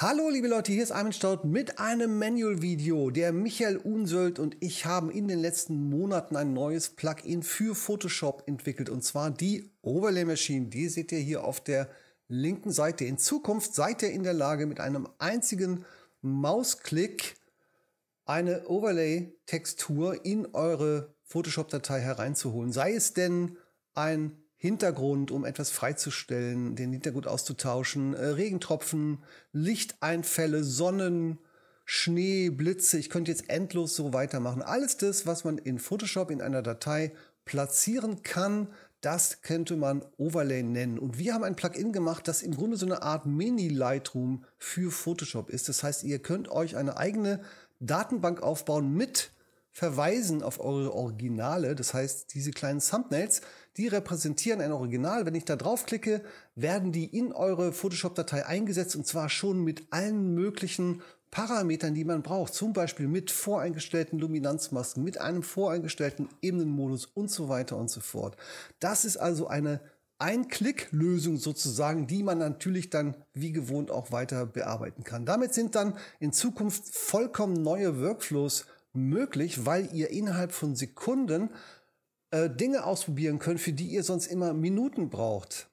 Hallo liebe Leute, hier ist Armin Staudt mit einem Manual-Video. Der Michael Unsöld und ich haben in den letzten Monaten ein neues Plugin für Photoshop entwickelt, und zwar die Overlay Machine. Die seht ihr hier auf der linken Seite. In Zukunft seid ihr in der Lage, mit einem einzigen Mausklick eine Overlay-Textur in eure Photoshop-Datei hereinzuholen. Sei es denn ein Hintergrund, um etwas freizustellen, den Hintergrund auszutauschen, Regentropfen, Lichteinfälle, Sonnen, Schnee, Blitze. Ich könnte jetzt endlos so weitermachen. Alles das, was man in Photoshop in einer Datei platzieren kann, das könnte man Overlay nennen. Und wir haben ein Plugin gemacht, das im Grunde so eine Art Mini-Lightroom für Photoshop ist. Das heißt, ihr könnt euch eine eigene Datenbank aufbauen mit Verweisen auf eure Originale, das heißt, diese kleinen Thumbnails, die repräsentieren ein Original. Wenn ich da draufklicke, werden die in eure Photoshop-Datei eingesetzt, und zwar schon mit allen möglichen Parametern, die man braucht. Zum Beispiel mit voreingestellten Luminanzmasken, mit einem voreingestellten Ebenenmodus und so weiter und so fort. Das ist also eine Ein-Klick-Lösung sozusagen, die man natürlich dann wie gewohnt auch weiter bearbeiten kann. Damit sind dann in Zukunft vollkommen neue Workflows möglich, weil ihr innerhalb von Sekunden Dinge ausprobieren könnt, für die ihr sonst immer Minuten braucht.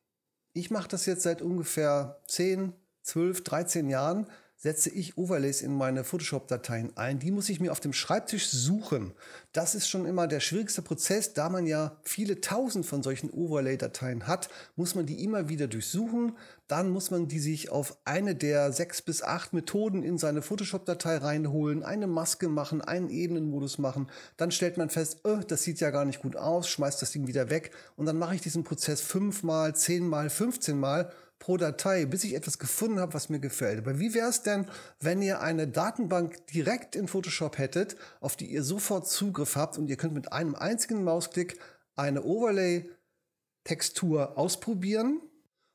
Ich mache das jetzt seit ungefähr 10, 12, 13 Jahren, setze ich Overlays in meine Photoshop-Dateien ein. Die muss ich mir auf dem Schreibtisch suchen. Das ist schon immer der schwierigste Prozess, da man ja viele tausend von solchen Overlay-Dateien hat, muss man die immer wieder durchsuchen. Dann muss man die sich auf eine der 6 bis 8 Methoden in seine Photoshop-Datei reinholen, eine Maske machen, einen Ebenenmodus machen. Dann stellt man fest, das sieht ja gar nicht gut aus, schmeißt das Ding wieder weg. Und dann mache ich diesen Prozess 5-mal, 10-mal, 15-mal pro Datei, bis ich etwas gefunden habe, was mir gefällt. Aber wie wäre es denn, wenn ihr eine Datenbank direkt in Photoshop hättet, auf die ihr sofort Zugriff habt, und ihr könnt mit einem einzigen Mausklick eine Overlay-Textur ausprobieren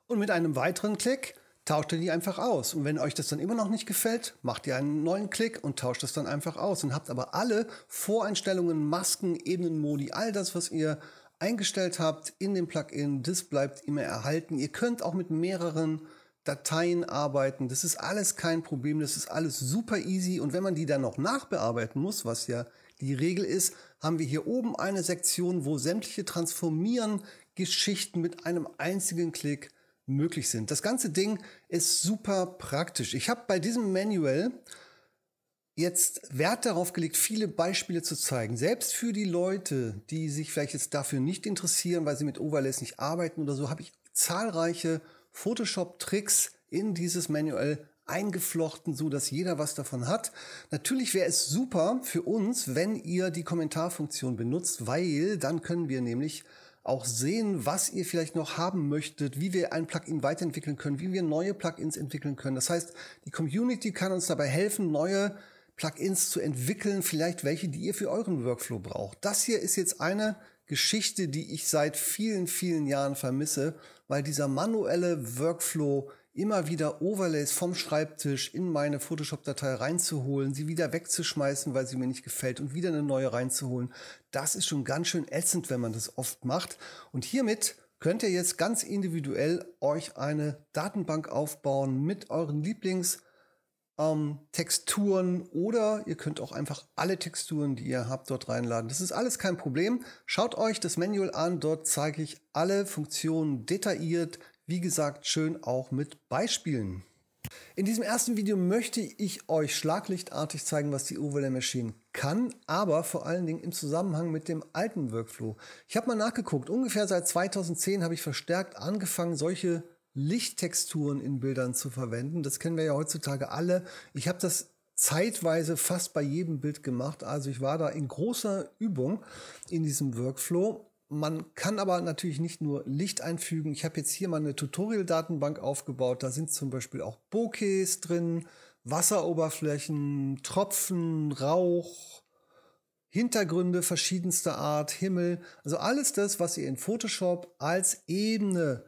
und mit einem weiteren Klick tauscht ihr die einfach aus. Und wenn euch das dann immer noch nicht gefällt, macht ihr einen neuen Klick und tauscht das dann einfach aus und habt aber alle Voreinstellungen, Masken, Ebenenmodi, all das, was ihr eingestellt habt in dem Plugin, das bleibt immer erhalten. Ihr könnt auch mit mehreren Dateien arbeiten. Das ist alles kein Problem, das ist alles super easy. Und wenn man die dann noch nachbearbeiten muss, was ja die Regel ist, haben wir hier oben eine Sektion, wo sämtliche Transformieren-Geschichten mit einem einzigen Klick möglich sind. Das ganze Ding ist super praktisch. Ich habe bei diesem Manual jetzt Wert darauf gelegt, viele Beispiele zu zeigen. Selbst für die Leute, die sich vielleicht jetzt dafür nicht interessieren, weil sie mit Overlays nicht arbeiten oder so, habe ich zahlreiche Photoshop-Tricks in dieses Manual eingeflochten, so dass jeder was davon hat. Natürlich wäre es super für uns, wenn ihr die Kommentarfunktion benutzt, weil dann können wir nämlich auch sehen, was ihr vielleicht noch haben möchtet, wie wir ein Plugin weiterentwickeln können, wie wir neue Plugins entwickeln können. Das heißt, die Community kann uns dabei helfen, neue Plugins zu entwickeln, vielleicht welche, die ihr für euren Workflow braucht. Das hier ist jetzt eine Geschichte, die ich seit vielen, vielen Jahren vermisse, weil dieser manuelle Workflow, immer wieder Overlays vom Schreibtisch in meine Photoshop-Datei reinzuholen, sie wieder wegzuschmeißen, weil sie mir nicht gefällt, und wieder eine neue reinzuholen, das ist schon ganz schön ätzend, wenn man das oft macht. Und hiermit könnt ihr jetzt ganz individuell euch eine Datenbank aufbauen mit euren Lieblings- Texturen, oder ihr könnt auch einfach alle Texturen, die ihr habt, dort reinladen. Das ist alles kein Problem. Schaut euch das Manual an, dort zeige ich alle Funktionen detailliert. Wie gesagt, schön auch mit Beispielen. In diesem ersten Video möchte ich euch schlaglichtartig zeigen, was die Overlay Machine kann, aber vor allen Dingen im Zusammenhang mit dem alten Workflow. Ich habe mal nachgeguckt, ungefähr seit 2010 habe ich verstärkt angefangen, solche Lichttexturen in Bildern zu verwenden. Das kennen wir ja heutzutage alle. Ich habe das zeitweise fast bei jedem Bild gemacht. Also ich war da in großer Übung in diesem Workflow. Man kann aber natürlich nicht nur Licht einfügen. Ich habe jetzt hier mal eine Tutorial-Datenbank aufgebaut. Da sind zum Beispiel auch Bokehs drin, Wasseroberflächen, Tropfen, Rauch, Hintergründe verschiedenster Art, Himmel. Also alles das, was ihr in Photoshop als Ebene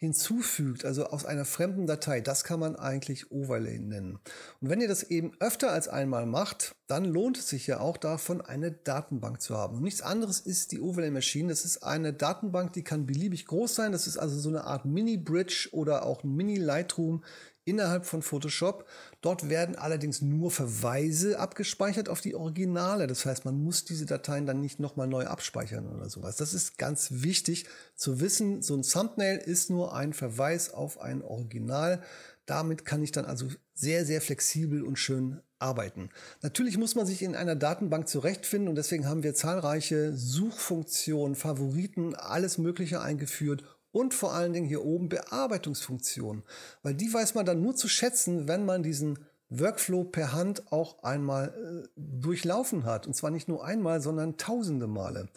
hinzufügt, also aus einer fremden Datei, das kann man eigentlich Overlay nennen. Und wenn ihr das eben öfter als einmal macht, dann lohnt es sich ja auch davon, eine Datenbank zu haben. Und nichts anderes ist die Overlay Machine. Das ist eine Datenbank, die kann beliebig groß sein. Das ist also so eine Art Mini-Bridge oder auch ein Mini-Lightroom innerhalb von Photoshop. Dort werden allerdings nur Verweise abgespeichert auf die Originale. Das heißt, man muss diese Dateien dann nicht nochmal neu abspeichern oder sowas. Das ist ganz wichtig zu wissen. So ein Thumbnail ist nur ein Verweis auf ein Original. Damit kann ich dann also sehr, sehr flexibel und schön arbeiten. Natürlich muss man sich in einer Datenbank zurechtfinden und deswegen haben wir zahlreiche Suchfunktionen, Favoriten, alles Mögliche eingeführt. Und vor allen Dingen hier oben Bearbeitungsfunktionen, weil die weiß man dann nur zu schätzen, wenn man diesen Workflow per Hand auch einmal durchlaufen hat. Und zwar nicht nur einmal, sondern tausende Male.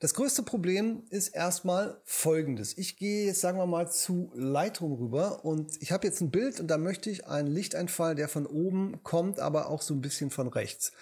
Das größte Problem ist erstmal folgendes. Ich gehe jetzt, sagen wir mal, zu Lightroom rüber und ich habe jetzt ein Bild und da möchte ich einen Lichteinfall, der von oben kommt, aber auch so ein bisschen von rechts.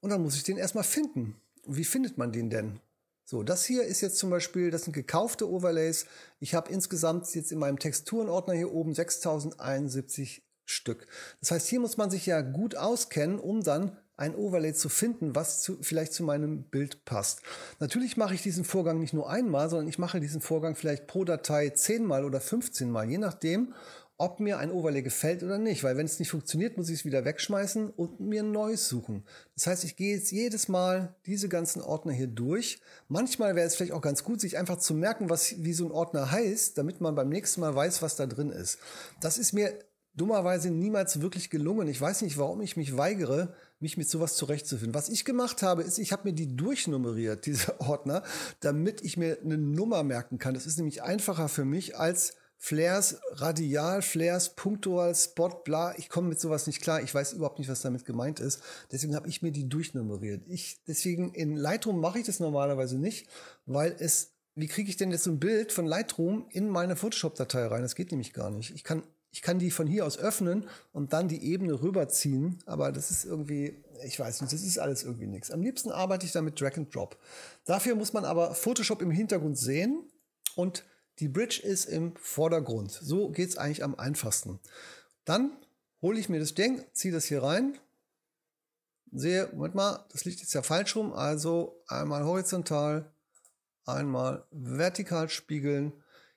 Und dann muss ich den erstmal finden. Wie findet man den denn? So, das hier ist jetzt zum Beispiel, das sind gekaufte Overlays. Ich habe insgesamt jetzt in meinem Texturenordner hier oben 6071 Stück. Das heißt, hier muss man sich ja gut auskennen, um dann ein Overlay zu finden, was vielleicht zu meinem Bild passt. Natürlich mache ich diesen Vorgang nicht nur einmal, sondern ich mache diesen Vorgang vielleicht pro Datei 10-mal oder 15-mal, je nachdem, ob mir ein Overlay gefällt oder nicht. Weil wenn es nicht funktioniert, muss ich es wieder wegschmeißen und mir ein neues suchen. Das heißt, ich gehe jetzt jedes Mal diese ganzen Ordner hier durch. Manchmal wäre es vielleicht auch ganz gut, sich einfach zu merken, wie so ein Ordner heißt, damit man beim nächsten Mal weiß, was da drin ist. Das ist mir dummerweise niemals wirklich gelungen. Ich weiß nicht, warum ich mich weigere, mich mit sowas zurechtzufinden. Was ich gemacht habe, ist, ich habe mir die durchnummeriert, diese Ordner, damit ich mir eine Nummer merken kann. Das ist nämlich einfacher für mich als Flares, radial, Flares, punktual, Spot, bla. Ich komme mit sowas nicht klar. Ich weiß überhaupt nicht, was damit gemeint ist. Deswegen habe ich mir die durchnummeriert. Deswegen in Lightroom mache ich das normalerweise nicht, weil wie kriege ich denn jetzt so ein Bild von Lightroom in meine Photoshop-Datei rein? Das geht nämlich gar nicht. Ich kann die von hier aus öffnen und dann die Ebene rüberziehen, aber das ist irgendwie, ich weiß nicht, das ist alles irgendwie nichts. Am liebsten arbeite ich damit Drag and Drop. Dafür muss man aber Photoshop im Hintergrund sehen und die Bridge ist im Vordergrund. So geht es eigentlich am einfachsten. Dann hole ich mir das Ding, ziehe das hier rein, sehe, Moment mal, das liegt jetzt ja falsch rum, also einmal horizontal, einmal vertikal spiegeln.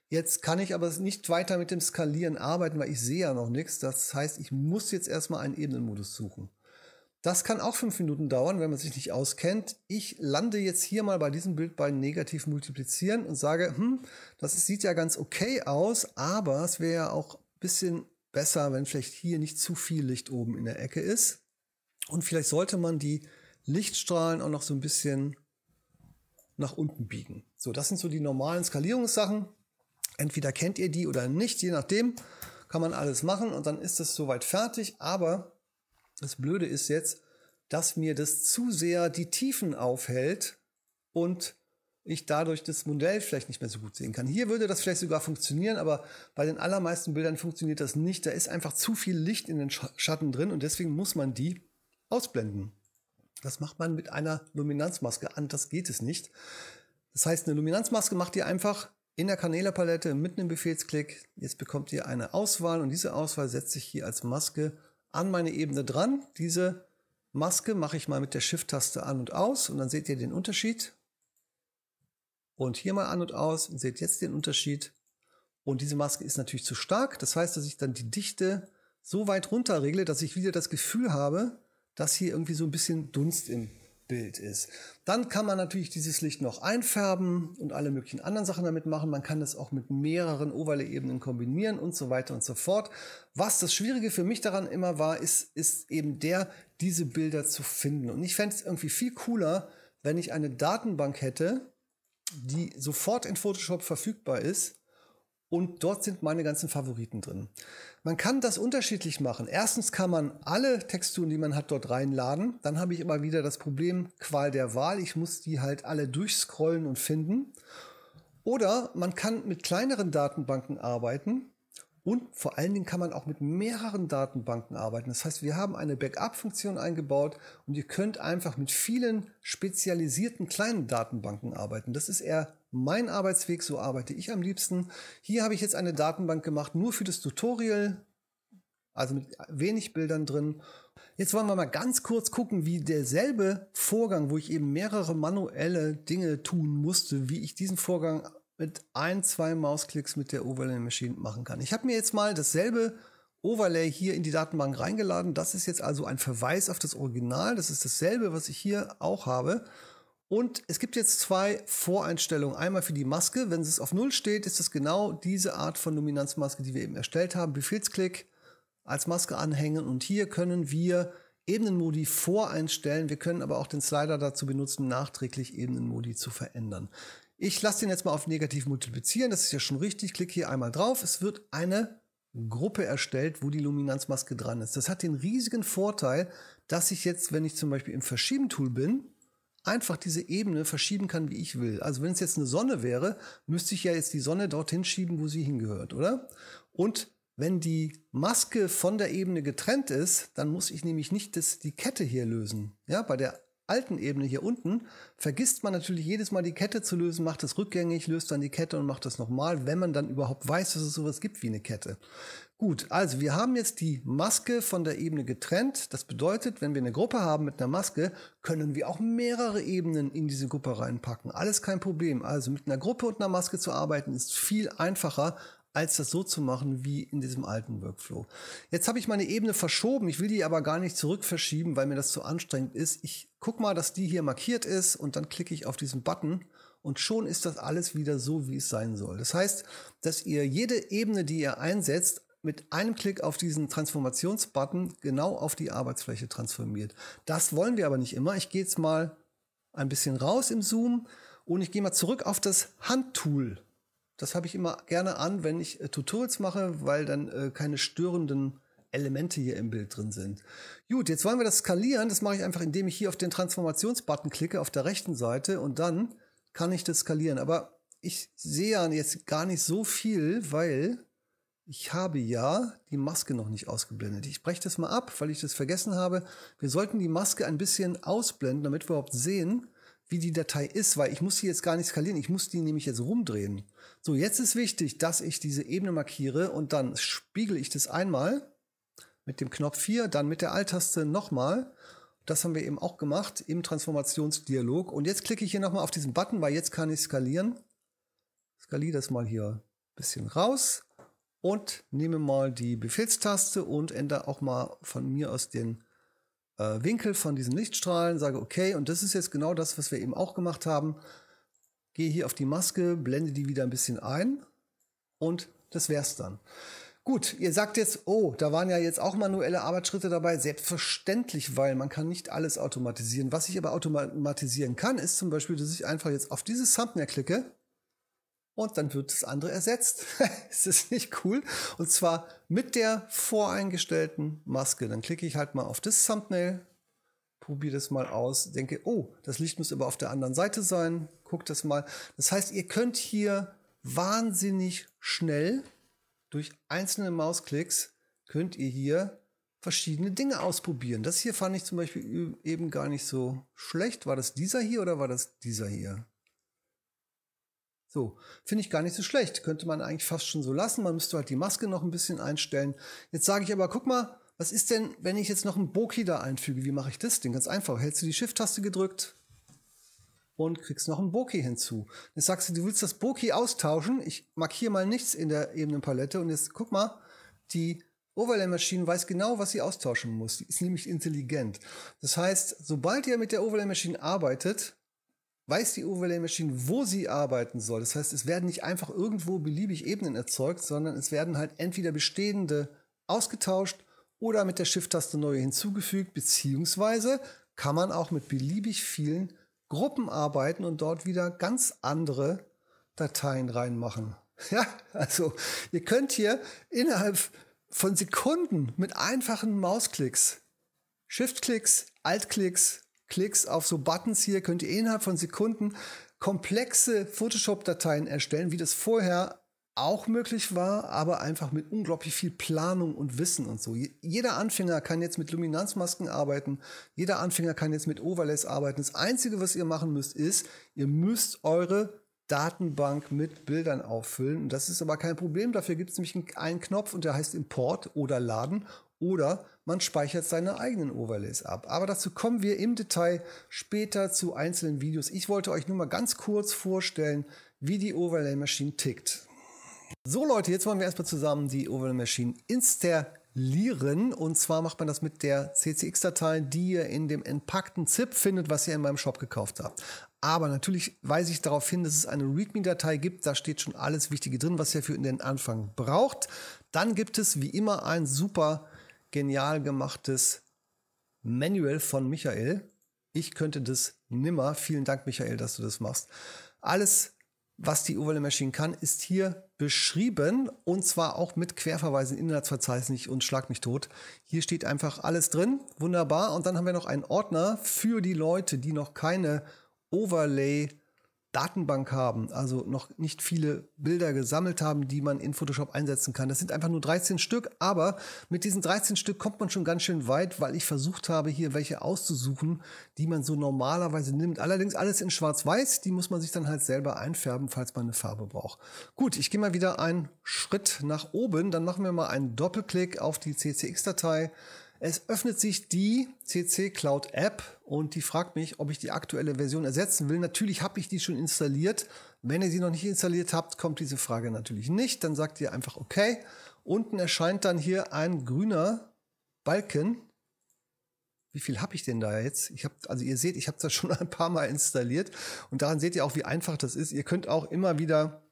Jetzt kann ich aber nicht weiter mit dem Skalieren arbeiten, weil ich sehe ja noch nichts. Das heißt, ich muss jetzt erstmal einen Ebenenmodus suchen. Das kann auch 5 Minuten dauern, wenn man sich nicht auskennt. Ich lande jetzt hier mal bei diesem Bild bei negativ multiplizieren und sage, das sieht ja ganz okay aus, aber es wäre ja auch ein bisschen besser, wenn vielleicht hier nicht zu viel Licht oben in der Ecke ist. Und vielleicht sollte man die Lichtstrahlen auch noch so ein bisschen nach unten biegen. So, das sind so die normalen Skalierungssachen. Entweder kennt ihr die oder nicht, je nachdem kann man alles machen und dann ist es soweit fertig. Aber das Blöde ist jetzt, dass mir das zu sehr die Tiefen aufhält und ich dadurch das Modell vielleicht nicht mehr so gut sehen kann. Hier würde das vielleicht sogar funktionieren, aber bei den allermeisten Bildern funktioniert das nicht. Da ist einfach zu viel Licht in den Schatten drin und deswegen muss man die ausblenden. Das macht man mit einer Luminanzmaske an, das geht es nicht. Das heißt, eine Luminanzmaske macht ihr einfach in der Kanälepalette mit einem Befehlsklick. Jetzt bekommt ihr eine Auswahl und diese Auswahl setze ich hier als Maske an meine Ebene dran. Diese Maske mache ich mal mit der Shift-Taste an und aus und dann seht ihr den Unterschied. Und hier mal an und aus und seht jetzt den Unterschied. Und diese Maske ist natürlich zu stark. Das heißt, dass ich dann die Dichte so weit runter regle, dass ich wieder das Gefühl habe, dass hier irgendwie so ein bisschen Dunst im Bild ist. Dann kann man natürlich dieses Licht noch einfärben und alle möglichen anderen Sachen damit machen. Man kann das auch mit mehreren Overlay-Ebenen kombinieren und so weiter und so fort. Was das Schwierige für mich daran immer war, ist eben diese Bilder zu finden. Und ich fände es irgendwie viel cooler, wenn ich eine Datenbank hätte, die sofort in Photoshop verfügbar ist. Und dort sind meine ganzen Favoriten drin. Man kann das unterschiedlich machen. Erstens kann man alle Texturen, die man hat, dort reinladen. Dann habe ich immer wieder das Problem, Qual der Wahl. Ich muss die halt alle durchscrollen und finden. Oder man kann mit kleineren Datenbanken arbeiten. Und vor allen Dingen kann man auch mit mehreren Datenbanken arbeiten. Das heißt, wir haben eine Backup-Funktion eingebaut und ihr könnt einfach mit vielen spezialisierten kleinen Datenbanken arbeiten. Das ist eher mein Arbeitsweg, so arbeite ich am liebsten. Hier habe ich jetzt eine Datenbank gemacht, nur für das Tutorial, also mit wenig Bildern drin. Jetzt wollen wir mal ganz kurz gucken, wie derselbe Vorgang, wo ich eben mehrere manuelle Dinge tun musste, wie ich diesen Vorgang mit 1, 2 Mausklicks mit der Overlay Machine machen kann. Ich habe mir jetzt mal dasselbe Overlay hier in die Datenbank reingeladen. Das ist jetzt also ein Verweis auf das Original. Das ist dasselbe, was ich hier auch habe. Und es gibt jetzt zwei Voreinstellungen. Einmal für die Maske. Wenn es auf 0 steht, ist das genau diese Art von Luminanzmaske, die wir eben erstellt haben. Befehlsklick als Maske anhängen. Und hier können wir Ebenenmodi voreinstellen. Wir können aber auch den Slider dazu benutzen, nachträglich Ebenenmodi zu verändern. Ich lasse den jetzt mal auf negativ multiplizieren. Das ist ja schon richtig. Klick hier einmal drauf. Es wird eine Gruppe erstellt, wo die Luminanzmaske dran ist. Das hat den riesigen Vorteil, dass ich jetzt, wenn ich zum Beispiel im Verschieben-Tool bin, einfach diese Ebene verschieben kann, wie ich will. Also wenn es jetzt eine Sonne wäre, müsste ich ja jetzt die Sonne dorthin schieben, wo sie hingehört, oder? Und wenn die Maske von der Ebene getrennt ist, dann muss ich nämlich nicht die Kette hier lösen. Ja, bei der alten Ebene hier unten vergisst man natürlich jedes Mal die Kette zu lösen, macht es rückgängig, löst dann die Kette und macht das nochmal, wenn man dann überhaupt weiß, dass es sowas gibt wie eine Kette. Gut, also wir haben jetzt die Maske von der Ebene getrennt. Das bedeutet, wenn wir eine Gruppe haben mit einer Maske, können wir auch mehrere Ebenen in diese Gruppe reinpacken. Alles kein Problem. Also mit einer Gruppe und einer Maske zu arbeiten ist viel einfacher, als das so zu machen wie in diesem alten Workflow. Jetzt habe ich meine Ebene verschoben, ich will die aber gar nicht zurück verschieben, weil mir das zu anstrengend ist. Ich gucke mal, dass die hier markiert ist und dann klicke ich auf diesen Button und schon ist das alles wieder so, wie es sein soll. Das heißt, dass ihr jede Ebene, die ihr einsetzt, mit einem Klick auf diesen Transformationsbutton genau auf die Arbeitsfläche transformiert. Das wollen wir aber nicht immer. Ich gehe jetzt mal ein bisschen raus im Zoom und ich gehe mal zurück auf das Handtool. Das habe ich immer gerne an, wenn ich Tutorials mache, weil dann keine störenden Elemente hier im Bild drin sind. Gut, jetzt wollen wir das skalieren. Das mache ich einfach, indem ich hier auf den Transformationsbutton klicke auf der rechten Seite und dann kann ich das skalieren. Aber ich sehe ja jetzt gar nicht so viel, weil ich habe ja die Maske noch nicht ausgeblendet. Ich breche das mal ab, weil ich das vergessen habe. Wir sollten die Maske ein bisschen ausblenden, damit wir überhaupt sehen, wie die Datei ist, weil ich muss sie jetzt gar nicht skalieren, ich muss die nämlich jetzt rumdrehen. So, jetzt ist wichtig, dass ich diese Ebene markiere und dann spiegele ich das einmal mit dem Knopf hier, dann mit der Alt-Taste nochmal. Das haben wir eben auch gemacht im Transformationsdialog. Und jetzt klicke ich hier nochmal auf diesen Button, weil jetzt kann ich skalieren. Skaliere das mal hier ein bisschen raus und nehme mal die Befehlstaste und ändere auch mal von mir aus den Winkel von diesen Lichtstrahlen, sage okay, und das ist jetzt genau das, was wir eben auch gemacht haben. Gehe hier auf die Maske, blende die wieder ein bisschen ein und das wär's dann. Gut, ihr sagt jetzt, oh, da waren ja jetzt auch manuelle Arbeitsschritte dabei. Selbstverständlich, weil man kann nicht alles automatisieren. Was ich aber automatisieren kann, ist zum Beispiel, dass ich einfach jetzt auf dieses Thumbnail klicke und dann wird das andere ersetzt. Ist das nicht cool? Und zwar mit der voreingestellten Maske. Dann klicke ich halt mal auf das Thumbnail, probiere das mal aus, denke, oh, das Licht muss aber auf der anderen Seite sein. Guckt das mal. Das heißt, ihr könnt hier wahnsinnig schnell durch einzelne Mausklicks könnt ihr hier verschiedene Dinge ausprobieren. Das hier fand ich zum Beispiel eben gar nicht so schlecht. War das dieser hier oder war das dieser hier? So, finde ich gar nicht so schlecht. Könnte man eigentlich fast schon so lassen. Man müsste halt die Maske noch ein bisschen einstellen. Jetzt sage ich aber, guck mal, was ist denn, wenn ich jetzt noch einen Bokeh da einfüge? Wie mache ich das denn? Ganz einfach. Hältst du die Shift-Taste gedrückt und kriegst noch einen Bokeh hinzu. Jetzt sagst du, du willst das Bokeh austauschen. Ich markiere mal nichts in der Ebenenpalette. Und jetzt guck mal, die Overlay Machine weiß genau, was sie austauschen muss. Die ist nämlich intelligent. Das heißt, sobald ihr mit der Overlay Machine arbeitet, weiß die Overlay Machine, wo sie arbeiten soll. Das heißt, es werden nicht einfach irgendwo beliebig Ebenen erzeugt, sondern es werden halt entweder bestehende ausgetauscht oder mit der Shift-Taste neue hinzugefügt, beziehungsweise kann man auch mit beliebig vielen Gruppen arbeiten und dort wieder ganz andere Dateien reinmachen. Ja, also ihr könnt hier innerhalb von Sekunden mit einfachen Mausklicks, Shift-Klicks, Alt-Klicks, Klicks auf so Buttons hier, könnt ihr innerhalb von Sekunden komplexe Photoshop-Dateien erstellen, wie das vorher auch möglich war, aber einfach mit unglaublich viel Planung und Wissen und so. Jeder Anfänger kann jetzt mit Luminanzmasken arbeiten, jeder Anfänger kann jetzt mit Overlays arbeiten. Das Einzige, was ihr machen müsst, ist, ihr müsst eure Datenbank mit Bildern auffüllen. Das ist aber kein Problem, dafür gibt es nämlich einen Knopf und der heißt Import oder Laden. Oder man speichert seine eigenen Overlays ab. Aber dazu kommen wir im Detail später zu einzelnen Videos. Ich wollte euch nur mal ganz kurz vorstellen, wie die Overlay Machine tickt. So Leute, jetzt wollen wir erstmal zusammen die Overlay Machine installieren. modellieren. Und zwar macht man das mit der CCX-Datei, die ihr in dem entpackten ZIP findet, was ihr in meinem Shop gekauft habt. Aber natürlich weise ich darauf hin, dass es eine README-Datei gibt. Da steht schon alles Wichtige drin, was ihr für den Anfang braucht. Dann gibt es wie immer ein super genial gemachtes Manual von Michael. Ich könnte das nimmer. Vielen Dank, Michael, dass du das machst. Alles, was die Overlay Machine kann, ist hier beschrieben, und zwar auch mit Querverweisen, Inhaltsverzeichnis und schlag mich tot. Hier steht einfach alles drin. Wunderbar. Und dann haben wir noch einen Ordner für die Leute, die noch keine Overlay-Datenbank haben, also noch nicht viele Bilder gesammelt haben, die man in Photoshop einsetzen kann. Das sind einfach nur 13 Stück, aber mit diesen 13 Stück kommt man schon ganz schön weit, weil ich versucht habe, hier welche auszusuchen, die man so normalerweise nimmt. Allerdings alles in schwarz-weiß, die muss man sich dann halt selber einfärben, falls man eine Farbe braucht. Gut, ich gehe mal wieder einen Schritt nach oben, dann machen wir mal einen Doppelklick auf die CCX-Datei. Es öffnet sich die CC Cloud App und die fragt mich, ob ich die aktuelle Version ersetzen will. Natürlich habe ich die schon installiert. Wenn ihr sie noch nicht installiert habt, kommt diese Frage natürlich nicht. Dann sagt ihr einfach okay. Unten erscheint dann hier ein grüner Balken. Wie viel habe ich denn da jetzt? Also ihr seht, ich habe das schon ein paar Mal installiert. Und daran seht ihr auch, wie einfach das ist. Ihr könnt auch immer wieder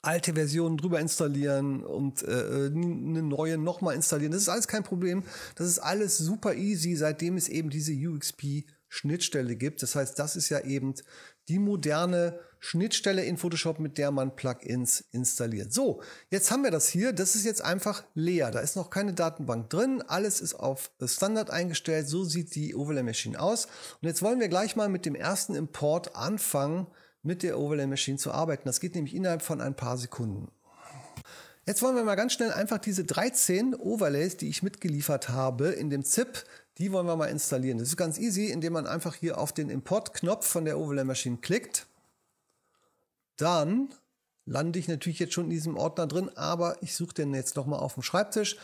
alte Versionen drüber installieren und eine neue nochmal installieren. Das ist alles kein Problem. Das ist alles super easy, seitdem es eben diese UXP-Schnittstelle gibt. Das heißt, das ist ja eben die moderne Schnittstelle in Photoshop, mit der man Plugins installiert. So, jetzt haben wir das hier. Das ist jetzt einfach leer. Da ist noch keine Datenbank drin. Alles ist auf Standard eingestellt. So sieht die Overlay Machine aus. Und jetzt wollen wir gleich mal mit dem ersten Import anfangen, mit der Overlay Machine zu arbeiten. Das geht nämlich innerhalb von ein paar Sekunden. Jetzt wollen wir mal ganz schnell einfach diese 13 Overlays, die ich mitgeliefert habe in dem ZIP, die wollen wir mal installieren. Das ist ganz easy, indem man einfach hier auf den Import-Knopf von der Overlay Machine klickt. Dann lande ich natürlich jetzt schon in diesem Ordner drin, aber ich suche den jetzt nochmal auf dem Schreibtisch.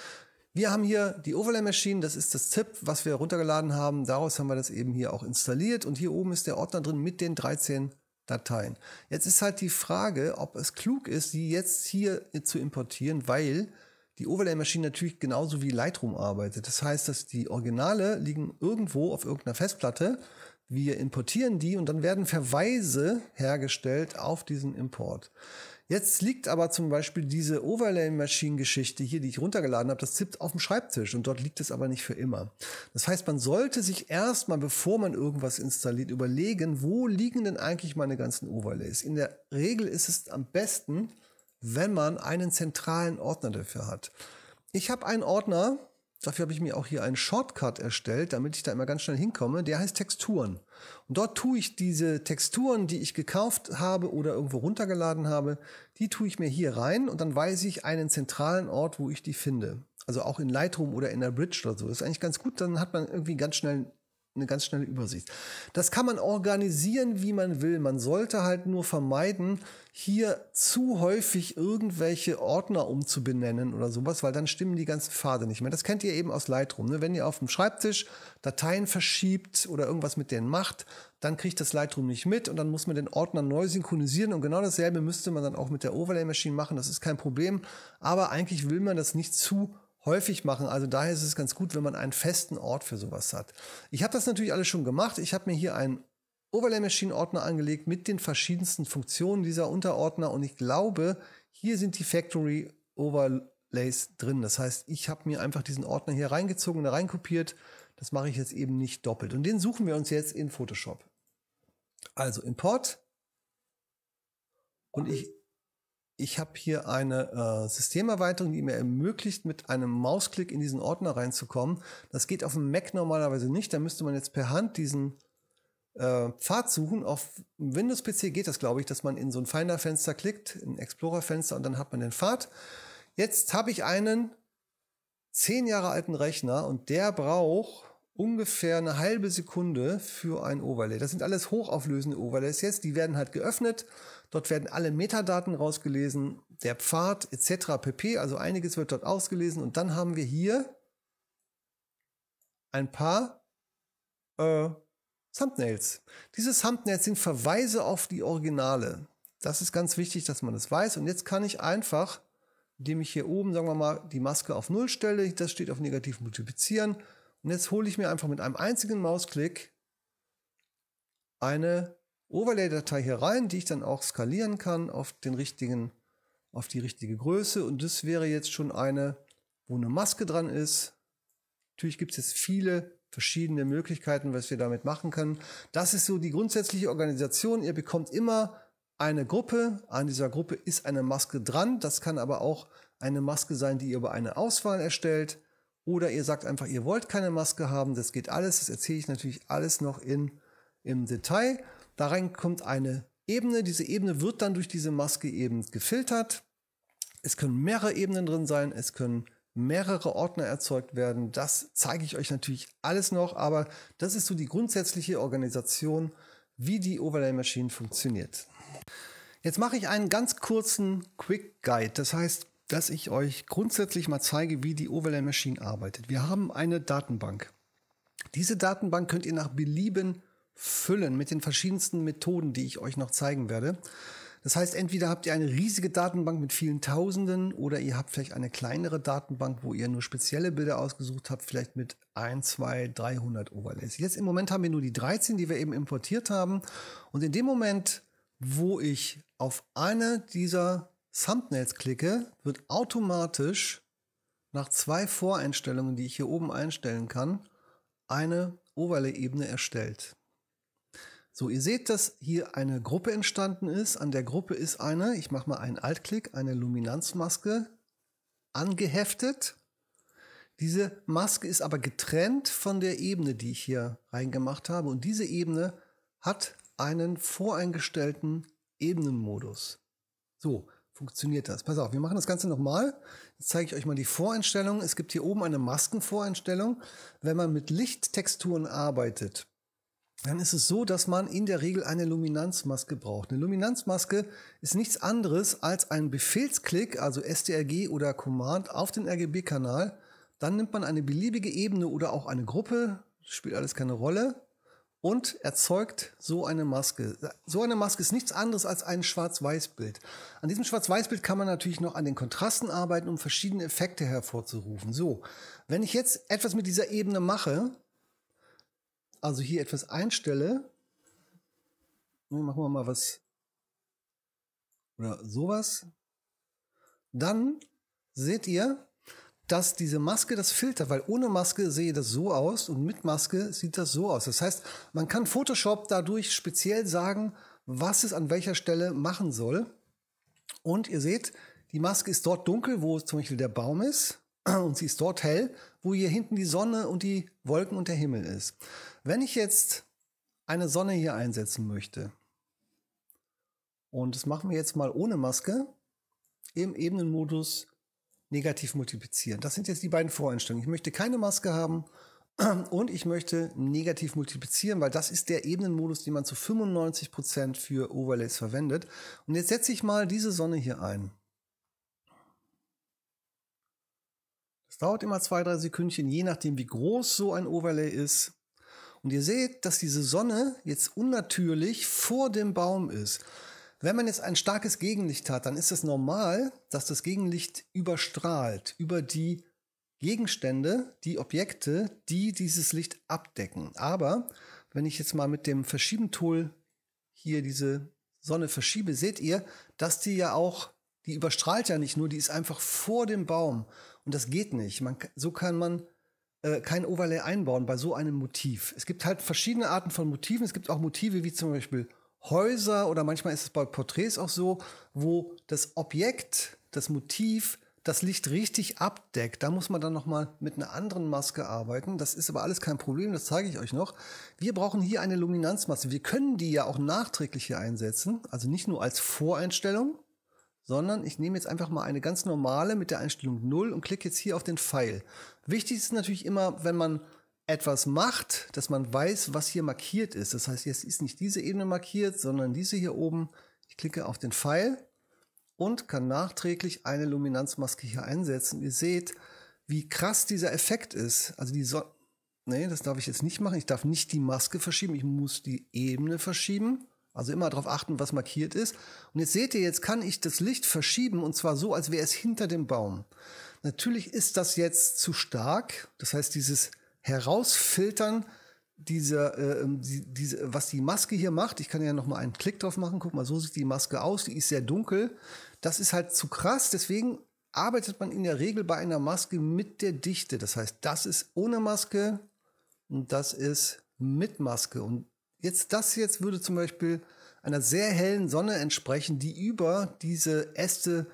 Wir haben hier die Overlay Machine, das ist das ZIP, was wir runtergeladen haben. Daraus haben wir das eben hier auch installiert. Und hier oben ist der Ordner drin mit den 13 Dateien. Jetzt ist halt die Frage, ob es klug ist, die jetzt hier zu importieren, weil die Overlay Machine natürlich genauso wie Lightroom arbeitet. Das heißt, dass die Originale liegen irgendwo auf irgendeiner Festplatte. Wir importieren die und dann werden Verweise hergestellt auf diesen Import. Jetzt liegt aber zum Beispiel diese Overlay-Machine-Geschichte hier, die ich runtergeladen habe, das zippt auf dem Schreibtisch und dort liegt es aber nicht für immer. Das heißt, man sollte sich erstmal, bevor man irgendwas installiert, überlegen, wo liegen denn eigentlich meine ganzen Overlays? In der Regel ist es am besten, wenn man einen zentralen Ordner dafür hat. Ich habe einen Ordner, dafür habe ich mir auch hier einen Shortcut erstellt, damit ich da immer ganz schnell hinkomme. Der heißt Texturen. Und dort tue ich diese Texturen, die ich gekauft habe oder irgendwo runtergeladen habe, die tue ich mir hier rein und dann weiß ich einen zentralen Ort, wo ich die finde. Also auch in Lightroom oder in der Bridge oder so. Das ist eigentlich ganz gut, dann hat man irgendwie ganz schnell eine ganz schnelle Übersicht. Das kann man organisieren, wie man will. Man sollte halt nur vermeiden, hier zu häufig irgendwelche Ordner umzubenennen oder sowas, weil dann stimmen die ganzen Pfade nicht mehr. Das kennt ihr eben aus Lightroom. Ne? Wenn ihr auf dem Schreibtisch Dateien verschiebt oder irgendwas mit denen macht, dann kriegt das Lightroom nicht mit und dann muss man den Ordner neu synchronisieren und genau dasselbe müsste man dann auch mit der Overlay Machine machen. Das ist kein Problem, aber eigentlich will man das nicht zu häufig machen. Also daher ist es ganz gut, wenn man einen festen Ort für sowas hat. Ich habe das natürlich alles schon gemacht. Ich habe mir hier einen Overlay Machine Ordner angelegt mit den verschiedensten Funktionen dieser Unterordner und ich glaube, hier sind die Factory Overlays drin. Das heißt, ich habe mir einfach diesen Ordner hier reingezogen, da reinkopiert. Das mache ich jetzt eben nicht doppelt. Und den suchen wir uns jetzt in Photoshop. Also Import. Und ich habe hier eine Systemerweiterung, die mir ermöglicht, mit einem Mausklick in diesen Ordner reinzukommen. Das geht auf dem Mac normalerweise nicht. Da müsste man jetzt per Hand diesen Pfad suchen. Auf Windows-PC geht das, glaube ich, dass man in so ein Finder-Fenster klickt, in ein Explorer-Fenster und dann hat man den Pfad. Jetzt habe ich einen 10 Jahre alten Rechner und der braucht ungefähr eine halbe Sekunde für ein Overlay. Das sind alles hochauflösende Overlays jetzt. Die werden halt geöffnet. Dort werden alle Metadaten rausgelesen, der Pfad etc. pp. Also einiges wird dort ausgelesen. Und dann haben wir hier ein paar Thumbnails. Diese Thumbnails sind Verweise auf die Originale. Das ist ganz wichtig, dass man das weiß. Und jetzt kann ich einfach indem ich hier oben, sagen wir mal, die Maske auf 0 stelle. Das steht auf negativ multiplizieren. Und jetzt hole ich mir einfach mit einem einzigen Mausklick eine Overlay-Datei hier rein, die ich dann auch skalieren kann auf den richtigen, auf die richtige Größe. Und das wäre jetzt schon eine, wo eine Maske dran ist. Natürlich gibt es jetzt viele verschiedene Möglichkeiten, was wir damit machen können. Das ist so die grundsätzliche Organisation. Ihr bekommt immer eine Gruppe. An dieser Gruppe ist eine Maske dran. Das kann aber auch eine Maske sein, die ihr über eine Auswahl erstellt. Oder ihr sagt einfach, ihr wollt keine Maske haben. Das geht alles. Das erzähle ich natürlich alles noch im Detail. Da rein kommt eine Ebene. Diese Ebene wird dann durch diese Maske eben gefiltert. Es können mehrere Ebenen drin sein. Es können mehrere Ordner erzeugt werden. Das zeige ich euch natürlich alles noch. Aber das ist so die grundsätzliche Organisation, wie die Overlay Machine funktioniert. Jetzt mache ich einen ganz kurzen Quick Guide. Das heißt, dass ich euch grundsätzlich mal zeige, wie die Overlay Machine arbeitet. Wir haben eine Datenbank. Diese Datenbank könnt ihr nach Belieben füllen mit den verschiedensten Methoden, die ich euch noch zeigen werde. Das heißt, entweder habt ihr eine riesige Datenbank mit vielen Tausenden oder ihr habt vielleicht eine kleinere Datenbank, wo ihr nur spezielle Bilder ausgesucht habt, vielleicht mit 1, 2, 300 Overlays. Jetzt im Moment haben wir nur die 13, die wir eben importiert haben. Und in dem Moment, wo ich auf eine dieser Thumbnails klicke, wird automatisch nach 2 Voreinstellungen, die ich hier oben einstellen kann, eine Overlay-Ebene erstellt. So, ihr seht, dass hier eine Gruppe entstanden ist. An der Gruppe ist eine, ich mache mal einen Altklick, eine Luminanzmaske angeheftet. Diese Maske ist aber getrennt von der Ebene, die ich hier reingemacht habe. Und diese Ebene hat einen voreingestellten Ebenenmodus. So funktioniert das. Pass auf, wir machen das Ganze nochmal. Jetzt zeige ich euch mal die Voreinstellung. Es gibt hier oben eine Maskenvoreinstellung. Wenn man mit Lichttexturen arbeitet, dann ist es so, dass man in der Regel eine Luminanzmaske braucht. Eine Luminanzmaske ist nichts anderes als ein Befehlsklick, also STRG oder Command auf den RGB-Kanal. Dann nimmt man eine beliebige Ebene oder auch eine Gruppe, spielt alles keine Rolle, und erzeugt so eine Maske. So eine Maske ist nichts anderes als ein Schwarz-Weiß-Bild. An diesem Schwarz-Weiß-Bild kann man natürlich noch an den Kontrasten arbeiten, um verschiedene Effekte hervorzurufen. So, wenn ich jetzt etwas mit dieser Ebene mache, also hier etwas einstelle, machen wir mal was oder sowas, dann seht ihr, dass diese Maske das filtert, weil ohne Maske sehe das so aus und mit Maske sieht das so aus. Das heißt, man kann Photoshop dadurch speziell sagen, was es an welcher Stelle machen soll. Und ihr seht, die Maske ist dort dunkel, wo zum Beispiel der Baum ist, und sie ist dort hell, wo hier hinten die Sonne und die Wolken und der Himmel ist. Wenn ich jetzt eine Sonne hier einsetzen möchte, und das machen wir jetzt mal ohne Maske, im Ebenenmodus negativ multiplizieren. Das sind jetzt die beiden Voreinstellungen. Ich möchte keine Maske haben und ich möchte negativ multiplizieren, weil das ist der Ebenenmodus, den man zu 95% für Overlays verwendet. Und jetzt setze ich mal diese Sonne hier ein. Das dauert immer 2, 3 Sekündchen, je nachdem wie groß so ein Overlay ist. Und ihr seht, dass diese Sonne jetzt unnatürlich vor dem Baum ist. Wenn man jetzt ein starkes Gegenlicht hat, dann ist es normal, dass das Gegenlicht überstrahlt über die Gegenstände, die Objekte, die dieses Licht abdecken. Aber wenn ich jetzt mal mit dem Verschieben-Tool hier diese Sonne verschiebe, seht ihr, dass die ja auch, die überstrahlt ja nicht nur, die ist einfach vor dem Baum. Und das geht nicht. So kann man kein Overlay einbauen bei so einem Motiv. Es gibt halt verschiedene Arten von Motiven. Es gibt auch Motive wie zum Beispiel Häuser oder manchmal ist es bei Porträts auch so, wo das Objekt, das Motiv, das Licht richtig abdeckt. Da muss man dann nochmal mit einer anderen Maske arbeiten. Das ist aber alles kein Problem, das zeige ich euch noch. Wir brauchen hier eine Luminanzmaske. Wir können die ja auch nachträglich hier einsetzen, also nicht nur als Voreinstellung, sondern ich nehme jetzt einfach mal eine ganz normale mit der Einstellung 0 und klicke jetzt hier auf den Pfeil. Wichtig ist natürlich immer, wenn man etwas macht, dass man weiß, was hier markiert ist. Das heißt, jetzt ist nicht diese Ebene markiert, sondern diese hier oben. Ich klicke auf den Pfeil und kann nachträglich eine Luminanzmaske hier einsetzen. Ihr seht, wie krass dieser Effekt ist. Also die Sonne, nee, das darf ich jetzt nicht machen. Ich darf nicht die Maske verschieben. Ich muss die Ebene verschieben. Also immer darauf achten, was markiert ist. Und jetzt seht ihr, jetzt kann ich das Licht verschieben und zwar so, als wäre es hinter dem Baum. Natürlich ist das jetzt zu stark. Das heißt, dieses Herausfiltern, was die Maske hier macht. Ich kann ja nochmal einen Klick drauf machen. Guck mal, so sieht die Maske aus. Die ist sehr dunkel. Das ist halt zu krass. Deswegen arbeitet man in der Regel bei einer Maske mit der Dichte. Das heißt, das ist ohne Maske und das ist mit Maske. Und das jetzt würde zum Beispiel einer sehr hellen Sonne entsprechen, die über diese Äste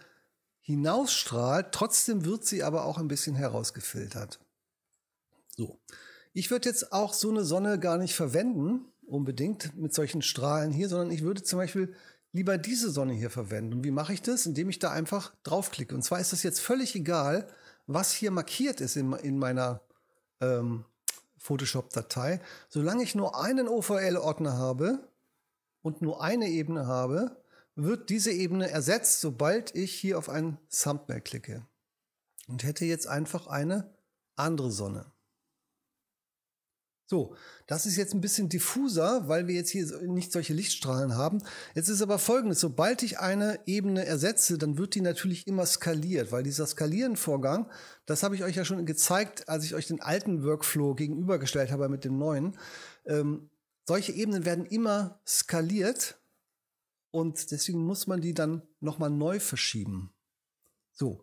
hinausstrahlt. Trotzdem wird sie aber auch ein bisschen herausgefiltert. So. Ich würde jetzt auch so eine Sonne gar nicht verwenden, unbedingt mit solchen Strahlen hier, sondern ich würde zum Beispiel lieber diese Sonne hier verwenden. Und wie mache ich das? Indem ich da einfach draufklicke. Und zwar ist das jetzt völlig egal, was hier markiert ist in meiner Photoshop-Datei. Solange ich nur einen OVL-Ordner habe und nur eine Ebene habe, wird diese Ebene ersetzt, sobald ich hier auf ein Thumbnail klicke. Und hätte jetzt einfach eine andere Sonne. So, das ist jetzt ein bisschen diffuser, weil wir jetzt hier nicht solche Lichtstrahlen haben. Jetzt ist aber Folgendes, sobald ich eine Ebene ersetze, dann wird die natürlich immer skaliert, weil dieser Skalieren-Vorgang, das habe ich euch ja schon gezeigt, als ich euch den alten Workflow gegenübergestellt habe mit dem neuen. Solche Ebenen werden immer skaliert und deswegen muss man die dann nochmal neu verschieben. So,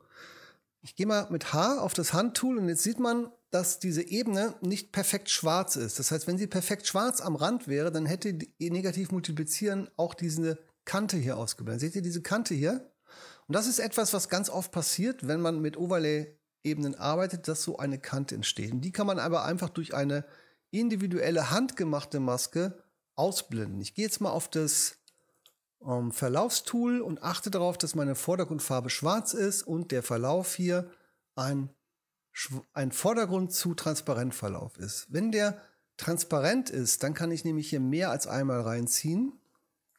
ich gehe mal mit H auf das Handtool und jetzt sieht man, dass diese Ebene nicht perfekt schwarz ist. Das heißt, wenn sie perfekt schwarz am Rand wäre, dann hätte negativ multiplizieren auch diese Kante hier ausgeblendet. Seht ihr diese Kante hier? Und das ist etwas, was ganz oft passiert, wenn man mit Overlay-Ebenen arbeitet, dass so eine Kante entsteht. Und die kann man aber einfach durch eine individuelle, handgemachte Maske ausblenden. Ich gehe jetzt mal auf das Verlaufstool und achte darauf, dass meine Vordergrundfarbe schwarz ist und der Verlauf hier ein Vordergrund zu Transparentverlauf ist. Wenn der transparent ist, dann kann ich nämlich hier mehr als einmal reinziehen.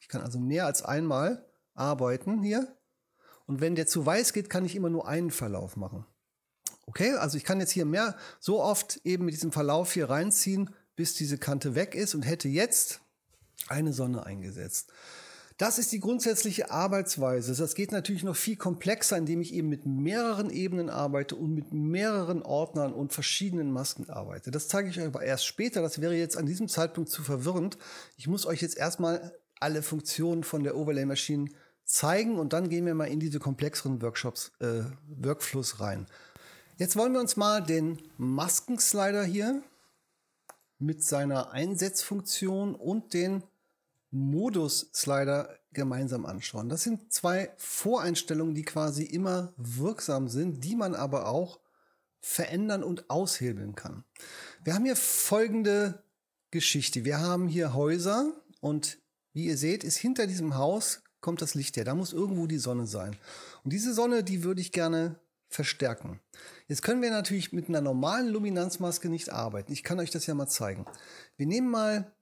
Ich kann also mehr als einmal arbeiten hier. Und wenn der zu weiß geht, kann ich immer nur einen Verlauf machen. Okay, also ich kann jetzt hier mehr so oft eben mit diesem Verlauf hier reinziehen, bis diese Kante weg ist und hätte jetzt eine Sonne eingesetzt. Das ist die grundsätzliche Arbeitsweise. Das geht natürlich noch viel komplexer, indem ich eben mit mehreren Ebenen arbeite und mit mehreren Ordnern und verschiedenen Masken arbeite. Das zeige ich euch aber erst später. Das wäre jetzt an diesem Zeitpunkt zu verwirrend. Ich muss euch jetzt erstmal alle Funktionen von der Overlay Machine zeigen und dann gehen wir mal in diese komplexeren Workflows rein. Jetzt wollen wir uns mal den Maskenslider hier mit seiner Einsetzfunktion und den Modus-Slider gemeinsam anschauen. Das sind zwei Voreinstellungen, die quasi immer wirksam sind, die man aber auch verändern und aushebeln kann. Wir haben hier folgende Geschichte. Wir haben hier Häuser und wie ihr seht, ist hinter diesem Haus kommt das Licht her. Da muss irgendwo die Sonne sein. Und diese Sonne, die würde ich gerne verstärken. Jetzt können wir natürlich mit einer normalen Luminanzmaske nicht arbeiten. Ich kann euch das ja mal zeigen. Wir nehmen mal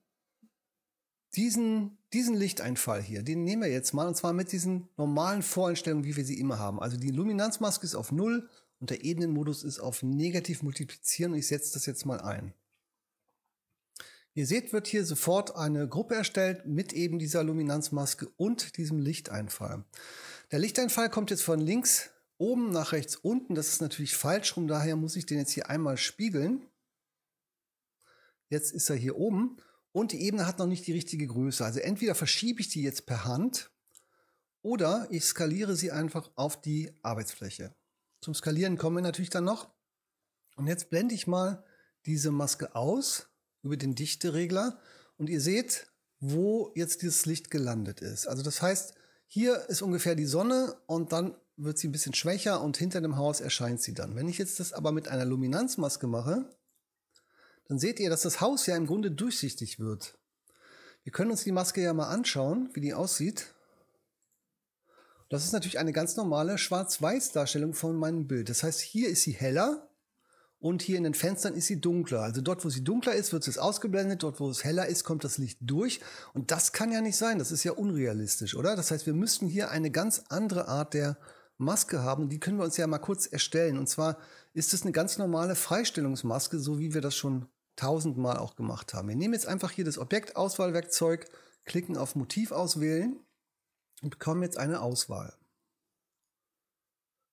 diesen Lichteinfall hier, den nehmen wir jetzt mal und zwar mit diesen normalen Voreinstellungen, wie wir sie immer haben. Also die Luminanzmaske ist auf 0 und der Ebenenmodus ist auf negativ multiplizieren und ich setze das jetzt mal ein. Ihr seht, wird hier sofort eine Gruppe erstellt mit eben dieser Luminanzmaske und diesem Lichteinfall. Der Lichteinfall kommt jetzt von links oben nach rechts unten, das ist natürlich falsch rum, daher muss ich den jetzt hier einmal spiegeln. Jetzt ist er hier oben. Und die Ebene hat noch nicht die richtige Größe. Also entweder verschiebe ich die jetzt per Hand oder ich skaliere sie einfach auf die Arbeitsfläche. Zum Skalieren kommen wir natürlich dann noch. Und jetzt blende ich mal diese Maske aus über den Dichteregler. Und ihr seht, wo jetzt dieses Licht gelandet ist. Also das heißt, hier ist ungefähr die Sonne und dann wird sie ein bisschen schwächer und hinter dem Haus erscheint sie dann. Wenn ich jetzt das aber mit einer Luminanzmaske mache, dann seht ihr, dass das Haus ja im Grunde durchsichtig wird. Wir können uns die Maske ja mal anschauen, wie die aussieht. Das ist natürlich eine ganz normale Schwarz-Weiß-Darstellung von meinem Bild. Das heißt, hier ist sie heller und hier in den Fenstern ist sie dunkler. Also dort, wo sie dunkler ist, wird es ausgeblendet. Dort, wo es heller ist, kommt das Licht durch. Und das kann ja nicht sein. Das ist ja unrealistisch, oder? Das heißt, wir müssten hier eine ganz andere Art der Maske haben. Die können wir uns ja mal kurz erstellen. Und zwar ist es eine ganz normale Freistellungsmaske, so wie wir das schon tausendmal auch gemacht haben. Wir nehmen jetzt einfach hier das Objektauswahlwerkzeug, klicken auf Motiv auswählen und bekommen jetzt eine Auswahl.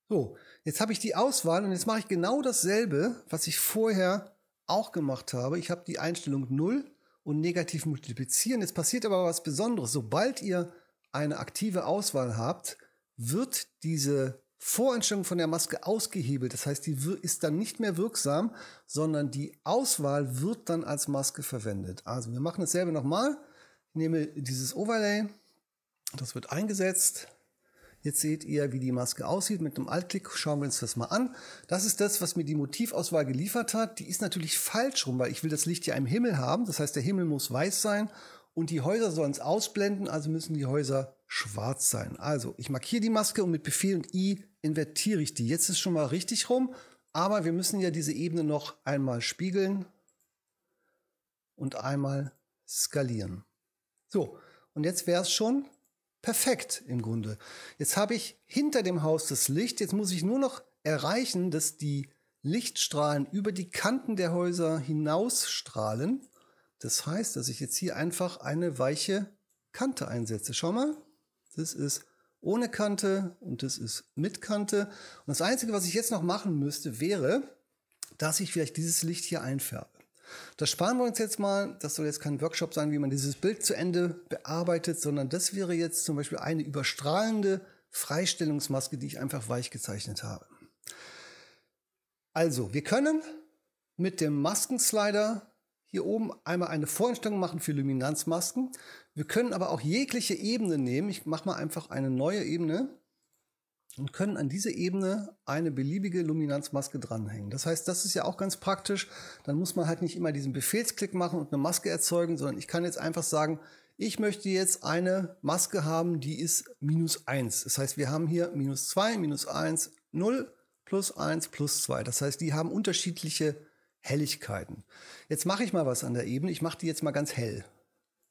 So, jetzt habe ich die Auswahl und jetzt mache ich genau dasselbe, was ich vorher auch gemacht habe. Ich habe die Einstellung 0 und negativ multiplizieren. Jetzt passiert aber was Besonderes. Sobald ihr eine aktive Auswahl habt, wird diese Voreinstellung von der Maske ausgehebelt. Das heißt, die ist dann nicht mehr wirksam, sondern die Auswahl wird dann als Maske verwendet. Also wir machen dasselbe nochmal. Ich nehme dieses Overlay. Das wird eingesetzt. Jetzt seht ihr, wie die Maske aussieht. Mit einem Altklick schauen wir uns das mal an. Das ist das, was mir die Motivauswahl geliefert hat. Die ist natürlich falsch rum, weil ich will das Licht ja im Himmel haben. Das heißt, der Himmel muss weiß sein und die Häuser sollen es ausblenden, also müssen die Häuser schwarz sein. Also, ich markiere die Maske und mit Befehl und I invertiere ich die. Jetzt ist schon mal richtig rum, aber wir müssen ja diese Ebene noch einmal spiegeln und einmal skalieren. So, und jetzt wäre es schon perfekt im Grunde. Jetzt habe ich hinter dem Haus das Licht. Jetzt muss ich nur noch erreichen, dass die Lichtstrahlen über die Kanten der Häuser hinausstrahlen. Das heißt, dass ich jetzt hier einfach eine weiche Kante einsetze. Schau mal, das ist ohne Kante und das ist mit Kante. Und das Einzige, was ich jetzt noch machen müsste, wäre, dass ich vielleicht dieses Licht hier einfärbe. Das sparen wir uns jetzt mal. Das soll jetzt kein Workshop sein, wie man dieses Bild zu Ende bearbeitet, sondern das wäre jetzt zum Beispiel eine überstrahlende Freistellungsmaske, die ich einfach weich gezeichnet habe. Also, wir können mit dem Maskenslider hier oben einmal eine Voreinstellung machen für Luminanzmasken. Wir können aber auch jegliche Ebene nehmen. Ich mache mal einfach eine neue Ebene und können an diese Ebene eine beliebige Luminanzmaske dranhängen. Das heißt, das ist ja auch ganz praktisch. Dann muss man halt nicht immer diesen Befehlsklick machen und eine Maske erzeugen, sondern ich kann jetzt einfach sagen, ich möchte jetzt eine Maske haben, die ist -1. Das heißt, wir haben hier -2, -1, 0, +1, +2. Das heißt, die haben unterschiedliche Helligkeiten. Jetzt mache ich mal was an der Ebene. Ich mache die jetzt mal ganz hell.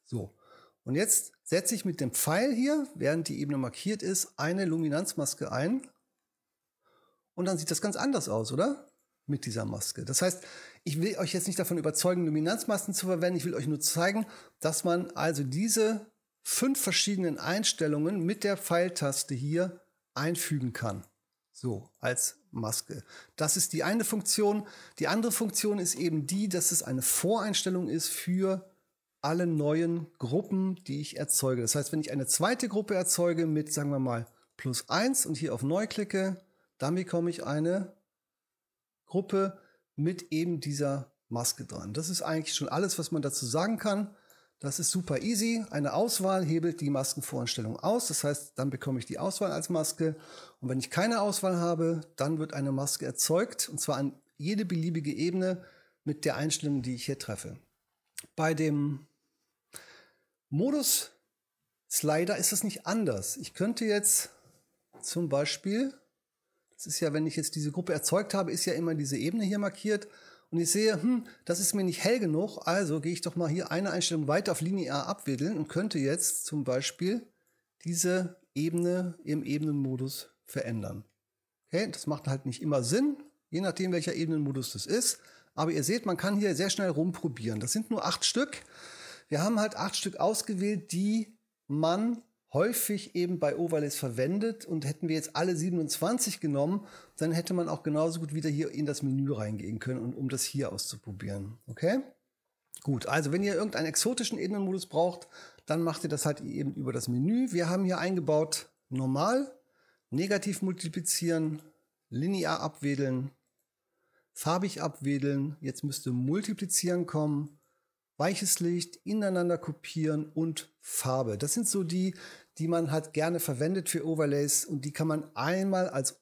So. Und jetzt setze ich mit dem Pfeil hier, während die Ebene markiert ist, eine Luminanzmaske ein. Und dann sieht das ganz anders aus, oder? Mit dieser Maske. Das heißt, ich will euch jetzt nicht davon überzeugen, Luminanzmasken zu verwenden. Ich will euch nur zeigen, dass man also diese 5 verschiedenen Einstellungen mit der Pfeiltaste hier einfügen kann. So, als Maske. Das ist die eine Funktion. Die andere Funktion ist eben die, dass es eine Voreinstellung ist für alle neuen Gruppen, die ich erzeuge. Das heißt, wenn ich eine zweite Gruppe erzeuge mit, sagen wir mal, +1 und hier auf Neu klicke, dann bekomme ich eine Gruppe mit eben dieser Maske dran. Das ist eigentlich schon alles, was man dazu sagen kann. Das ist super easy. Eine Auswahl hebelt die Maskenvoreinstellung aus. Das heißt, dann bekomme ich die Auswahl als Maske. Und wenn ich keine Auswahl habe, dann wird eine Maske erzeugt, und zwar an jede beliebige Ebene mit der Einstellung, die ich hier treffe. Bei dem Modus Slider ist es nicht anders. Ich könnte jetzt zum Beispiel, das ist ja, wenn ich jetzt diese Gruppe erzeugt habe, ist ja immer diese Ebene hier markiert und ich sehe, das ist mir nicht hell genug, also gehe ich doch mal hier eine Einstellung weiter auf linear abwiddeln und könnte jetzt zum Beispiel diese Ebene im Ebenenmodus verändern. Okay, das macht halt nicht immer Sinn, je nachdem welcher Ebenenmodus das ist. Aber ihr seht, man kann hier sehr schnell rumprobieren. Das sind nur 8 Stück. Wir haben halt 8 Stück ausgewählt, die man häufig eben bei Overlays verwendet. Und hätten wir jetzt alle 27 genommen, dann hätte man auch genauso gut wieder hier in das Menü reingehen können, und um das hier auszuprobieren. Okay? Gut, also wenn ihr irgendeinen exotischen Ebenenmodus braucht, dann macht ihr das halt eben über das Menü. Wir haben hier eingebaut normal, negativ multiplizieren, linear abwedeln, farbig abwedeln, jetzt müsste multiplizieren kommen, weiches Licht, ineinander kopieren und Farbe. Das sind so die, die man halt gerne verwendet für Overlays, und die kann man einmal als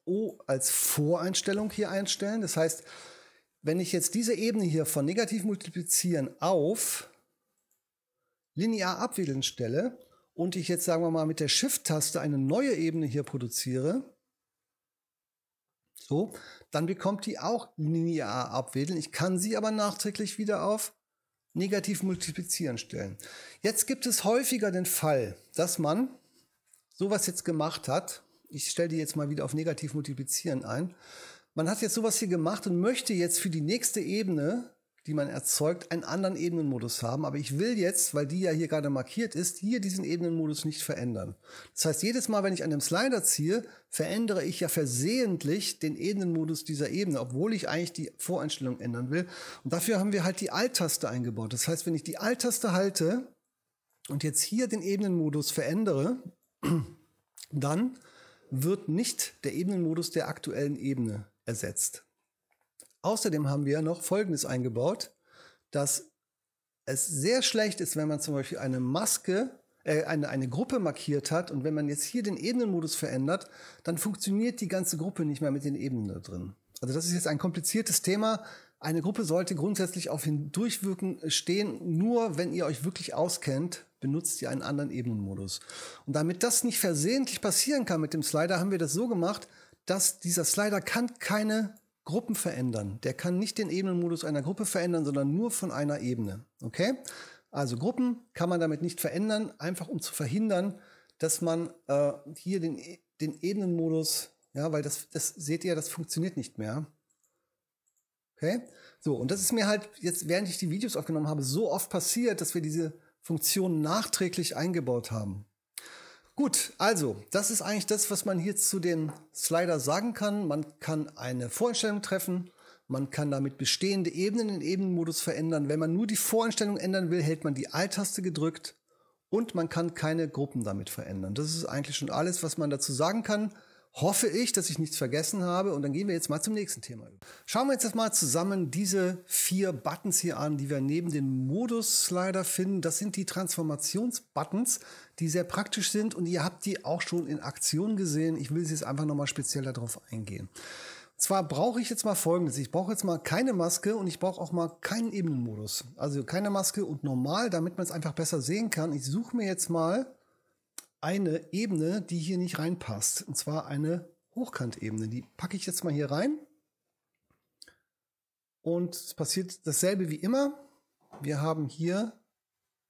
Voreinstellung hier einstellen. Das heißt, wenn ich jetzt diese Ebene hier von negativ multiplizieren auf linear abwedeln stelle und ich jetzt, sagen wir mal, mit der Shift-Taste eine neue Ebene hier produziere, so, dann bekommt die auch linear abwedeln. Ich kann sie aber nachträglich wieder auf negativ multiplizieren stellen. Jetzt gibt es häufiger den Fall, dass man sowas jetzt gemacht hat. Ich stelle die jetzt mal wieder auf negativ multiplizieren ein. Man hat jetzt sowas hier gemacht und möchte jetzt für die nächste Ebene die man erzeugt, einen anderen Ebenenmodus haben. Aber ich will jetzt, weil die ja hier gerade markiert ist, hier diesen Ebenenmodus nicht verändern. Das heißt, jedes Mal, wenn ich an dem Slider ziehe, verändere ich ja versehentlich den Ebenenmodus dieser Ebene, obwohl ich eigentlich die Voreinstellung ändern will. Und dafür haben wir halt die Alt-Taste eingebaut. Das heißt, wenn ich die Alt-Taste halte und jetzt hier den Ebenenmodus verändere, dann wird nicht der Ebenenmodus der aktuellen Ebene ersetzt. Außerdem haben wir noch Folgendes eingebaut, dass es sehr schlecht ist, wenn man zum Beispiel eine Maske, eine Gruppe markiert hat und wenn man jetzt hier den Ebenenmodus verändert, dann funktioniert die ganze Gruppe nicht mehr mit den Ebenen da drin. Also das ist jetzt ein kompliziertes Thema. Eine Gruppe sollte grundsätzlich auf Hindurchwirken stehen. Nur wenn ihr euch wirklich auskennt, benutzt ihr einen anderen Ebenenmodus. Und damit das nicht versehentlich passieren kann mit dem Slider, haben wir das so gemacht, dass dieser Slider kann keine Gruppen verändern. Der kann nicht den Ebenenmodus einer Gruppe verändern, sondern nur von einer Ebene. Okay? Also Gruppen kann man damit nicht verändern, einfach um zu verhindern, dass man hier den Ebenenmodus, ja, weil das seht ihr, das funktioniert nicht mehr. Okay? So, und das ist mir halt jetzt, während ich die Videos aufgenommen habe, so oft passiert, dass wir diese Funktion nachträglich eingebaut haben. Gut, also das ist eigentlich das, was man hier zu den Slider sagen kann. Man kann eine Voreinstellung treffen, man kann damit bestehende Ebenen in Ebenenmodus verändern. Wenn man nur die Voreinstellung ändern will, hält man die Alt-Taste gedrückt und man kann keine Gruppen damit verändern. Das ist eigentlich schon alles, was man dazu sagen kann. Hoffe ich, dass ich nichts vergessen habe und dann gehen wir jetzt mal zum nächsten Thema. Schauen wir uns jetzt mal zusammen diese 4 Buttons hier an, die wir neben dem Modus-Slider finden. Das sind die Transformations-Buttons, die sehr praktisch sind und ihr habt die auch schon in Aktion gesehen. Ich will jetzt einfach nochmal speziell darauf eingehen. Und zwar brauche ich jetzt mal Folgendes. Ich brauche jetzt mal keine Maske und ich brauche auch mal keinen Ebenenmodus. Also keine Maske und normal, damit man es einfach besser sehen kann. Ich suche mir jetzt mal eine Ebene, die hier nicht reinpasst. Und zwar eine Hochkantebene. Die packe ich jetzt mal hier rein. Und es passiert dasselbe wie immer. Wir haben hier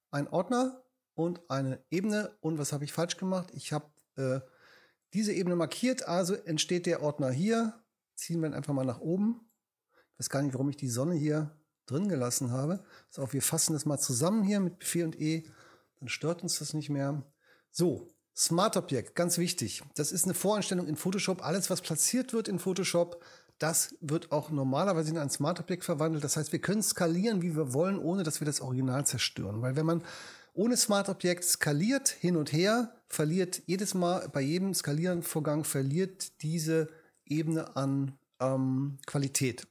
einen Ordner und eine Ebene. Und was habe ich falsch gemacht? Ich habe diese Ebene markiert. Also entsteht der Ordner hier. Ziehen wir ihn einfach mal nach oben. Ich weiß gar nicht, warum ich die Sonne hier drin gelassen habe. Also wir fassen das mal zusammen hier mit Befehl und E. Dann stört uns das nicht mehr. So, Smart Objekt, ganz wichtig. Das ist eine Voreinstellung in Photoshop. Alles, was platziert wird in Photoshop, das wird auch normalerweise in ein Smart Objekt verwandelt. Das heißt, wir können skalieren, wie wir wollen, ohne dass wir das Original zerstören. Weil wenn man ohne Smart Objekt skaliert, hin und her, verliert jedes Mal, bei jedem Skalierenvorgang verliert diese Ebene an Qualität.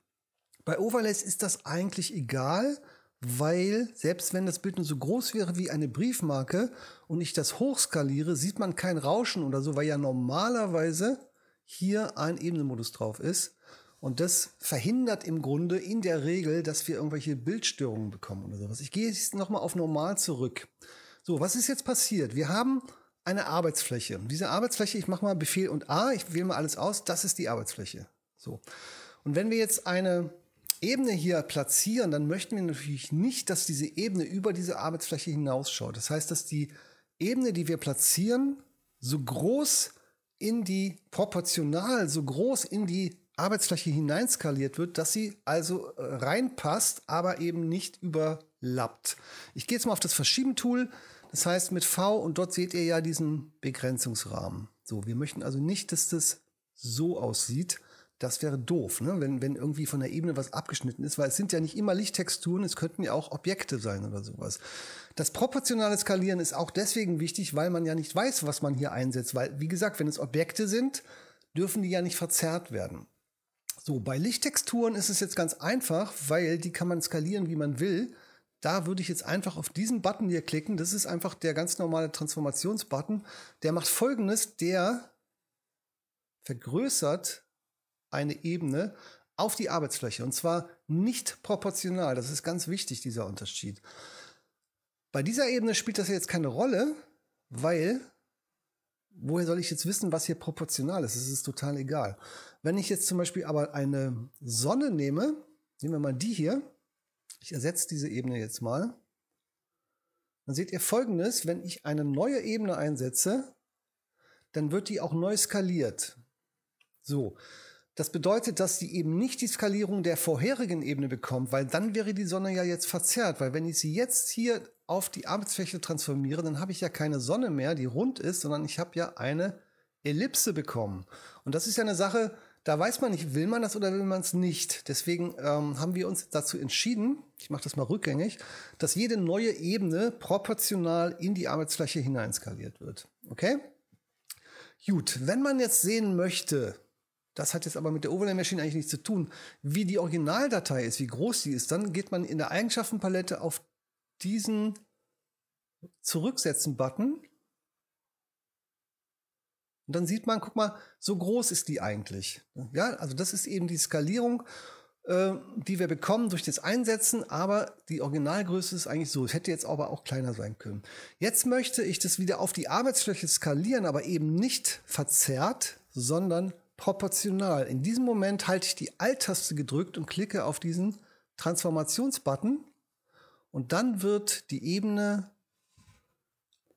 Bei Overlays ist das eigentlich egal, weil selbst wenn das Bild nur so groß wäre wie eine Briefmarke und ich das hochskaliere, sieht man kein Rauschen oder so, weil ja normalerweise hier ein Ebenenmodus drauf ist. Und das verhindert im Grunde in der Regel, dass wir irgendwelche Bildstörungen bekommen oder sowas. Ich gehe jetzt nochmal auf normal zurück. So, was ist jetzt passiert? Wir haben eine Arbeitsfläche. Diese Arbeitsfläche, ich mache mal Befehl und A, ich wähle mal alles aus, das ist die Arbeitsfläche. So. Und wenn wir jetzt eine Ebene hier platzieren, dann möchten wir natürlich nicht, dass diese Ebene über diese Arbeitsfläche hinausschaut. Das heißt, dass die Ebene, die wir platzieren, so groß in die, proportional so groß in die Arbeitsfläche hineinskaliert wird, dass sie also reinpasst, aber eben nicht überlappt. Ich gehe jetzt mal auf das Verschieben-Tool, das heißt mit V und dort seht ihr ja diesen Begrenzungsrahmen. So, wir möchten also nicht, dass das so aussieht. Das wäre doof, ne? wenn irgendwie von der Ebene was abgeschnitten ist, weil es sind ja nicht immer Lichttexturen, es könnten ja auch Objekte sein oder sowas. Das proportionale Skalieren ist auch deswegen wichtig, weil man ja nicht weiß, was man hier einsetzt. Weil, wie gesagt, wenn es Objekte sind, dürfen die ja nicht verzerrt werden. So, bei Lichttexturen ist es jetzt ganz einfach, weil die kann man skalieren, wie man will. Da würde ich jetzt einfach auf diesen Button hier klicken. Das ist einfach der ganz normale Transformationsbutton. Der macht Folgendes, der vergrößert eine Ebene auf die Arbeitsfläche und zwar nicht proportional. Das ist ganz wichtig, dieser Unterschied. Bei dieser Ebene spielt das jetzt keine Rolle, weil woher soll ich jetzt wissen, was hier proportional ist? Es ist total egal. Wenn ich jetzt zum Beispiel aber eine Sonne nehme, nehmen wir mal die hier, ich ersetze diese Ebene jetzt mal, dann seht ihr Folgendes, wenn ich eine neue Ebene einsetze, dann wird die auch neu skaliert. So. Das bedeutet, dass sie eben nicht die Skalierung der vorherigen Ebene bekommt, weil dann wäre die Sonne ja jetzt verzerrt, weil wenn ich sie jetzt hier auf die Arbeitsfläche transformiere, dann habe ich ja keine Sonne mehr, die rund ist, sondern ich habe ja eine Ellipse bekommen. Und das ist ja eine Sache, da weiß man nicht, will man das oder will man es nicht. Deswegen haben wir uns dazu entschieden, ich mache das mal rückgängig, dass jede neue Ebene proportional in die Arbeitsfläche hineinskaliert wird. Okay? Gut, wenn man jetzt sehen möchte, das hat jetzt aber mit der Overlay Machine eigentlich nichts zu tun, wie die Originaldatei ist, wie groß die ist, dann geht man in der Eigenschaftenpalette auf diesen Zurücksetzen-Button. Und dann sieht man, guck mal, so groß ist die eigentlich. Ja, also das ist eben die Skalierung, die wir bekommen durch das Einsetzen, aber die Originalgröße ist eigentlich so. Es hätte jetzt aber auch kleiner sein können. Jetzt möchte ich das wieder auf die Arbeitsfläche skalieren, aber eben nicht verzerrt, sondern proportional. In diesem Moment halte ich die Alt-Taste gedrückt und klicke auf diesen Transformations-Button und dann wird die Ebene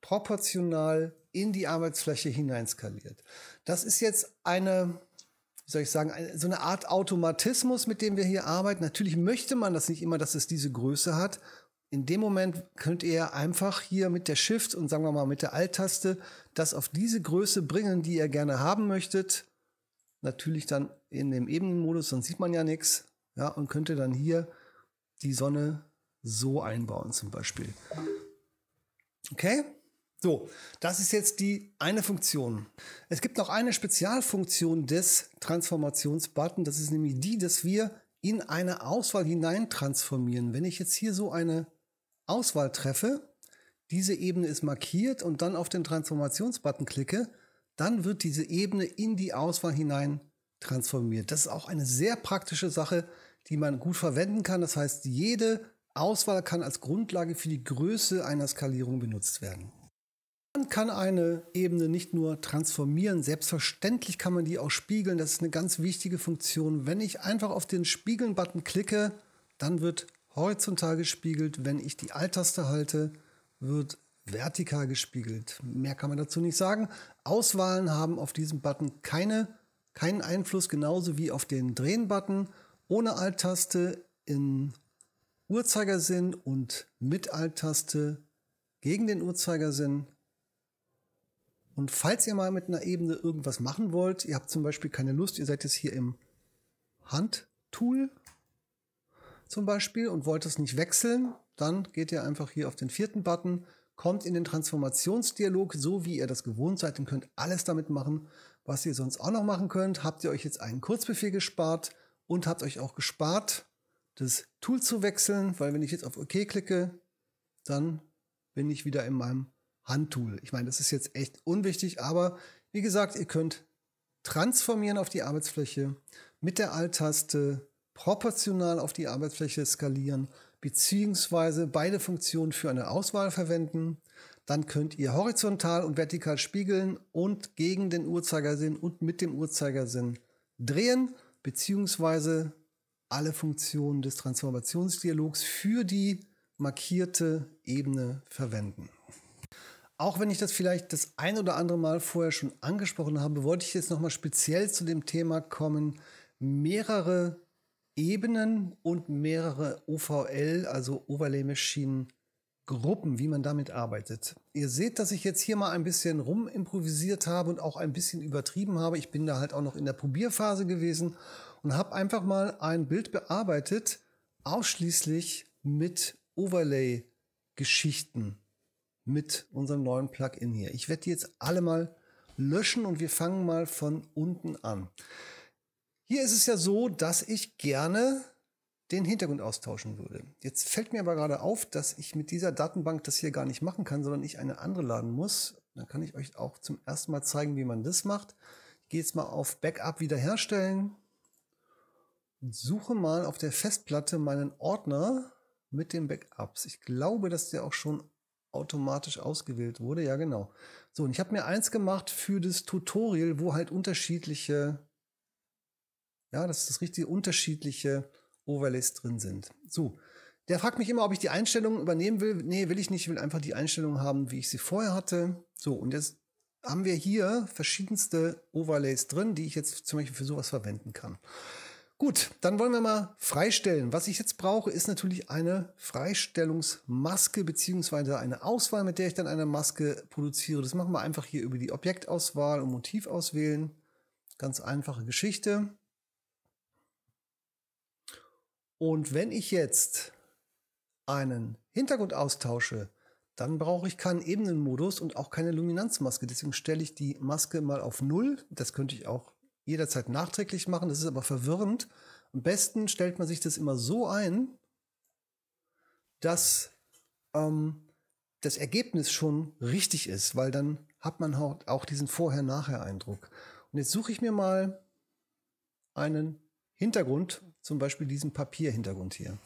proportional in die Arbeitsfläche hineinskaliert. Das ist jetzt eine, wie soll ich sagen, so eine Art Automatismus, mit dem wir hier arbeiten. Natürlich möchte man das nicht immer, dass es diese Größe hat. In dem Moment könnt ihr einfach hier mit der Shift und sagen wir mal mit der Alt-Taste das auf diese Größe bringen, die ihr gerne haben möchtet. Natürlich dann in dem Ebenenmodus, sonst sieht man ja nichts. Ja, und könnt ihr dann hier die Sonne so einbauen zum Beispiel. Okay? So, das ist jetzt die eine Funktion. Es gibt noch eine Spezialfunktion des Transformationsbuttons. Das ist nämlich die, dass wir in eine Auswahl hinein transformieren. Wenn ich jetzt hier so eine Auswahl treffe, diese Ebene ist markiert und dann auf den Transformationsbutton klicke, dann wird diese Ebene in die Auswahl hinein transformiert. Das ist auch eine sehr praktische Sache, die man gut verwenden kann. Das heißt, jede Auswahl kann als Grundlage für die Größe einer Skalierung benutzt werden. Man kann eine Ebene nicht nur transformieren, selbstverständlich kann man die auch spiegeln. Das ist eine ganz wichtige Funktion. Wenn ich einfach auf den Spiegeln-Button klicke, dann wird horizontal gespiegelt. Wenn ich die Alt-Taste halte, wird vertikal gespiegelt. Mehr kann man dazu nicht sagen. Auswahlen haben auf diesem Button keinen Einfluss, genauso wie auf den Drehen-Button. Ohne Alt-Taste im Uhrzeigersinn und mit Alt-Taste gegen den Uhrzeigersinn. Und falls ihr mal mit einer Ebene irgendwas machen wollt, ihr habt zum Beispiel keine Lust, ihr seid jetzt hier im Hand-Tool zum Beispiel und wollt es nicht wechseln, dann geht ihr einfach hier auf den 4. Button, kommt in den Transformationsdialog, so wie ihr das gewohnt seid und könnt alles damit machen, was ihr sonst auch noch machen könnt. Habt ihr euch jetzt einen Kurzbefehl gespart und habt euch auch gespart, das Tool zu wechseln, weil wenn ich jetzt auf OK klicke, dann bin ich wieder in meinem Handtool. Ich meine, das ist jetzt echt unwichtig, aber wie gesagt, ihr könnt transformieren auf die Arbeitsfläche, mit der Alt-Taste proportional auf die Arbeitsfläche skalieren, beziehungsweise beide Funktionen für eine Auswahl verwenden. Dann könnt ihr horizontal und vertikal spiegeln und gegen den Uhrzeigersinn und mit dem Uhrzeigersinn drehen, beziehungsweise alle Funktionen des Transformationsdialogs für die markierte Ebene verwenden. Auch wenn ich das vielleicht das ein oder andere Mal vorher schon angesprochen habe, wollte ich jetzt nochmal speziell zu dem Thema kommen, mehrere Ebenen und mehrere OVL, also Overlay Machine Gruppen, wie man damit arbeitet. Ihr seht, dass ich jetzt hier mal ein bisschen rumimprovisiert habe und auch ein bisschen übertrieben habe. Ich bin da halt auch noch in der Probierphase gewesen und habe einfach mal ein Bild bearbeitet, ausschließlich mit Overlay-Geschichten. Mit unserem neuen Plugin hier. Ich werde die jetzt alle mal löschen und wir fangen mal von unten an. Hier ist es ja so, dass ich gerne den Hintergrund austauschen würde. Jetzt fällt mir aber gerade auf, dass ich mit dieser Datenbank das hier gar nicht machen kann, sondern ich eine andere laden muss. Dann kann ich euch auch zum ersten Mal zeigen, wie man das macht. Ich gehe jetzt mal auf Backup wiederherstellen und suche mal auf der Festplatte meinen Ordner mit den Backups. Ich glaube, dass der auch schon automatisch ausgewählt wurde, ja genau. So, und ich habe mir eins gemacht für das Tutorial, wo halt unterschiedliche, ja, das ist das richtige, unterschiedliche Overlays drin sind. So, der fragt mich immer, ob ich die Einstellungen übernehmen will. Nee, will ich nicht, ich will einfach die Einstellungen haben, wie ich sie vorher hatte. So, und jetzt haben wir hier verschiedenste Overlays drin, die ich jetzt zum Beispiel für sowas verwenden kann. Gut, dann wollen wir mal freistellen. Was ich jetzt brauche, ist natürlich eine Freistellungsmaske beziehungsweise eine Auswahl, mit der ich dann eine Maske produziere. Das machen wir einfach hier über die Objektauswahl und Motiv auswählen. Ganz einfache Geschichte. Und wenn ich jetzt einen Hintergrund austausche, dann brauche ich keinen Ebenenmodus und auch keine Luminanzmaske. Deswegen stelle ich die Maske mal auf 0. Das könnte ich auch jederzeit nachträglich machen. Das ist aber verwirrend. Am besten stellt man sich das immer so ein, dass das Ergebnis schon richtig ist, weil dann hat man auch diesen Vorher-Nachher-Eindruck. Und jetzt suche ich mir mal einen Hintergrund, zum Beispiel diesen Papierhintergrund hier,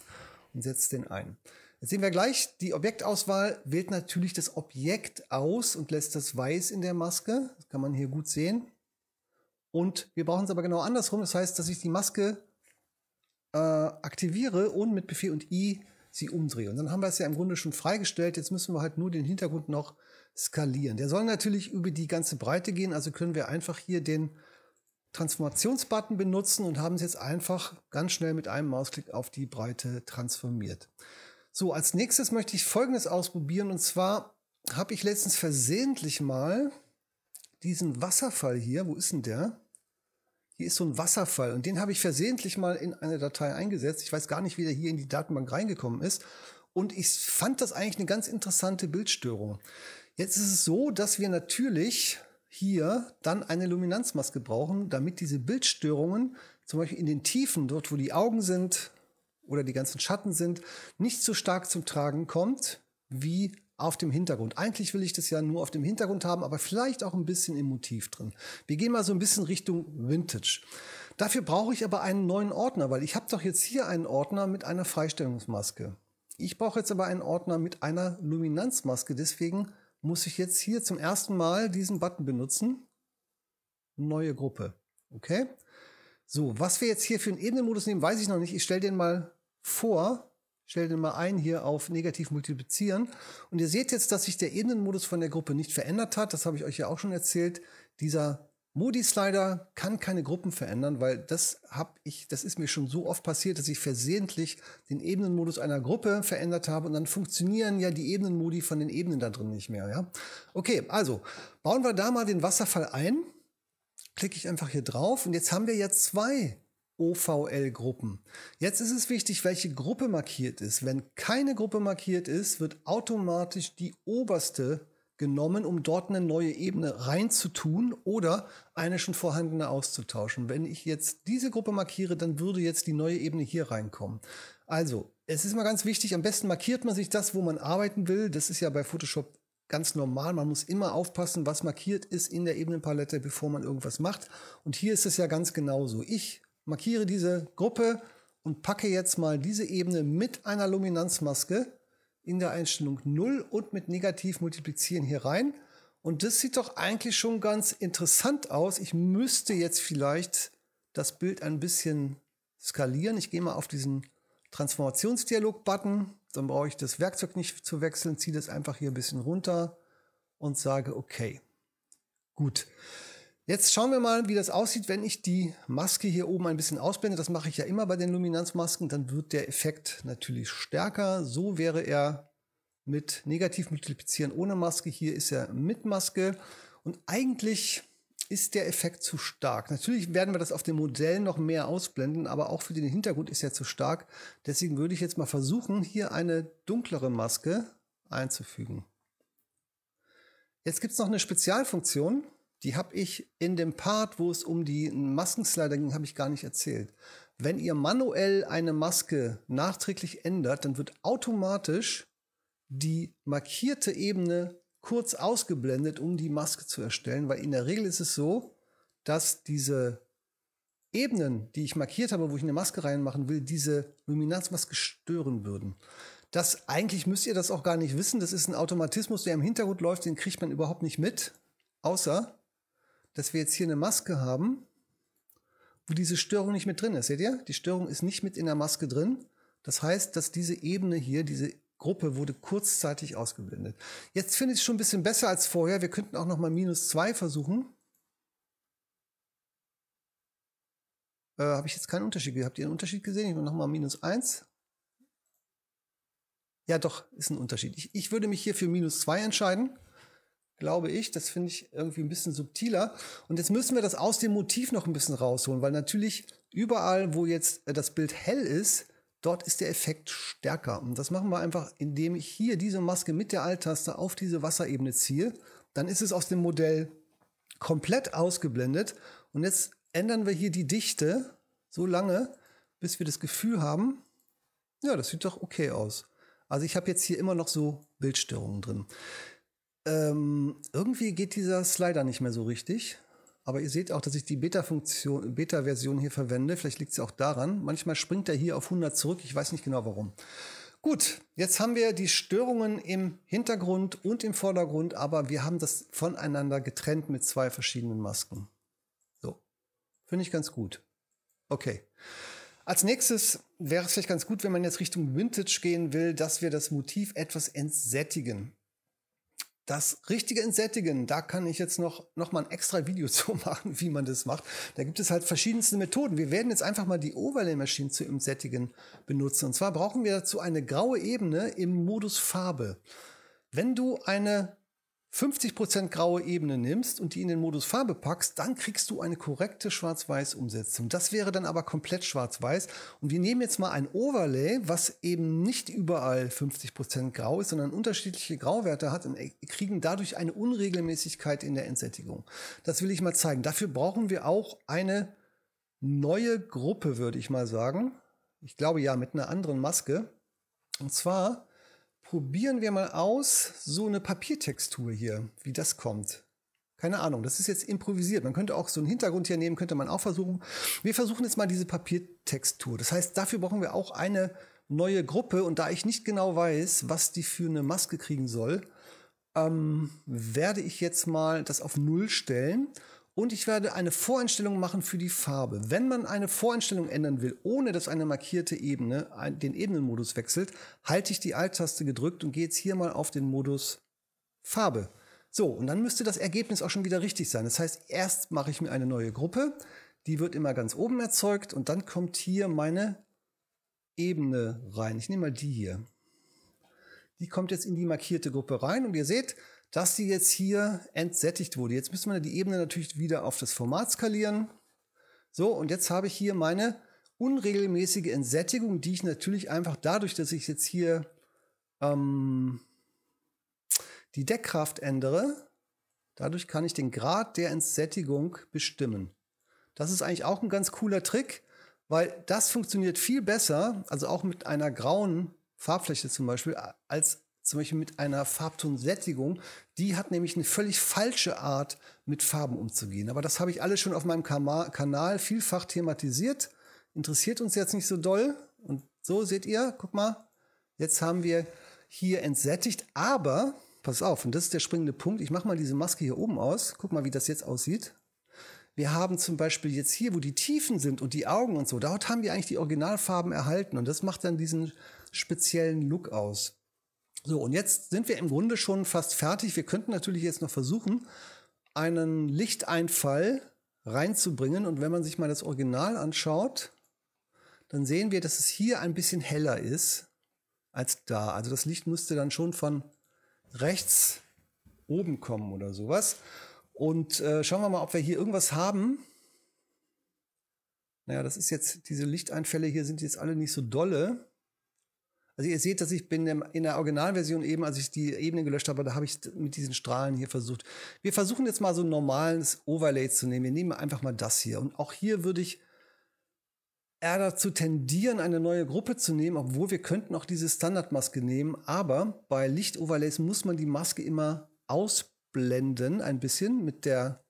und setze den ein. Jetzt sehen wir gleich, die Objektauswahl wählt natürlich das Objekt aus und lässt das weiß in der Maske. Das kann man hier gut sehen. Und wir brauchen es aber genau andersrum. Das heißt, dass ich die Maske aktiviere und mit Befehl und I sie umdrehe. Und dann haben wir es ja im Grunde schon freigestellt. Jetzt müssen wir halt nur den Hintergrund noch skalieren. Der soll natürlich über die ganze Breite gehen. Also können wir einfach hier den Transformationsbutton benutzen und haben es jetzt einfach ganz schnell mit einem Mausklick auf die Breite transformiert. So, als nächstes möchte ich Folgendes ausprobieren. Und zwar habe ich letztens versehentlich mal diesen Wasserfall hier, wo ist denn der? Hier ist so ein Wasserfall und den habe ich versehentlich mal in eine Datei eingesetzt. Ich weiß gar nicht, wie der hier in die Datenbank reingekommen ist. Und ich fand das eigentlich eine ganz interessante Bildstörung. Jetzt ist es so, dass wir natürlich hier dann eine Luminanzmaske brauchen, damit diese Bildstörungen, zum Beispiel in den Tiefen, dort wo die Augen sind oder die ganzen Schatten sind, nicht so stark zum Tragen kommt wie auf dem Hintergrund. Eigentlich will ich das ja nur auf dem Hintergrund haben, aber vielleicht auch ein bisschen im Motiv drin. Wir gehen mal so ein bisschen Richtung Vintage. Dafür brauche ich aber einen neuen Ordner, weil ich habe doch jetzt hier einen Ordner mit einer Freistellungsmaske. Ich brauche jetzt aber einen Ordner mit einer Luminanzmaske, deswegen muss ich jetzt hier zum ersten Mal diesen Button benutzen. Neue Gruppe. Okay? So, was wir jetzt hier für einen Ebenenmodus nehmen, weiß ich noch nicht. Ich stelle den mal vor. Stell den mal ein hier auf negativ multiplizieren. Und ihr seht jetzt, dass sich der Ebenenmodus von der Gruppe nicht verändert hat. Das habe ich euch ja auch schon erzählt. Dieser Modi-Slider kann keine Gruppen verändern, weil das ist mir schon so oft passiert, dass ich versehentlich den Ebenenmodus einer Gruppe verändert habe und dann funktionieren ja die Ebenenmodi von den Ebenen da drin nicht mehr. Ja? Okay, also bauen wir da mal den Wasserfall ein. Klicke ich einfach hier drauf und jetzt haben wir ja zwei OVL-Gruppen. Jetzt ist es wichtig, welche Gruppe markiert ist. Wenn keine Gruppe markiert ist, wird automatisch die oberste genommen, um dort eine neue Ebene reinzutun oder eine schon vorhandene auszutauschen. Wenn ich jetzt diese Gruppe markiere, dann würde jetzt die neue Ebene hier reinkommen. Also, es ist mal ganz wichtig, am besten markiert man sich das, wo man arbeiten will. Das ist ja bei Photoshop ganz normal, man muss immer aufpassen, was markiert ist in der Ebenenpalette, bevor man irgendwas macht. Und hier ist es ja ganz genauso. Ich markiere diese Gruppe und packe jetzt mal diese Ebene mit einer Luminanzmaske in der Einstellung 0 und mit negativ multiplizieren hier rein. Und das sieht doch eigentlich schon ganz interessant aus. Ich müsste jetzt vielleicht das Bild ein bisschen skalieren. Ich gehe mal auf diesen Transformationsdialog-Button. Dann brauche ich das Werkzeug nicht zu wechseln, ziehe das einfach hier ein bisschen runter und sage okay. Gut. Jetzt schauen wir mal, wie das aussieht, wenn ich die Maske hier oben ein bisschen ausblende. Das mache ich ja immer bei den Luminanzmasken. Dann wird der Effekt natürlich stärker. So wäre er mit negativ multiplizieren ohne Maske. Hier ist er mit Maske. Und eigentlich ist der Effekt zu stark. Natürlich werden wir das auf den Modellen noch mehr ausblenden, aber auch für den Hintergrund ist er zu stark. Deswegen würde ich jetzt mal versuchen, hier eine dunklere Maske einzufügen. Jetzt gibt es noch eine Spezialfunktion. Die habe ich in dem Part, wo es um die Maskenslider ging, habe ich gar nicht erzählt. Wenn ihr manuell eine Maske nachträglich ändert, dann wird automatisch die markierte Ebene kurz ausgeblendet, um die Maske zu erstellen. Weil in der Regel ist es so, dass diese Ebenen, die ich markiert habe, wo ich eine Maske reinmachen will, diese Luminanzmaske stören würden. Eigentlich müsst ihr das auch gar nicht wissen. Das ist ein Automatismus, der im Hintergrund läuft, den kriegt man überhaupt nicht mit. Außer, dass wir jetzt hier eine Maske haben, wo diese Störung nicht mit drin ist. Seht ihr? Die Störung ist nicht mit in der Maske drin. Das heißt, dass diese Ebene hier, diese Gruppe wurde kurzzeitig ausgeblendet. Jetzt finde ich es schon ein bisschen besser als vorher. Wir könnten auch noch mal -2 versuchen. Habe ich jetzt keinen Unterschied gehabt? Habt ihr einen Unterschied gesehen? Ich mache noch mal -1. Ja, doch, ist ein Unterschied. Ich würde mich hier für -2 entscheiden. Glaube ich, das finde ich irgendwie ein bisschen subtiler. Und jetzt müssen wir das aus dem Motiv noch ein bisschen rausholen, weil natürlich überall, wo jetzt das Bild hell ist, dort ist der Effekt stärker. Und das machen wir einfach, indem ich hier diese Maske mit der Alt-Taste auf diese Wasserebene ziehe. Dann ist es aus dem Modell komplett ausgeblendet. Und jetzt ändern wir hier die Dichte so lange, bis wir das Gefühl haben, ja, das sieht doch okay aus. Also ich habe jetzt hier immer noch so Bildstörungen drin. Irgendwie geht dieser Slider nicht mehr so richtig. Aber ihr seht auch, dass ich die Beta-Version hier verwende. Vielleicht liegt es auch daran. Manchmal springt er hier auf 100 zurück. Ich weiß nicht genau warum. Gut, jetzt haben wir die Störungen im Hintergrund und im Vordergrund. Aber wir haben das voneinander getrennt mit zwei verschiedenen Masken. So, finde ich ganz gut. Okay. Als nächstes wäre es vielleicht ganz gut, wenn man jetzt Richtung Vintage gehen will, dass wir das Motiv etwas entsättigen. Das richtige Entsättigen, da kann ich jetzt noch mal ein extra Video zu machen, wie man das macht. Da gibt es halt verschiedenste Methoden. Wir werden jetzt einfach mal die Overlay Machine zu Entsättigen benutzen. Und zwar brauchen wir dazu eine graue Ebene im Modus Farbe. Wenn du eine 50% graue Ebene nimmst und die in den Modus Farbe packst, dann kriegst du eine korrekte Schwarz-Weiß-Umsetzung. Das wäre dann aber komplett Schwarz-Weiß. Und wir nehmen jetzt mal ein Overlay, was eben nicht überall 50% grau ist, sondern unterschiedliche Grauwerte hat und kriegen dadurch eine Unregelmäßigkeit in der Entsättigung. Das will ich mal zeigen. Dafür brauchen wir auch eine neue Gruppe, würde ich mal sagen. Ich glaube ja, mit einer anderen Maske. Und zwar probieren wir mal aus, so eine Papiertextur hier, wie das kommt. Keine Ahnung, das ist jetzt improvisiert. Man könnte auch so einen Hintergrund hier nehmen, könnte man auch versuchen. Wir versuchen jetzt mal diese Papiertextur. Das heißt, dafür brauchen wir auch eine neue Gruppe. Und da ich nicht genau weiß, was die für eine Maske kriegen soll, werde ich jetzt mal das auf 0 stellen. Und ich werde eine Voreinstellung machen für die Farbe. Wenn man eine Voreinstellung ändern will, ohne dass eine markierte Ebene den Ebenenmodus wechselt, halte ich die Alt-Taste gedrückt und gehe jetzt hier mal auf den Modus Farbe. So, und dann müsste das Ergebnis auch schon wieder richtig sein. Das heißt, erst mache ich mir eine neue Gruppe, die wird immer ganz oben erzeugt und dann kommt hier meine Ebene rein. Ich nehme mal die hier. Die kommt jetzt in die markierte Gruppe rein und ihr seht, dass die jetzt hier entsättigt wurde. Jetzt müssen wir die Ebene natürlich wieder auf das Format skalieren. So, und jetzt habe ich hier meine unregelmäßige Entsättigung, die ich natürlich einfach dadurch, dass ich jetzt hier die Deckkraft ändere, dadurch kann ich den Grad der Entsättigung bestimmen. Das ist eigentlich auch ein ganz cooler Trick, weil das funktioniert viel besser, also auch mit einer grauen Farbfläche zum Beispiel, als zum Beispiel mit einer Farbtonsättigung, die hat nämlich eine völlig falsche Art, mit Farben umzugehen. Aber das habe ich alles schon auf meinem Kanal vielfach thematisiert. Interessiert uns jetzt nicht so doll. Und so seht ihr, guck mal, jetzt haben wir hier entsättigt. Aber, pass auf, und das ist der springende Punkt, ich mache mal diese Maske hier oben aus. Guck mal, wie das jetzt aussieht. Wir haben zum Beispiel jetzt hier, wo die Tiefen sind und die Augen und so, dort haben wir eigentlich die Originalfarben erhalten. Und das macht dann diesen speziellen Look aus. So, und jetzt sind wir im Grunde schon fast fertig. Wir könnten natürlich jetzt noch versuchen, einen Lichteinfall reinzubringen. Und wenn man sich mal das Original anschaut, dann sehen wir, dass es hier ein bisschen heller ist als da. Also das Licht müsste dann schon von rechts oben kommen oder sowas. Und schauen wir mal, ob wir hier irgendwas haben. Naja, das ist jetzt, diese Lichteinfälle hier sind jetzt alle nicht so dolle. Also ihr seht, dass ich bin in der Originalversion eben, als ich die Ebene gelöscht habe, da habe ich mit diesen Strahlen hier versucht. Wir versuchen jetzt mal so ein normales Overlay zu nehmen. Wir nehmen einfach mal das hier. Und auch hier würde ich eher dazu tendieren, eine neue Gruppe zu nehmen, obwohl wir könnten auch diese Standardmaske nehmen. Aber bei Lichtoverlays muss man die Maske immer ausblenden, ein bisschen mit der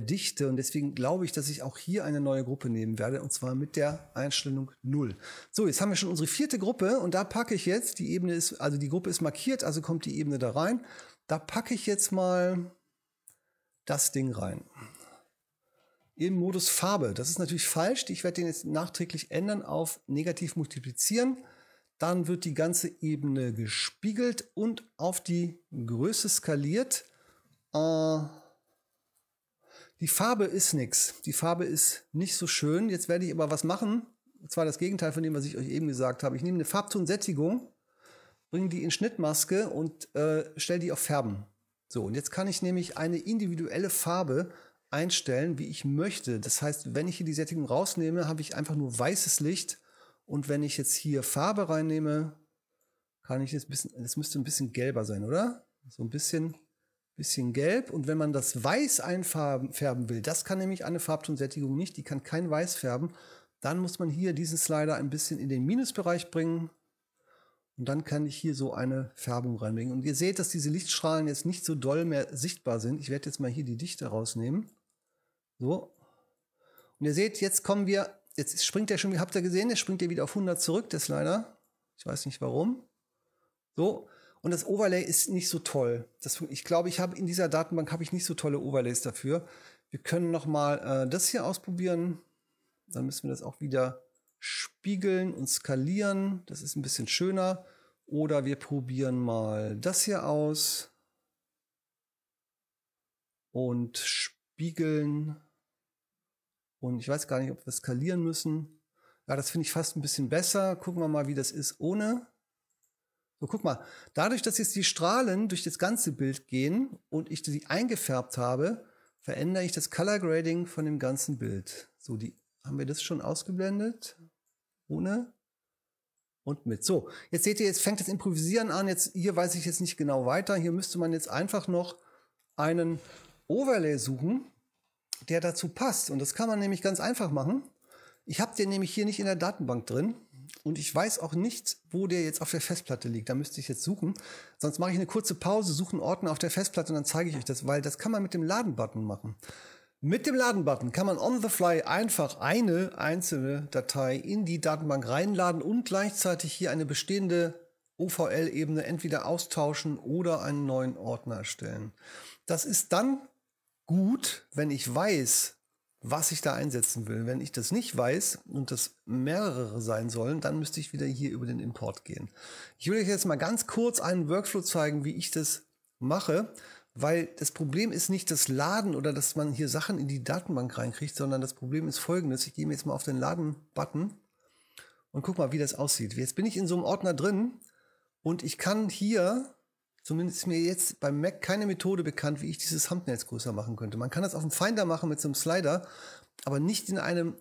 Dichte, und deswegen glaube ich, dass ich auch hier eine neue Gruppe nehmen werde, und zwar mit der Einstellung 0. So, jetzt haben wir schon unsere vierte Gruppe und da packe ich jetzt, die Ebene ist, also die Gruppe ist markiert, also kommt die Ebene da rein. Da packe ich jetzt mal das Ding rein. Im Modus Farbe, das ist natürlich falsch, ich werde den jetzt nachträglich ändern auf negativ multiplizieren. Dann wird die ganze Ebene gespiegelt und auf die Größe skaliert. Die Farbe ist nichts. Die Farbe ist nicht so schön. Jetzt werde ich aber was machen. Und zwar das Gegenteil von dem, was ich euch eben gesagt habe. Ich nehme eine Farbtonsättigung, bringe die in Schnittmaske und stelle die auf Färben. So, und jetzt kann ich nämlich eine individuelle Farbe einstellen, wie ich möchte. Das heißt, wenn ich hier die Sättigung rausnehme, habe ich einfach nur weißes Licht. Und wenn ich jetzt hier Farbe reinnehme, kann ich jetzt ein bisschen, das müsste ein bisschen gelber sein, oder? So ein bisschen gelb. Und wenn man das Weiß einfärben will, das kann nämlich eine Farbtonsättigung nicht, die kann kein Weiß färben. Dann muss man hier diesen Slider ein bisschen in den Minusbereich bringen. Und dann kann ich hier so eine Färbung reinbringen. Und ihr seht, dass diese Lichtstrahlen jetzt nicht so doll mehr sichtbar sind. Ich werde jetzt mal hier die Dichte rausnehmen. So. Und ihr seht, jetzt kommen wir... Jetzt springt der schon, habt ihr gesehen, jetzt springt der wieder auf 100 zurück, der Slider. Ich weiß nicht warum. So, und das Overlay ist nicht so toll. Ich glaube, ich habe in dieser Datenbank habe ich nicht so tolle Overlays dafür. Wir können nochmal das hier ausprobieren. Dann müssen wir das auch wieder spiegeln und skalieren. Das ist ein bisschen schöner. Oder wir probieren mal das hier aus. Und spiegeln. Und ich weiß gar nicht, ob wir skalieren müssen. Ja, das finde ich fast ein bisschen besser. Gucken wir mal, wie das ist ohne. So, guck mal. Dadurch, dass jetzt die Strahlen durch das ganze Bild gehen und ich sie eingefärbt habe, verändere ich das Color Grading von dem ganzen Bild. So, die haben wir das schon ausgeblendet. Ohne und mit. So, jetzt seht ihr, jetzt fängt das Improvisieren an. Jetzt, hier weiß ich jetzt nicht genau weiter. Hier müsste man jetzt einfach noch einen Overlay suchen, der dazu passt. Und das kann man nämlich ganz einfach machen. Ich habe den nämlich hier nicht in der Datenbank drin. Und ich weiß auch nicht, wo der jetzt auf der Festplatte liegt. Da müsste ich jetzt suchen. Sonst mache ich eine kurze Pause, suche einen Ordner auf der Festplatte und dann zeige ich euch das. Weil das kann man mit dem Laden-Button machen. Mit dem Laden-Button kann man on the fly einfach eine einzelne Datei in die Datenbank reinladen und gleichzeitig hier eine bestehende OVL-Ebene entweder austauschen oder einen neuen Ordner erstellen. Das ist dann gut, wenn ich weiß, was ich da einsetzen will. Wenn ich das nicht weiß und das mehrere sein sollen, dann müsste ich wieder hier über den Import gehen. Ich will euch jetzt mal ganz kurz einen Workflow zeigen, wie ich das mache, weil das Problem ist nicht das Laden oder dass man hier Sachen in die Datenbank reinkriegt, sondern das Problem ist folgendes. Ich gehe jetzt mal auf den Laden-Button und guck mal, wie das aussieht. Jetzt bin ich in so einem Ordner drin und ich kann hier... Zumindest ist mir jetzt beim Mac keine Methode bekannt, wie ich dieses Thumbnails größer machen könnte. Man kann das auf dem Finder machen mit so einem Slider, aber nicht in einem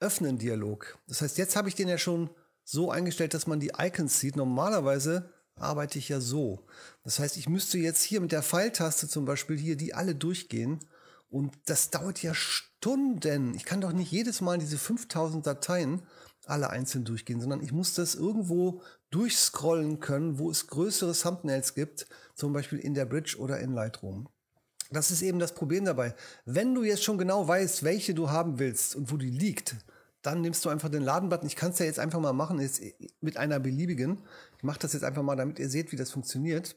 öffnen Dialog. Das heißt, jetzt habe ich den ja schon so eingestellt, dass man die Icons sieht. Normalerweise arbeite ich ja so. Das heißt, ich müsste jetzt hier mit der Pfeiltaste zum Beispiel hier die alle durchgehen. Und das dauert ja Stunden. Ich kann doch nicht jedes Mal diese 5000 Dateien alle einzeln durchgehen, sondern ich muss das irgendwo durchscrollen können, wo es größere Thumbnails gibt, zum Beispiel in der Bridge oder in Lightroom. Das ist eben das Problem dabei. Wenn du jetzt schon genau weißt, welche du haben willst und wo die liegt, dann nimmst du einfach den Laden-Button. Ich kann es ja jetzt einfach mal machen, jetzt mit einer beliebigen. Ich mache das jetzt einfach mal, damit ihr seht, wie das funktioniert.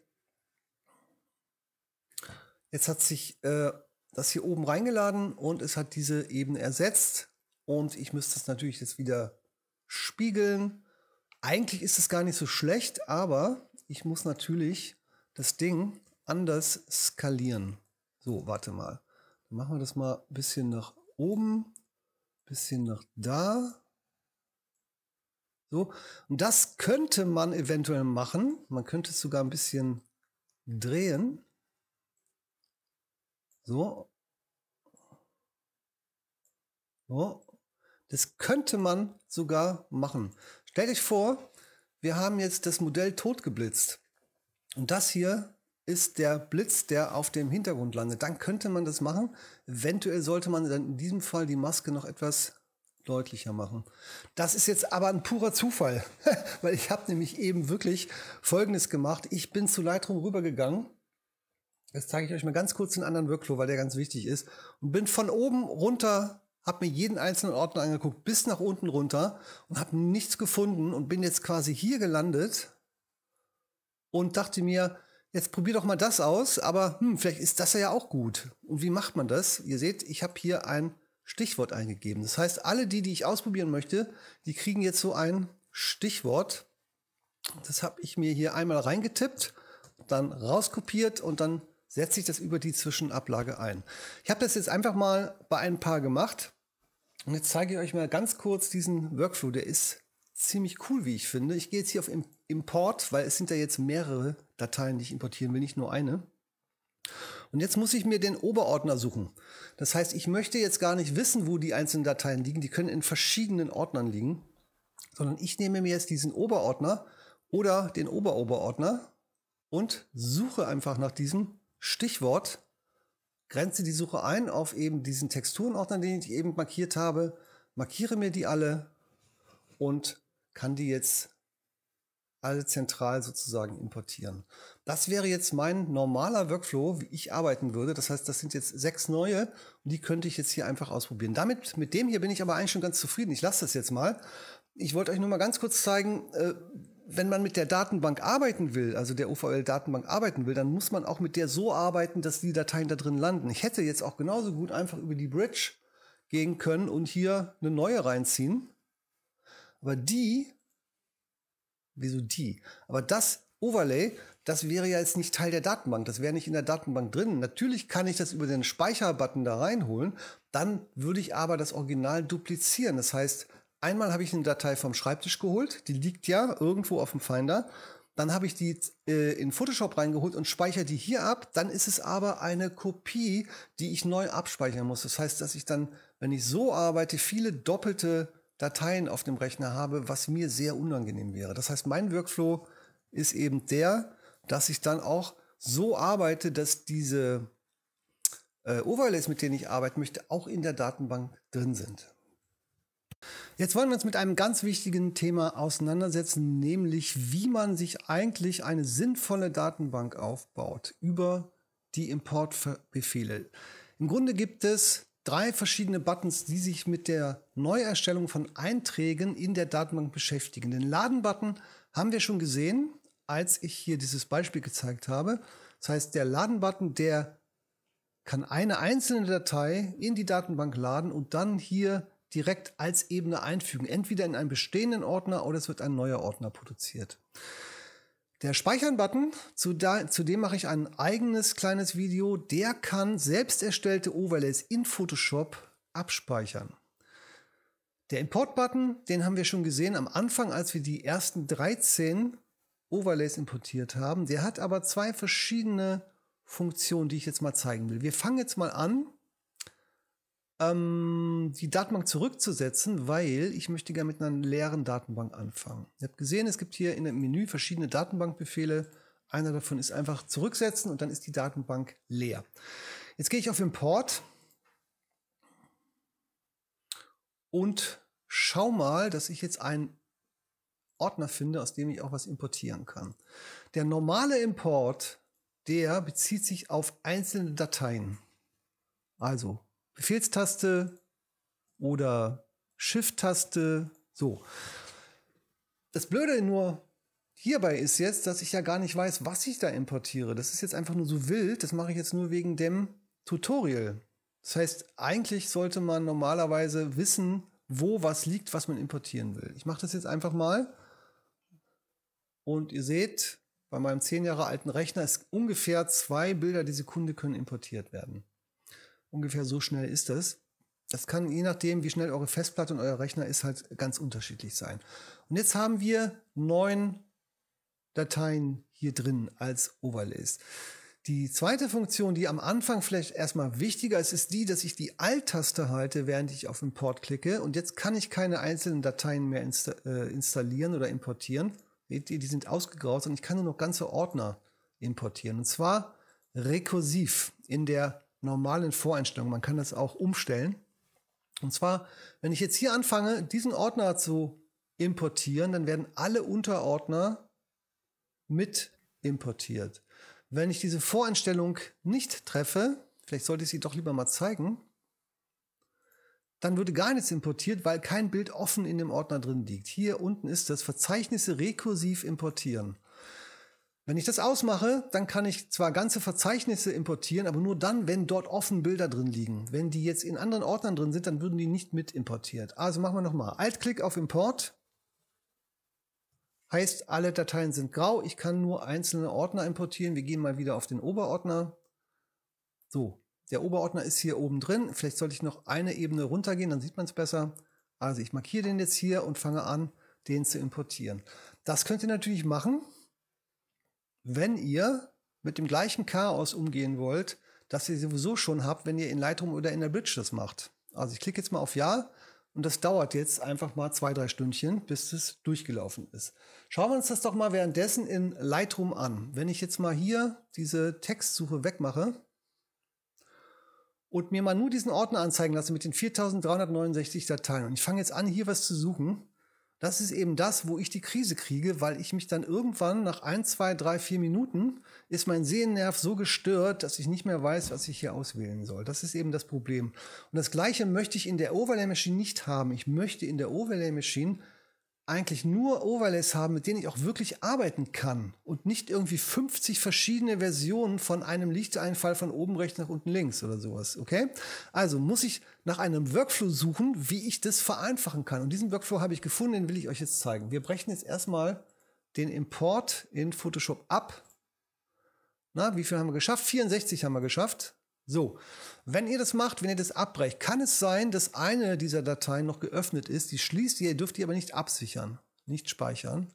Jetzt hat sich das hier oben reingeladen und es hat diese Ebene ersetzt. Und ich müsste es natürlich jetzt wieder spiegeln. Eigentlich ist es gar nicht so schlecht, aber ich muss natürlich das Ding anders skalieren. So, warte mal. Dann machen wir das mal ein bisschen nach oben, ein bisschen nach da. So, und das könnte man eventuell machen. Man könnte es sogar ein bisschen drehen. So. So. Das könnte man sogar machen. Stellt euch vor, wir haben jetzt das Modell tot geblitzt. Und das hier ist der Blitz, der auf dem Hintergrund landet. Dann könnte man das machen. Eventuell sollte man dann in diesem Fall die Maske noch etwas deutlicher machen. Das ist jetzt aber ein purer Zufall, weil ich habe nämlich eben wirklich Folgendes gemacht. Ich bin zu Lightroom rübergegangen. Das zeige ich euch mal ganz kurz den anderen Workflow, weil der ganz wichtig ist. Und bin von oben runter... Habe mir jeden einzelnen Ordner angeguckt, bis nach unten runter und habe nichts gefunden und bin jetzt quasi hier gelandet und dachte mir, jetzt probier doch mal das aus, aber vielleicht ist das ja auch gut. Und wie macht man das? Ihr seht, ich habe hier ein Stichwort eingegeben. Das heißt, alle die ich ausprobieren möchte, die kriegen jetzt so ein Stichwort. Das habe ich mir hier einmal reingetippt, dann rauskopiert und dann setze ich das über die Zwischenablage ein. Ich habe das jetzt einfach mal bei ein paar gemacht und jetzt zeige ich euch mal ganz kurz diesen Workflow. Der ist ziemlich cool, wie ich finde. Ich gehe jetzt hier auf Import, weil es sind ja jetzt mehrere Dateien, die ich importieren will, nicht nur eine. Und jetzt muss ich mir den Oberordner suchen. Das heißt, ich möchte jetzt gar nicht wissen, wo die einzelnen Dateien liegen. Die können in verschiedenen Ordnern liegen, sondern ich nehme mir jetzt diesen Oberordner oder den Oberoberordner und suche einfach nach diesem Stichwort, grenze die Suche ein auf eben diesen Texturenordner, den ich eben markiert habe, markiere mir die alle und kann die jetzt alle zentral sozusagen importieren. Das wäre jetzt mein normaler Workflow, wie ich arbeiten würde. Das heißt, das sind jetzt 6 neue und die könnte ich jetzt hier einfach ausprobieren. Damit, mit dem hier bin ich aber eigentlich schon ganz zufrieden. Ich lasse das jetzt mal. Ich wollte euch nur mal ganz kurz zeigen, wenn man mit der Datenbank arbeiten will, also der OVL-Datenbank arbeiten will, dann muss man auch mit der so arbeiten, dass die Dateien da drin landen. Ich hätte jetzt auch genauso gut einfach über die Bridge gehen können und hier eine neue reinziehen. Aber Aber das Overlay, das wäre ja jetzt nicht Teil der Datenbank. Das wäre nicht in der Datenbank drin. Natürlich kann ich das über den Speicherbutton da reinholen. Dann würde ich aber das Original duplizieren. Das heißt, einmal habe ich eine Datei vom Schreibtisch geholt, die liegt ja irgendwo auf dem Finder. Dann habe ich die in Photoshop reingeholt und speichere die hier ab. Dann ist es aber eine Kopie, die ich neu abspeichern muss. Das heißt, dass ich dann, wenn ich so arbeite, viele doppelte Dateien auf dem Rechner habe, was mir sehr unangenehm wäre. Das heißt, mein Workflow ist eben der, dass ich dann auch so arbeite, dass diese Overlays, mit denen ich arbeiten möchte, auch in der Datenbank drin sind. Jetzt wollen wir uns mit einem ganz wichtigen Thema auseinandersetzen, nämlich wie man sich eigentlich eine sinnvolle Datenbank aufbaut über die Importbefehle. Im Grunde gibt es 3 verschiedene Buttons, die sich mit der Neuerstellung von Einträgen in der Datenbank beschäftigen. Den Laden-Button haben wir schon gesehen, als ich hier dieses Beispiel gezeigt habe. Das heißt, der Laden-Button, der kann eine einzelne Datei in die Datenbank laden und dann hier direkt als Ebene einfügen. Entweder in einen bestehenden Ordner oder es wird ein neuer Ordner produziert. Der Speichern-Button, zu dem mache ich ein eigenes kleines Video, der kann selbst erstellte Overlays in Photoshop abspeichern. Der Import-Button, den haben wir schon gesehen am Anfang, als wir die ersten 13 Overlays importiert haben. Der hat aber 2 verschiedene Funktionen, die ich jetzt mal zeigen will. Wir fangen jetzt mal an, die Datenbank zurückzusetzen, weil ich möchte gerne mit einer leeren Datenbank anfangen. Ihr habt gesehen, es gibt hier in dem Menü verschiedene Datenbankbefehle. Einer davon ist einfach zurücksetzen und dann ist die Datenbank leer. Jetzt gehe ich auf Import und schau mal, dass ich jetzt einen Ordner finde, aus dem ich auch was importieren kann. Der normale Import, der bezieht sich auf einzelne Dateien. Also Befehlstaste oder Shift-Taste, so. Das Blöde nur hierbei ist jetzt, dass ich ja gar nicht weiß, was ich da importiere. Das ist jetzt einfach nur so wild, das mache ich jetzt nur wegen dem Tutorial. Das heißt, eigentlich sollte man normalerweise wissen, wo was liegt, was man importieren will. Ich mache das jetzt einfach mal und ihr seht, bei meinem 10 Jahre alten Rechner ist ungefähr 2 Bilder die Sekunde können importiert werden. Ungefähr so schnell ist das. Das kann, je nachdem, wie schnell eure Festplatte und euer Rechner ist, halt ganz unterschiedlich sein. Und jetzt haben wir 9 Dateien hier drin als Overlays. Die zweite Funktion, die am Anfang vielleicht erstmal wichtiger ist, ist die, dass ich die Alt-Taste halte, während ich auf Import klicke. Und jetzt kann ich keine einzelnen Dateien mehr installieren oder importieren. Seht ihr, die sind ausgegraut und ich kann nur noch ganze Ordner importieren. Und zwar rekursiv in der normalen Voreinstellungen. Man kann das auch umstellen. Und zwar, wenn ich jetzt hier anfange, diesen Ordner zu importieren, dann werden alle Unterordner mit importiert. Wenn ich diese Voreinstellung nicht treffe, vielleicht sollte ich sie doch lieber mal zeigen, dann würde gar nichts importiert, weil kein Bild offen in dem Ordner drin liegt. Hier unten ist das Verzeichnisse rekursiv importieren. Wenn ich das ausmache, dann kann ich zwar ganze Verzeichnisse importieren, aber nur dann, wenn dort offen Bilder drin liegen. Wenn die jetzt in anderen Ordnern drin sind, dann würden die nicht mit importiert. Also machen wir nochmal. Alt-Klick auf Import. Heißt, alle Dateien sind grau. Ich kann nur einzelne Ordner importieren. Wir gehen mal wieder auf den Oberordner. So, der Oberordner ist hier oben drin. Vielleicht sollte ich noch eine Ebene runtergehen, dann sieht man es besser. Also ich markiere den jetzt hier und fange an, den zu importieren. Das könnt ihr natürlich machen, wenn ihr mit dem gleichen Chaos umgehen wollt, das ihr sowieso schon habt, wenn ihr in Lightroom oder in der Bridge das macht. Also ich klicke jetzt mal auf Ja. Und das dauert jetzt einfach mal 2-3 Stündchen, bis es durchgelaufen ist. Schauen wir uns das doch mal währenddessen in Lightroom an. Wenn ich jetzt mal hier diese Textsuche wegmache und mir mal nur diesen Ordner anzeigen lasse mit den 4369 Dateien und ich fange jetzt an, hier was zu suchen, das ist eben das, wo ich die Krise kriege, weil ich mich dann irgendwann nach 1, 2, 3, 4 Minuten ist mein Sehnerv so gestört, dass ich nicht mehr weiß, was ich hier auswählen soll. Das ist eben das Problem. Und das Gleiche möchte ich in der Overlay Machine nicht haben. Ich möchte in der Overlay Machine eigentlich nur Overlays haben, mit denen ich auch wirklich arbeiten kann und nicht irgendwie 50 verschiedene Versionen von einem Lichteinfall von oben rechts nach unten links oder sowas, okay? Also muss ich nach einem Workflow suchen, wie ich das vereinfachen kann. Und diesen Workflow habe ich gefunden, den will ich euch jetzt zeigen. Wir brechen jetzt erstmal den Import in Photoshop ab. Na, wie viel haben wir geschafft? 64 haben wir geschafft. So, wenn ihr das macht, wenn ihr das abbrecht, kann es sein, dass eine dieser Dateien noch geöffnet ist, die schließt ihr, dürft ihr aber nicht absichern, nicht speichern.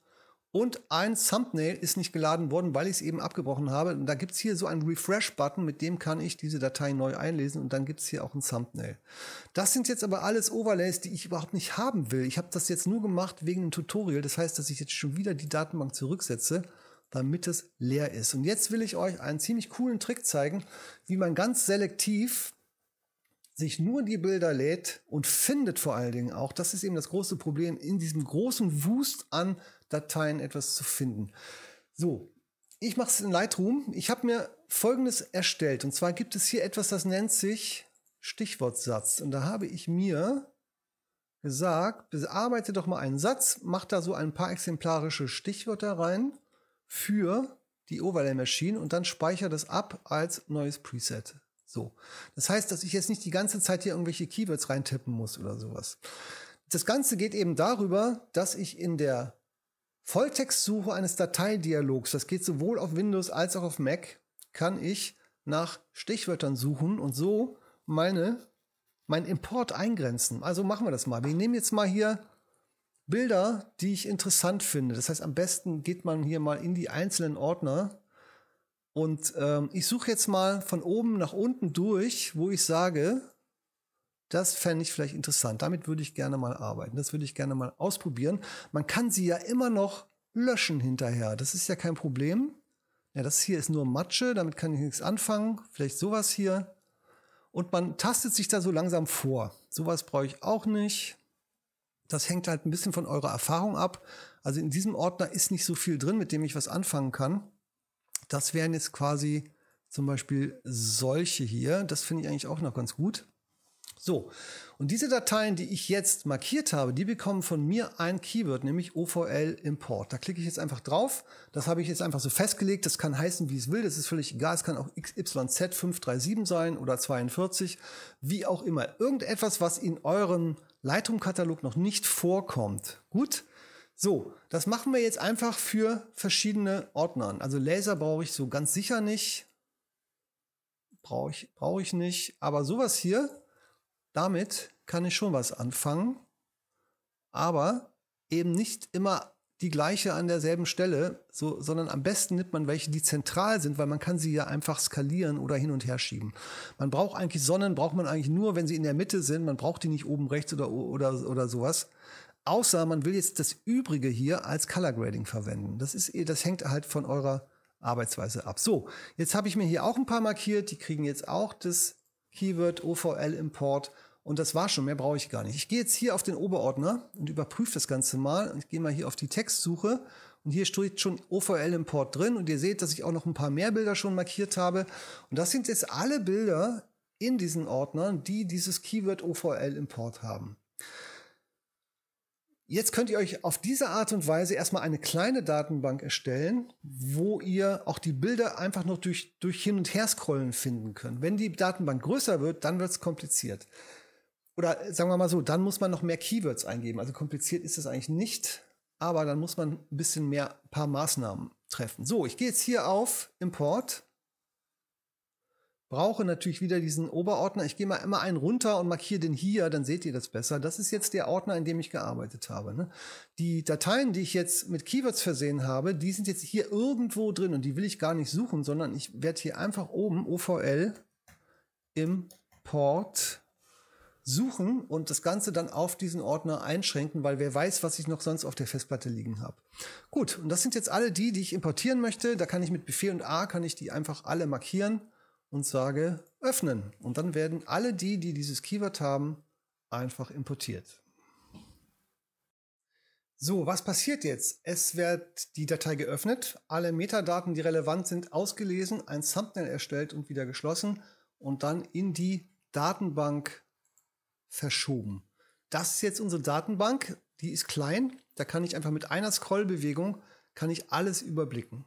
Und ein Thumbnail ist nicht geladen worden, weil ich es eben abgebrochen habe. Und da gibt es hier so einen Refresh-Button, mit dem kann ich diese Datei neu einlesen und dann gibt es hier auch ein Thumbnail. Das sind jetzt aber alles Overlays, die ich überhaupt nicht haben will. Ich habe das jetzt nur gemacht wegen dem Tutorial. Das heißt, dass ich jetzt schon wieder die Datenbank zurücksetze, damit es leer ist. Und jetzt will ich euch einen ziemlich coolen Trick zeigen, wie man ganz selektiv sich nur die Bilder lädt und findet vor allen Dingen auch. Das ist eben das große Problem, in diesem großen Wust an Dateien etwas zu finden. So, ich mache es in Lightroom. Ich habe mir Folgendes erstellt. Und zwar gibt es hier etwas, das nennt sich Stichwortsatz. Und da habe ich mir gesagt, bearbeite doch mal einen Satz, mach da so ein paar exemplarische Stichwörter rein für die Overlay Machine und dann speichere das ab als neues Preset. So. Das heißt, dass ich jetzt nicht die ganze Zeit hier irgendwelche Keywords reintippen muss oder sowas. Das Ganze geht eben darüber, dass ich in der Volltextsuche eines Dateidialogs, das geht sowohl auf Windows als auch auf Mac, kann ich nach Stichwörtern suchen und so meinen Import eingrenzen. Also machen wir das mal. Wir nehmen jetzt mal hier Bilder, die ich interessant finde. Das heißt, am besten geht man hier mal in die einzelnen Ordner und ich suche jetzt mal von oben nach unten durch, wo ich sage, das fände ich vielleicht interessant. Damit würde ich gerne mal arbeiten. Das würde ich gerne mal ausprobieren. Man kann sie ja immer noch löschen hinterher. Das ist ja kein Problem. Ja, das hier ist nur Matsche. Damit kann ich nichts anfangen. Vielleicht sowas hier. Und man tastet sich da so langsam vor. Sowas brauche ich auch nicht. Das hängt halt ein bisschen von eurer Erfahrung ab. Also in diesem Ordner ist nicht so viel drin, mit dem ich was anfangen kann. Das wären jetzt quasi zum Beispiel solche hier. Das finde ich eigentlich auch noch ganz gut. So, und diese Dateien, die ich jetzt markiert habe, die bekommen von mir ein Keyword, nämlich OVL Import. Da klicke ich jetzt einfach drauf. Das habe ich jetzt einfach so festgelegt. Das kann heißen, wie es will. Das ist völlig egal. Es kann auch XYZ 537 sein oder 42. Wie auch immer. Irgendetwas, was in euren Lightroom-Katalog noch nicht vorkommt. Gut, so, das machen wir jetzt einfach für verschiedene Ordner. Also Laser brauche ich so ganz sicher nicht. Brauche ich nicht. Aber sowas hier, damit kann ich schon was anfangen. Aber eben nicht immer die gleiche an derselben Stelle, so, sondern am besten nimmt man welche, die zentral sind, weil man kann sie ja einfach skalieren oder hin und her schieben. Man braucht eigentlich Sonnen, braucht man eigentlich nur, wenn sie in der Mitte sind. Man braucht die nicht oben rechts oder sowas. Außer man will jetzt das Übrige hier als Color Grading verwenden. Das hängt halt von eurer Arbeitsweise ab. So, jetzt habe ich mir hier auch ein paar markiert. Die kriegen jetzt auch das Keyword OVL Import. Und das war schon, mehr brauche ich gar nicht. Ich gehe jetzt hier auf den Oberordner und überprüfe das Ganze mal. Ich gehe mal hier auf die Textsuche und hier steht schon OVL-Import drin und ihr seht, dass ich auch noch ein paar mehr Bilder schon markiert habe. Und das sind jetzt alle Bilder in diesen Ordnern, die dieses Keyword OVL-Import haben. Jetzt könnt ihr euch auf diese Art und Weise erstmal eine kleine Datenbank erstellen, wo ihr auch die Bilder einfach noch durch Hin- und Her-Scrollen finden könnt. Wenn die Datenbank größer wird, dann wird es kompliziert. Oder sagen wir mal so, dann muss man noch mehr Keywords eingeben. Also kompliziert ist das eigentlich nicht. aber dann muss man ein bisschen mehr, ein paar Maßnahmen treffen. So, ich gehe jetzt hier auf Import, brauche natürlich wieder diesen Oberordner. Ich gehe mal immer einen runter und markiere den hier, dann seht ihr das besser. Das ist jetzt der Ordner, in dem ich gearbeitet habe, ne? Die Dateien, die ich jetzt mit Keywords versehen habe, die sind jetzt hier irgendwo drin und die will ich gar nicht suchen, sondern ich werde hier einfach oben OVL Import suchen und das Ganze dann auf diesen Ordner einschränken, weil wer weiß, was ich noch sonst auf der Festplatte liegen habe. Gut, und das sind jetzt alle die, die ich importieren möchte. Da kann ich mit Befehl und A kann ich die einfach alle markieren und sage öffnen. Und dann werden alle die, die dieses Keyword haben, einfach importiert. So, was passiert jetzt? Es wird die Datei geöffnet, alle Metadaten, die relevant sind, ausgelesen, ein Thumbnail erstellt und wieder geschlossen und dann in die Datenbank verschoben. Das ist jetzt unsere Datenbank, die ist klein, da kann ich einfach mit einer Scrollbewegung, kann ich alles überblicken.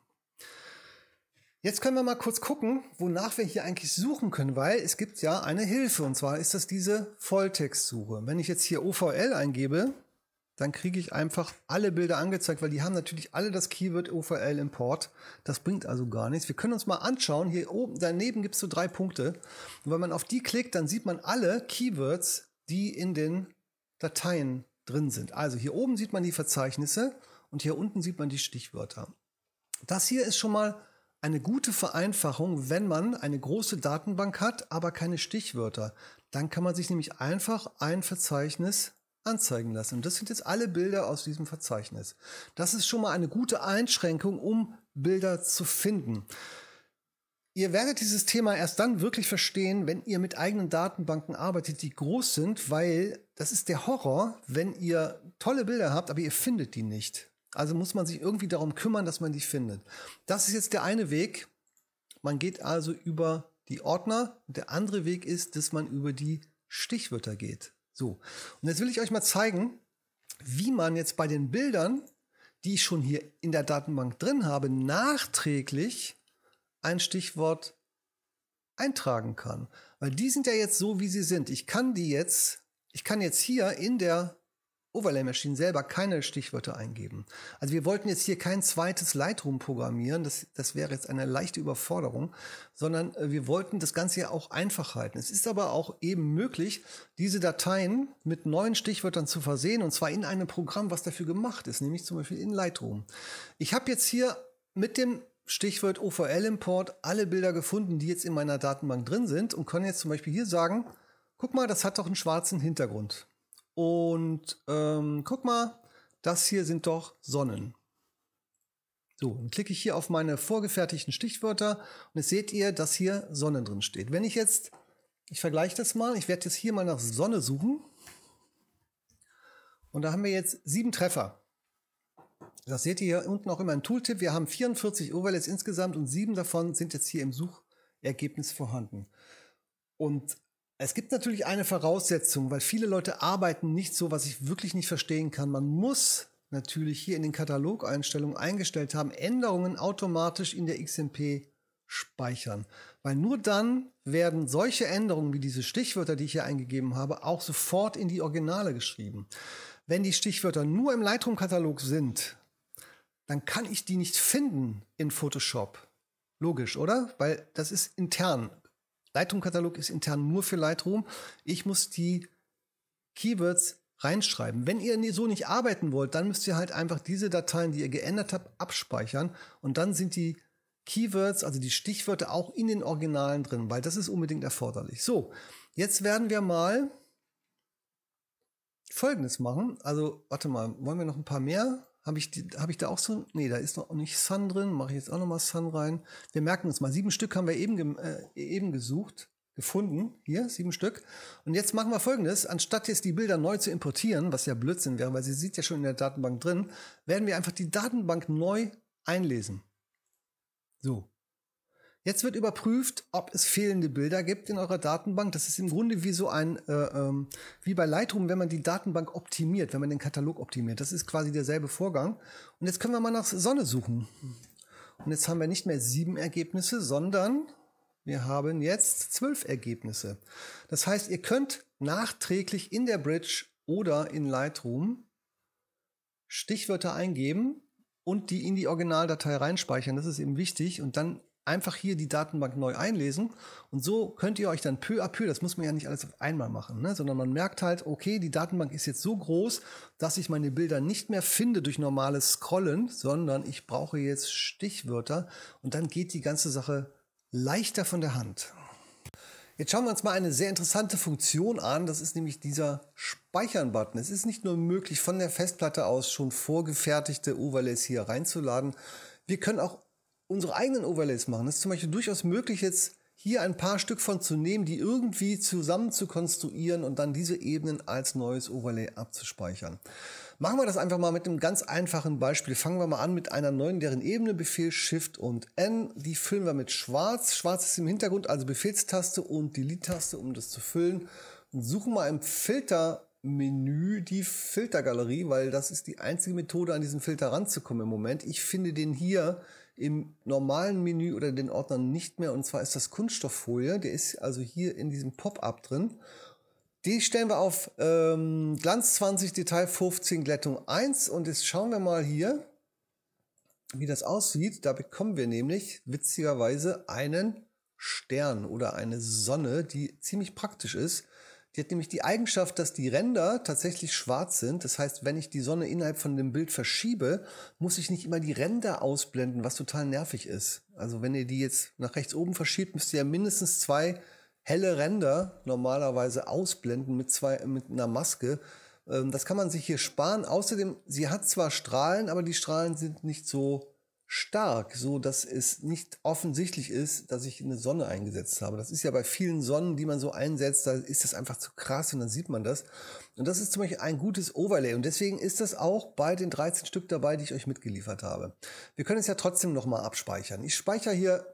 Jetzt können wir mal kurz gucken, wonach wir hier eigentlich suchen können, weil es gibt ja eine Hilfe und zwar ist das diese Volltextsuche. Wenn ich jetzt hier OVL eingebe, dann kriege ich einfach alle Bilder angezeigt, weil die haben natürlich alle das Keyword OVL Import. Das bringt also gar nichts. Wir können uns mal anschauen, hier oben daneben gibt es so 3 Punkte und wenn man auf die klickt, dann sieht man alle Keywords, die in den Dateien drin sind. Also hier oben sieht man die Verzeichnisse und hier unten sieht man die Stichwörter. Das hier ist schon mal eine gute Vereinfachung, wenn man eine große Datenbank hat, aber keine Stichwörter. Dann kann man sich nämlich einfach ein Verzeichnis anzeigen lassen. Und das sind jetzt alle Bilder aus diesem Verzeichnis. Das ist schon mal eine gute Einschränkung, um Bilder zu finden. Ihr werdet dieses Thema erst dann wirklich verstehen, wenn ihr mit eigenen Datenbanken arbeitet, die groß sind, weil das ist der Horror, wenn ihr tolle Bilder habt, aber ihr findet die nicht. Also muss man sich irgendwie darum kümmern, dass man die findet. Das ist jetzt der eine Weg. Man geht also über die Ordner. Der andere Weg ist, dass man über die Stichwörter geht. So, und jetzt will ich euch mal zeigen, wie man jetzt bei den Bildern, die ich schon hier in der Datenbank drin habe, nachträglich ein Stichwort eintragen kann. Weil die sind ja jetzt so, wie sie sind. Ich kann jetzt hier in der Overlay Machine selber keine Stichwörter eingeben. Also wir wollten jetzt hier kein zweites Lightroom programmieren, das wäre jetzt eine leichte Überforderung, sondern wir wollten das Ganze ja auch einfach halten. Es ist aber auch eben möglich, diese Dateien mit neuen Stichwörtern zu versehen und zwar in einem Programm, was dafür gemacht ist, nämlich zum Beispiel in Lightroom. Ich habe jetzt hier mit dem Stichwort OVL-Import alle Bilder gefunden, die jetzt in meiner Datenbank drin sind und kann jetzt zum Beispiel hier sagen, guck mal, das hat doch einen schwarzen Hintergrund. Und guck mal, das hier sind doch Sonnen. So, dann klicke ich hier auf meine vorgefertigten Stichwörter und jetzt seht ihr, dass hier Sonne drin steht. Wenn ich jetzt, ich vergleiche das mal, ich werde jetzt hier mal nach Sonne suchen und da haben wir jetzt 7 Treffer. Das seht ihr hier unten auch immer im Tooltip. Wir haben 44 Overlays insgesamt und 7 davon sind jetzt hier im Suchergebnis vorhanden. Und es gibt natürlich eine Voraussetzung, weil viele Leute arbeiten nicht so, was ich wirklich nicht verstehen kann. Man muss natürlich hier in den Katalogeinstellungen eingestellt haben, Änderungen automatisch in der XMP speichern. Weil nur dann werden solche Änderungen wie diese Stichwörter, die ich hier eingegeben habe, auch sofort in die Originale geschrieben. Wenn die Stichwörter nur im Lightroom-Katalog sind, dann kann ich die nicht finden in Photoshop. Logisch, oder? Weil das ist intern. Lightroom-Katalog ist intern nur für Lightroom. Ich muss die Keywords reinschreiben. Wenn ihr so nicht arbeiten wollt, dann müsst ihr halt einfach diese Dateien, die ihr geändert habt, abspeichern. Und dann sind die Keywords, also die Stichwörter, auch in den Originalen drin, weil das ist unbedingt erforderlich. So, jetzt werden wir mal Folgendes machen. Also, warte mal, wollen wir noch ein paar mehr? Habe ich da auch so? Nee, da ist noch nicht Sun drin. Mache ich jetzt auch nochmal Sun rein. Wir merken uns mal. 7 Stück haben wir eben gefunden. Hier, 7 Stück. Und jetzt machen wir Folgendes. Anstatt jetzt die Bilder neu zu importieren, was ja Blödsinn wäre, weil sie sind ja schon in der Datenbank drin, werden wir einfach die Datenbank neu einlesen. So. Jetzt wird überprüft, ob es fehlende Bilder gibt in eurer Datenbank. Das ist im Grunde wie so ein, wie bei Lightroom, wenn man die Datenbank optimiert, wenn man den Katalog optimiert. Das ist quasi derselbe Vorgang. Und jetzt können wir mal nach Sonne suchen. Und jetzt haben wir nicht mehr 7 Ergebnisse, sondern wir haben jetzt 12 Ergebnisse. Das heißt, ihr könnt nachträglich in der Bridge oder in Lightroom Stichwörter eingeben und die in die Originaldatei reinspeichern. Das ist eben wichtig. Und dann einfach hier die Datenbank neu einlesen. Und so könnt ihr euch dann peu à peu, das muss man ja nicht alles auf einmal machen, ne? Sondern man merkt halt, okay, die Datenbank ist jetzt so groß, dass ich meine Bilder nicht mehr finde durch normales Scrollen, sondern ich brauche jetzt Stichwörter. Und dann geht die ganze Sache leichter von der Hand. Jetzt schauen wir uns mal eine sehr interessante Funktion an. Das ist nämlich dieser Speichern-Button. Es ist nicht nur möglich, von der Festplatte aus schon vorgefertigte Overlays hier reinzuladen. Wir können auch unsere eigenen Overlays machen. Es ist zum Beispiel durchaus möglich, jetzt hier ein paar Stück von zu nehmen, die irgendwie zusammen zu konstruieren und dann diese Ebenen als neues Overlay abzuspeichern. Machen wir das einfach mal mit einem ganz einfachen Beispiel. Fangen wir mal an mit einer neuen, deren Ebene, Befehl Shift und N. Die füllen wir mit Schwarz. Schwarz ist im Hintergrund, also Befehlstaste und Delete-Taste, um das zu füllen. Und suchen mal im Filtermenü die Filtergalerie, weil das ist die einzige Methode, an diesen Filter ranzukommen im Moment. Ich finde den hier im normalen Menü oder den Ordnern nicht mehr, und zwar ist das Kunststofffolie, der ist also hier in diesem Pop-up drin. Die stellen wir auf Glanz 20, Detail 15, Glättung 1 und jetzt schauen wir mal hier, wie das aussieht. Da bekommen wir nämlich witzigerweise einen Stern oder eine Sonne, die ziemlich praktisch ist. Die hat nämlich die Eigenschaft, dass die Ränder tatsächlich schwarz sind. Das heißt, wenn ich die Sonne innerhalb von dem Bild verschiebe, muss ich nicht immer die Ränder ausblenden, was total nervig ist. Also wenn ihr die jetzt nach rechts oben verschiebt, müsst ihr ja mindestens zwei helle Ränder normalerweise ausblenden mit einer Maske. Das kann man sich hier sparen. Außerdem, sie hat zwar Strahlen, aber die Strahlen sind nicht so stark, so dass es nicht offensichtlich ist, dass ich eine Sonne eingesetzt habe. Das ist ja bei vielen Sonnen, die man so einsetzt, da ist das einfach zu krass und dann sieht man das. Und das ist zum Beispiel ein gutes Overlay und deswegen ist das auch bei den 13 Stück dabei, die ich euch mitgeliefert habe. Wir können es ja trotzdem nochmal abspeichern. Ich speichere hier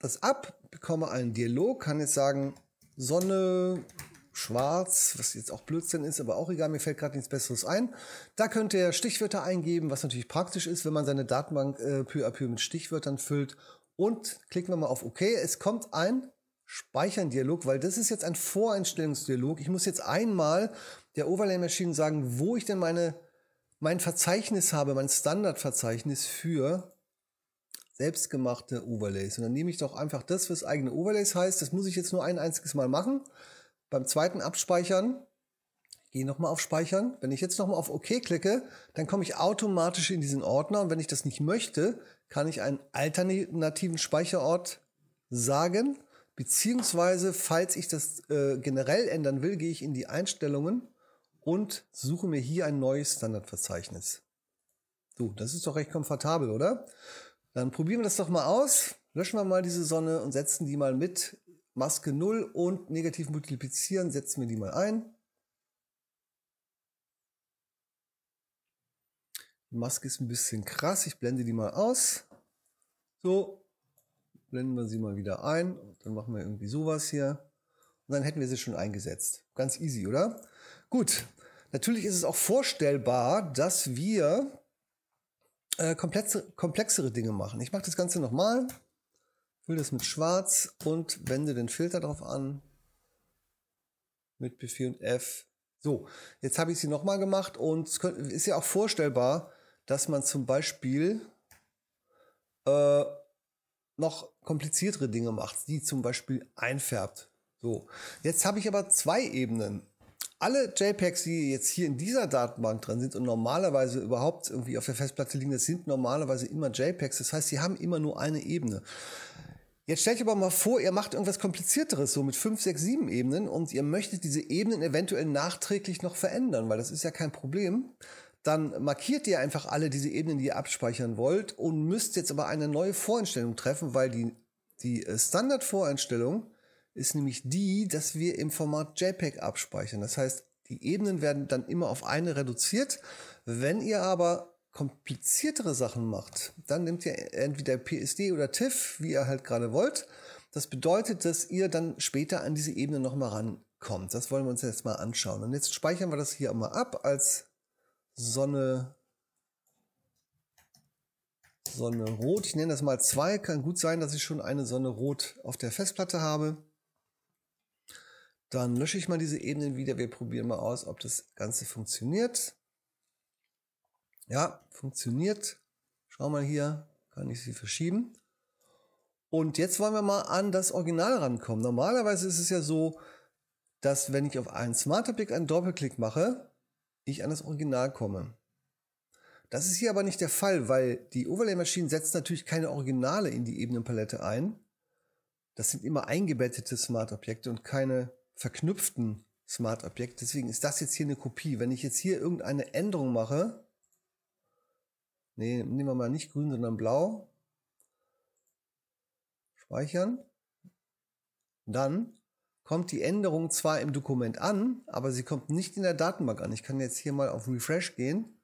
das ab, bekomme einen Dialog, kann jetzt sagen Sonne, Schwarz, was jetzt auch Blödsinn ist, aber auch egal, mir fällt gerade nichts Besseres ein. Da könnt ihr Stichwörter eingeben, was natürlich praktisch ist, wenn man seine Datenbank peu à peu mit Stichwörtern füllt. Und klicken wir mal auf OK. Es kommt ein Speichern-Dialog, weil das ist jetzt ein Voreinstellungsdialog. Ich muss jetzt einmal der Overlay Machine sagen, wo ich denn mein Verzeichnis habe, mein Standardverzeichnis für selbstgemachte Overlays. Und dann nehme ich doch einfach das, was eigene Overlays heißt. Das muss ich jetzt nur ein einziges Mal machen. Beim zweiten Abspeichern, ich gehe nochmal auf Speichern. Wenn ich jetzt nochmal auf OK klicke, dann komme ich automatisch in diesen Ordner. Und wenn ich das nicht möchte, kann ich einen alternativen Speicherort sagen. Beziehungsweise, falls ich das generell ändern will, gehe ich in die Einstellungen und suche mir hier ein neues Standardverzeichnis. So, das ist doch recht komfortabel, oder? Dann probieren wir das doch mal aus. Löschen wir mal diese Sonne und setzen die mal mit Maske 0 und negativ multiplizieren, setzen wir die mal ein. Die Maske ist ein bisschen krass, ich blende die mal aus. So, blenden wir sie mal wieder ein. Und dann machen wir irgendwie sowas hier. Und dann hätten wir sie schon eingesetzt. Ganz easy, oder? Gut, natürlich ist es auch vorstellbar, dass wir komplexere Dinge machen. Ich mache das Ganze nochmal. Füll das mit Schwarz und wende den Filter drauf an. Mit Befehl und F. So, jetzt habe ich sie nochmal gemacht und es ist ja auch vorstellbar, dass man zum Beispiel noch kompliziertere Dinge macht, die zum Beispiel einfärbt. So, jetzt habe ich aber zwei Ebenen. Alle JPEGs, die jetzt hier in dieser Datenbank drin sind und normalerweise überhaupt irgendwie auf der Festplatte liegen, das sind normalerweise immer JPEGs. Das heißt, sie haben immer nur eine Ebene. Jetzt stellt euch aber mal vor, ihr macht irgendwas Komplizierteres, so mit 5, 6, 7 Ebenen und ihr möchtet diese Ebenen eventuell nachträglich noch verändern, weil das ist ja kein Problem. Dann markiert ihr einfach alle diese Ebenen, die ihr abspeichern wollt und müsst jetzt aber eine neue Voreinstellung treffen, weil die Standardvoreinstellung ist nämlich die, dass wir im Format JPEG abspeichern. Das heißt, die Ebenen werden dann immer auf eine reduziert. Wenn ihr aber kompliziertere Sachen macht, dann nehmt ihr entweder PSD oder TIFF, wie ihr halt gerade wollt. Das bedeutet, dass ihr dann später an diese Ebene nochmal rankommt. Das wollen wir uns jetzt mal anschauen. Und jetzt speichern wir das hier mal ab als Sonne Rot. Ich nenne das mal 2. Kann gut sein, dass ich schon eine Sonne Rot auf der Festplatte habe. Dann lösche ich mal diese Ebenen wieder. Wir probieren mal aus, ob das Ganze funktioniert. Ja, funktioniert. Schau mal hier, kann ich sie verschieben. Und jetzt wollen wir mal an das Original rankommen. Normalerweise ist es ja so, dass wenn ich auf ein Smart Object einen Doppelklick mache, ich an das Original komme. Das ist hier aber nicht der Fall, weil die Overlay Machine setzt natürlich keine Originale in die Ebenenpalette ein. Das sind immer eingebettete Smart Objekte und keine verknüpften Smart Objekte. Deswegen ist das jetzt hier eine Kopie. Wenn ich jetzt hier irgendeine Änderung mache, nee, nehmen wir mal nicht grün, sondern blau. Speichern. Dann kommt die Änderung zwar im Dokument an, aber sie kommt nicht in der Datenbank an. Ich kann jetzt hier mal auf Refresh gehen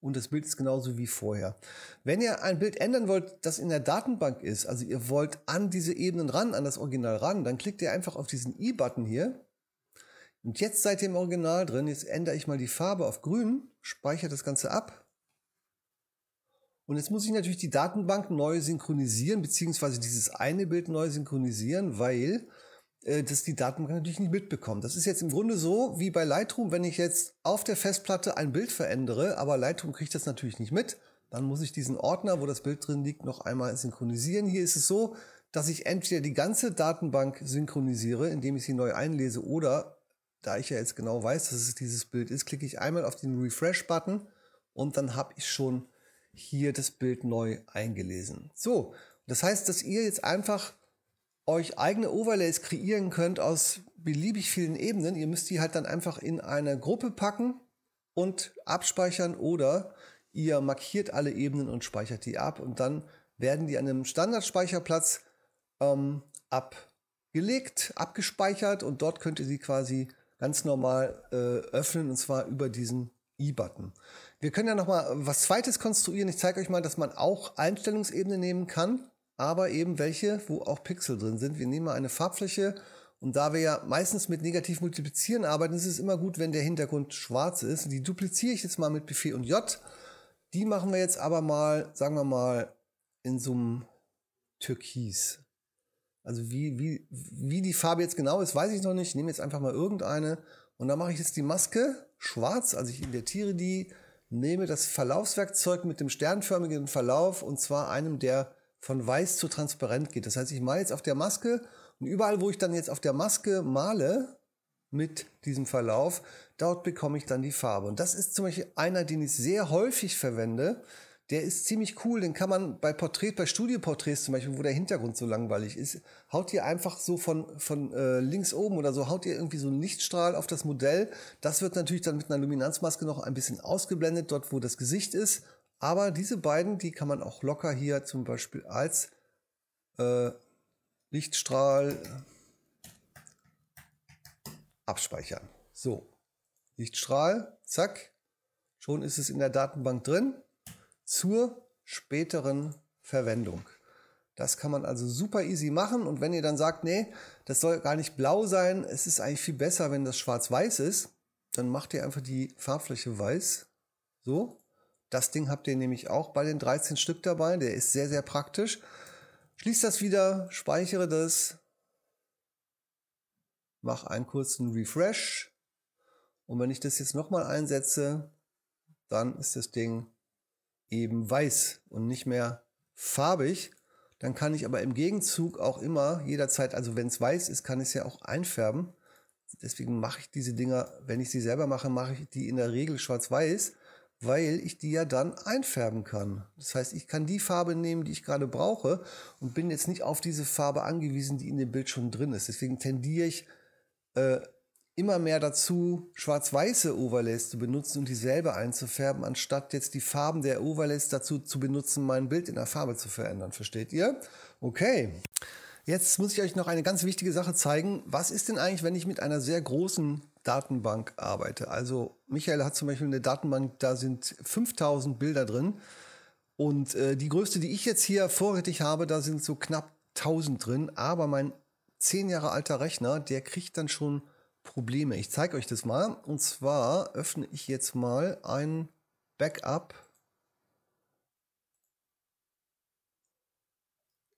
und das Bild ist genauso wie vorher. Wenn ihr ein Bild ändern wollt, das in der Datenbank ist, also ihr wollt an diese Ebenen ran, an das Original ran, dann klickt ihr einfach auf diesen i-Button hier. Und jetzt seid ihr im Original drin. Jetzt ändere ich mal die Farbe auf grün, speichere das Ganze ab. Und jetzt muss ich natürlich die Datenbank neu synchronisieren, beziehungsweise dieses eine Bild neu synchronisieren, weil das die Datenbank natürlich nicht mitbekommt. Das ist jetzt im Grunde so wie bei Lightroom, wenn ich jetzt auf der Festplatte ein Bild verändere, aber Lightroom kriegt das natürlich nicht mit, dann muss ich diesen Ordner, wo das Bild drin liegt, noch einmal synchronisieren. Hier ist es so, dass ich entweder die ganze Datenbank synchronisiere, indem ich sie neu einlese, oder, da ich ja jetzt genau weiß, dass es dieses Bild ist, klicke ich einmal auf den Refresh-Button und dann habe ich schon hier das Bild neu eingelesen. So, das heißt, dass ihr jetzt einfach euch eigene Overlays kreieren könnt aus beliebig vielen Ebenen. Ihr müsst die halt dann einfach in eine Gruppe packen und abspeichern, oder ihr markiert alle Ebenen und speichert die ab und dann werden die an einem Standardspeicherplatz abgespeichert und dort könnt ihr sie quasi ganz normal öffnen, und zwar über diesen i-Button. Wir können ja nochmal was Zweites konstruieren. Ich zeige euch mal, dass man auch Einstellungsebene nehmen kann, aber eben welche, wo auch Pixel drin sind. Wir nehmen mal eine Farbfläche und da wir ja meistens mit negativ multiplizieren arbeiten, ist es immer gut, wenn der Hintergrund schwarz ist. Die dupliziere ich jetzt mal mit Befehl und J. Die machen wir jetzt aber mal, sagen wir mal, in so einem Türkis. Also wie die Farbe jetzt genau ist, weiß ich noch nicht. Ich nehme jetzt einfach mal irgendeine und dann mache ich jetzt die Maske schwarz, also ich invertiere die, nehme das Verlaufswerkzeug mit dem sternförmigen Verlauf, und zwar einem, der von weiß zu transparent geht. Das heißt, ich male jetzt auf der Maske und überall, wo ich dann jetzt auf der Maske male mit diesem Verlauf, dort bekomme ich dann die Farbe. Und das ist zum Beispiel einer, den ich sehr häufig verwende. Der ist ziemlich cool, den kann man bei Studioporträts zum Beispiel, wo der Hintergrund so langweilig ist, haut ihr einfach so von links oben oder so, haut ihr irgendwie so einen Lichtstrahl auf das Modell. Das wird natürlich dann mit einer Luminanzmaske noch ein bisschen ausgeblendet, dort wo das Gesicht ist. Aber diese beiden, die kann man auch locker hier zum Beispiel als Lichtstrahl abspeichern. So, Lichtstrahl, zack, schon ist es in der Datenbank drin, zur späteren Verwendung. Das kann man also super easy machen, und wenn ihr dann sagt, nee, das soll gar nicht blau sein, es ist eigentlich viel besser, wenn das schwarz-weiß ist, dann macht ihr einfach die Farbfläche weiß. So, das Ding habt ihr nämlich auch bei den 13 Stück dabei, der ist sehr, sehr praktisch. Schließt das wieder, speichere das, mach einen kurzen Refresh, und wenn ich das jetzt nochmal einsetze, dann ist das Ding eben weiß und nicht mehr farbig. Dann kann ich aber im Gegenzug auch immer jederzeit, also wenn es weiß ist, kann ich es ja auch einfärben. Deswegen mache ich diese Dinger, wenn ich sie selber mache, mache ich die in der Regel schwarz-weiß, weil ich die ja dann einfärben kann. Das heißt, ich kann die Farbe nehmen, die ich gerade brauche, und bin jetzt nicht auf diese Farbe angewiesen, die in dem Bild schon drin ist. Deswegen tendiere ich immer mehr dazu, schwarz-weiße Overlays zu benutzen und die selber einzufärben, anstatt jetzt die Farben der Overlays dazu zu benutzen, mein Bild in der Farbe zu verändern. Versteht ihr? Okay. Jetzt muss ich euch noch eine ganz wichtige Sache zeigen. Was ist denn eigentlich, wenn ich mit einer sehr großen Datenbank arbeite? Also Michael hat zum Beispiel eine Datenbank, da sind 5000 Bilder drin. Und die größte, die ich jetzt hier vorrätig habe, da sind so knapp 1000 drin. Aber mein 10 Jahre alter Rechner, der kriegt dann schon Probleme. Ich zeige euch das mal, und zwar öffne ich jetzt mal ein Backup.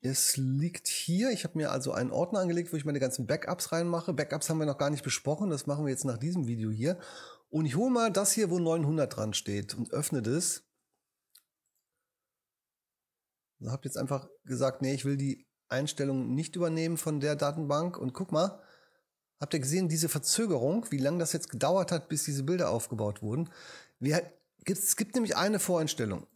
Es liegt hier, ich habe mir also einen Ordner angelegt, wo ich meine ganzen Backups reinmache. Backups haben wir noch gar nicht besprochen, das machen wir jetzt nach diesem Video hier. Und ich hole mal das hier, wo 900 dran steht, und öffne das. Und habe jetzt einfach gesagt, nee, ich will die Einstellungen nicht übernehmen von der Datenbank. Und guck mal, habt ihr gesehen, diese Verzögerung, wie lange das jetzt gedauert hat, bis diese Bilder aufgebaut wurden. Es gibt nämlich eine Voreinstellung.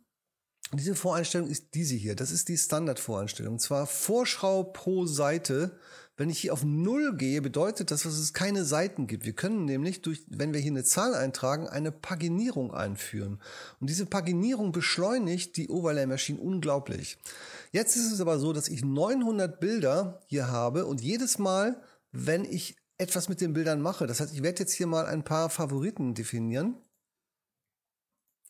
Diese Voreinstellung ist diese hier. Das ist die Standardvoreinstellung. Und zwar Vorschau pro Seite. Wenn ich hier auf 0 gehe, bedeutet das, dass es keine Seiten gibt. Wir können nämlich, wenn wir hier eine Zahl eintragen, eine Paginierung einführen. Und diese Paginierung beschleunigt die Overlay Machine unglaublich. Jetzt ist es aber so, dass ich 900 Bilder hier habe und jedes Mal, wenn ich etwas mit den Bildern mache, das heißt, ich werde jetzt hier mal ein paar Favoriten definieren.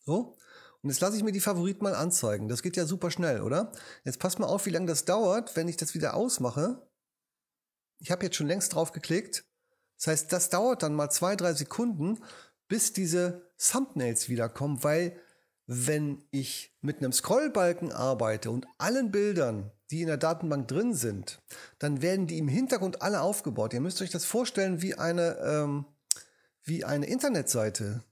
So. Und jetzt lasse ich mir die Favoriten mal anzeigen. Das geht ja super schnell, oder? Jetzt passt mal auf, wie lange das dauert, wenn ich das wieder ausmache. Ich habe jetzt schon längst drauf geklickt. Das heißt, das dauert dann mal 2-3 Sekunden, bis diese Thumbnails wiederkommen, weil wenn ich mit einem Scrollbalken arbeite und allen Bildern, die in der Datenbank drin sind, dann werden die im Hintergrund alle aufgebaut. Ihr müsst euch das vorstellen wie eine Internetseite.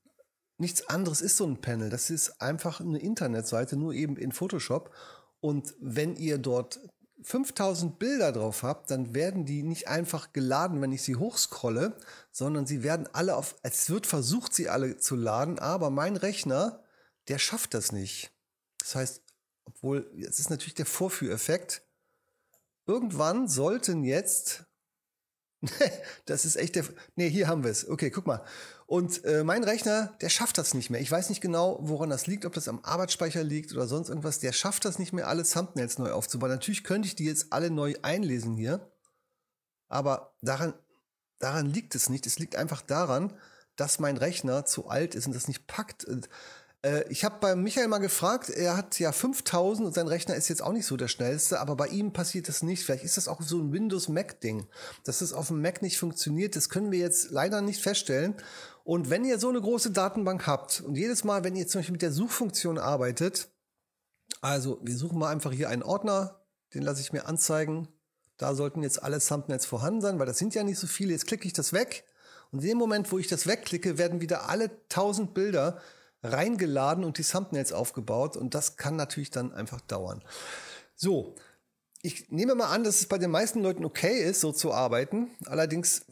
Nichts anderes ist so ein Panel. Das ist einfach eine Internetseite, nur eben in Photoshop. Und wenn ihr dort 5000 Bilder drauf habt, dann werden die nicht einfach geladen, wenn ich sie hochscrolle, sondern sie werden alle es wird versucht, sie alle zu laden, aber mein Rechner, der schafft das nicht. Das heißt, obwohl, jetzt ist natürlich der Vorführeffekt. Irgendwann sollten jetzt das ist echt der... Ne, hier haben wir es. Okay, guck mal. Und mein Rechner, der schafft das nicht mehr. Ich weiß nicht genau, woran das liegt, ob das am Arbeitsspeicher liegt oder sonst irgendwas. Der schafft das nicht mehr, alle Thumbnails neu aufzubauen. Natürlich könnte ich die jetzt alle neu einlesen hier. Aber daran liegt es nicht. Es liegt einfach daran, dass mein Rechner zu alt ist und das nicht packt. Und, ich habe bei Michael mal gefragt, er hat ja 5000 und sein Rechner ist jetzt auch nicht so der schnellste, aber bei ihm passiert das nicht. Vielleicht ist das auch so ein Windows-Mac-Ding, dass das auf dem Mac nicht funktioniert. Das können wir jetzt leider nicht feststellen. Und wenn ihr so eine große Datenbank habt und jedes Mal, wenn ihr zum Beispiel mit der Suchfunktion arbeitet, also wir suchen mal einfach hier einen Ordner, den lasse ich mir anzeigen. Da sollten jetzt alle Thumbnails vorhanden sein, weil das sind ja nicht so viele. Jetzt klicke ich das weg und in dem Moment, wo ich das wegklicke, werden wieder alle 1000 Bilder reingeladen und die Thumbnails aufgebaut und das kann natürlich dann einfach dauern. So, ich nehme mal an, dass es bei den meisten Leuten okay ist, so zu arbeiten. Allerdings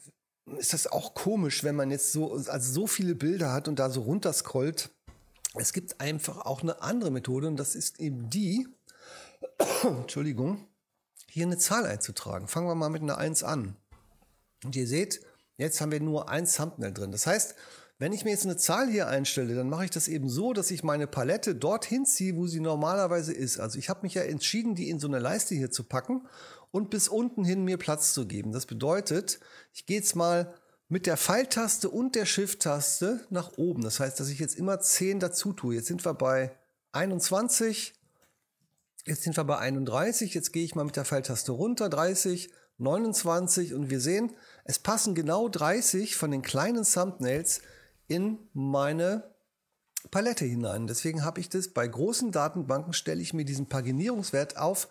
ist das auch komisch, wenn man jetzt so viele Bilder hat und da so runterscrollt. Es gibt einfach auch eine andere Methode und das ist eben die, Entschuldigung, hier eine Zahl einzutragen. Fangen wir mal mit einer 1 an. Und ihr seht, jetzt haben wir nur ein Thumbnail drin. Das heißt, wenn ich mir jetzt eine Zahl hier einstelle, dann mache ich das eben so, dass ich meine Palette dorthin ziehe, wo sie normalerweise ist. Also ich habe mich ja entschieden, die in so eine Leiste hier zu packen und bis unten hin mir Platz zu geben. Das bedeutet, ich gehe jetzt mal mit der Pfeiltaste und der Shift-Taste nach oben. Das heißt, dass ich jetzt immer 10 dazu tue. Jetzt sind wir bei 21, jetzt sind wir bei 31, jetzt gehe ich mal mit der Pfeiltaste runter, 30, 29 und wir sehen, es passen genau 30 von den kleinen Thumbnails in meine Palette hinein. Deswegen habe ich das, bei großen Datenbanken stelle ich mir diesen Paginierungswert auf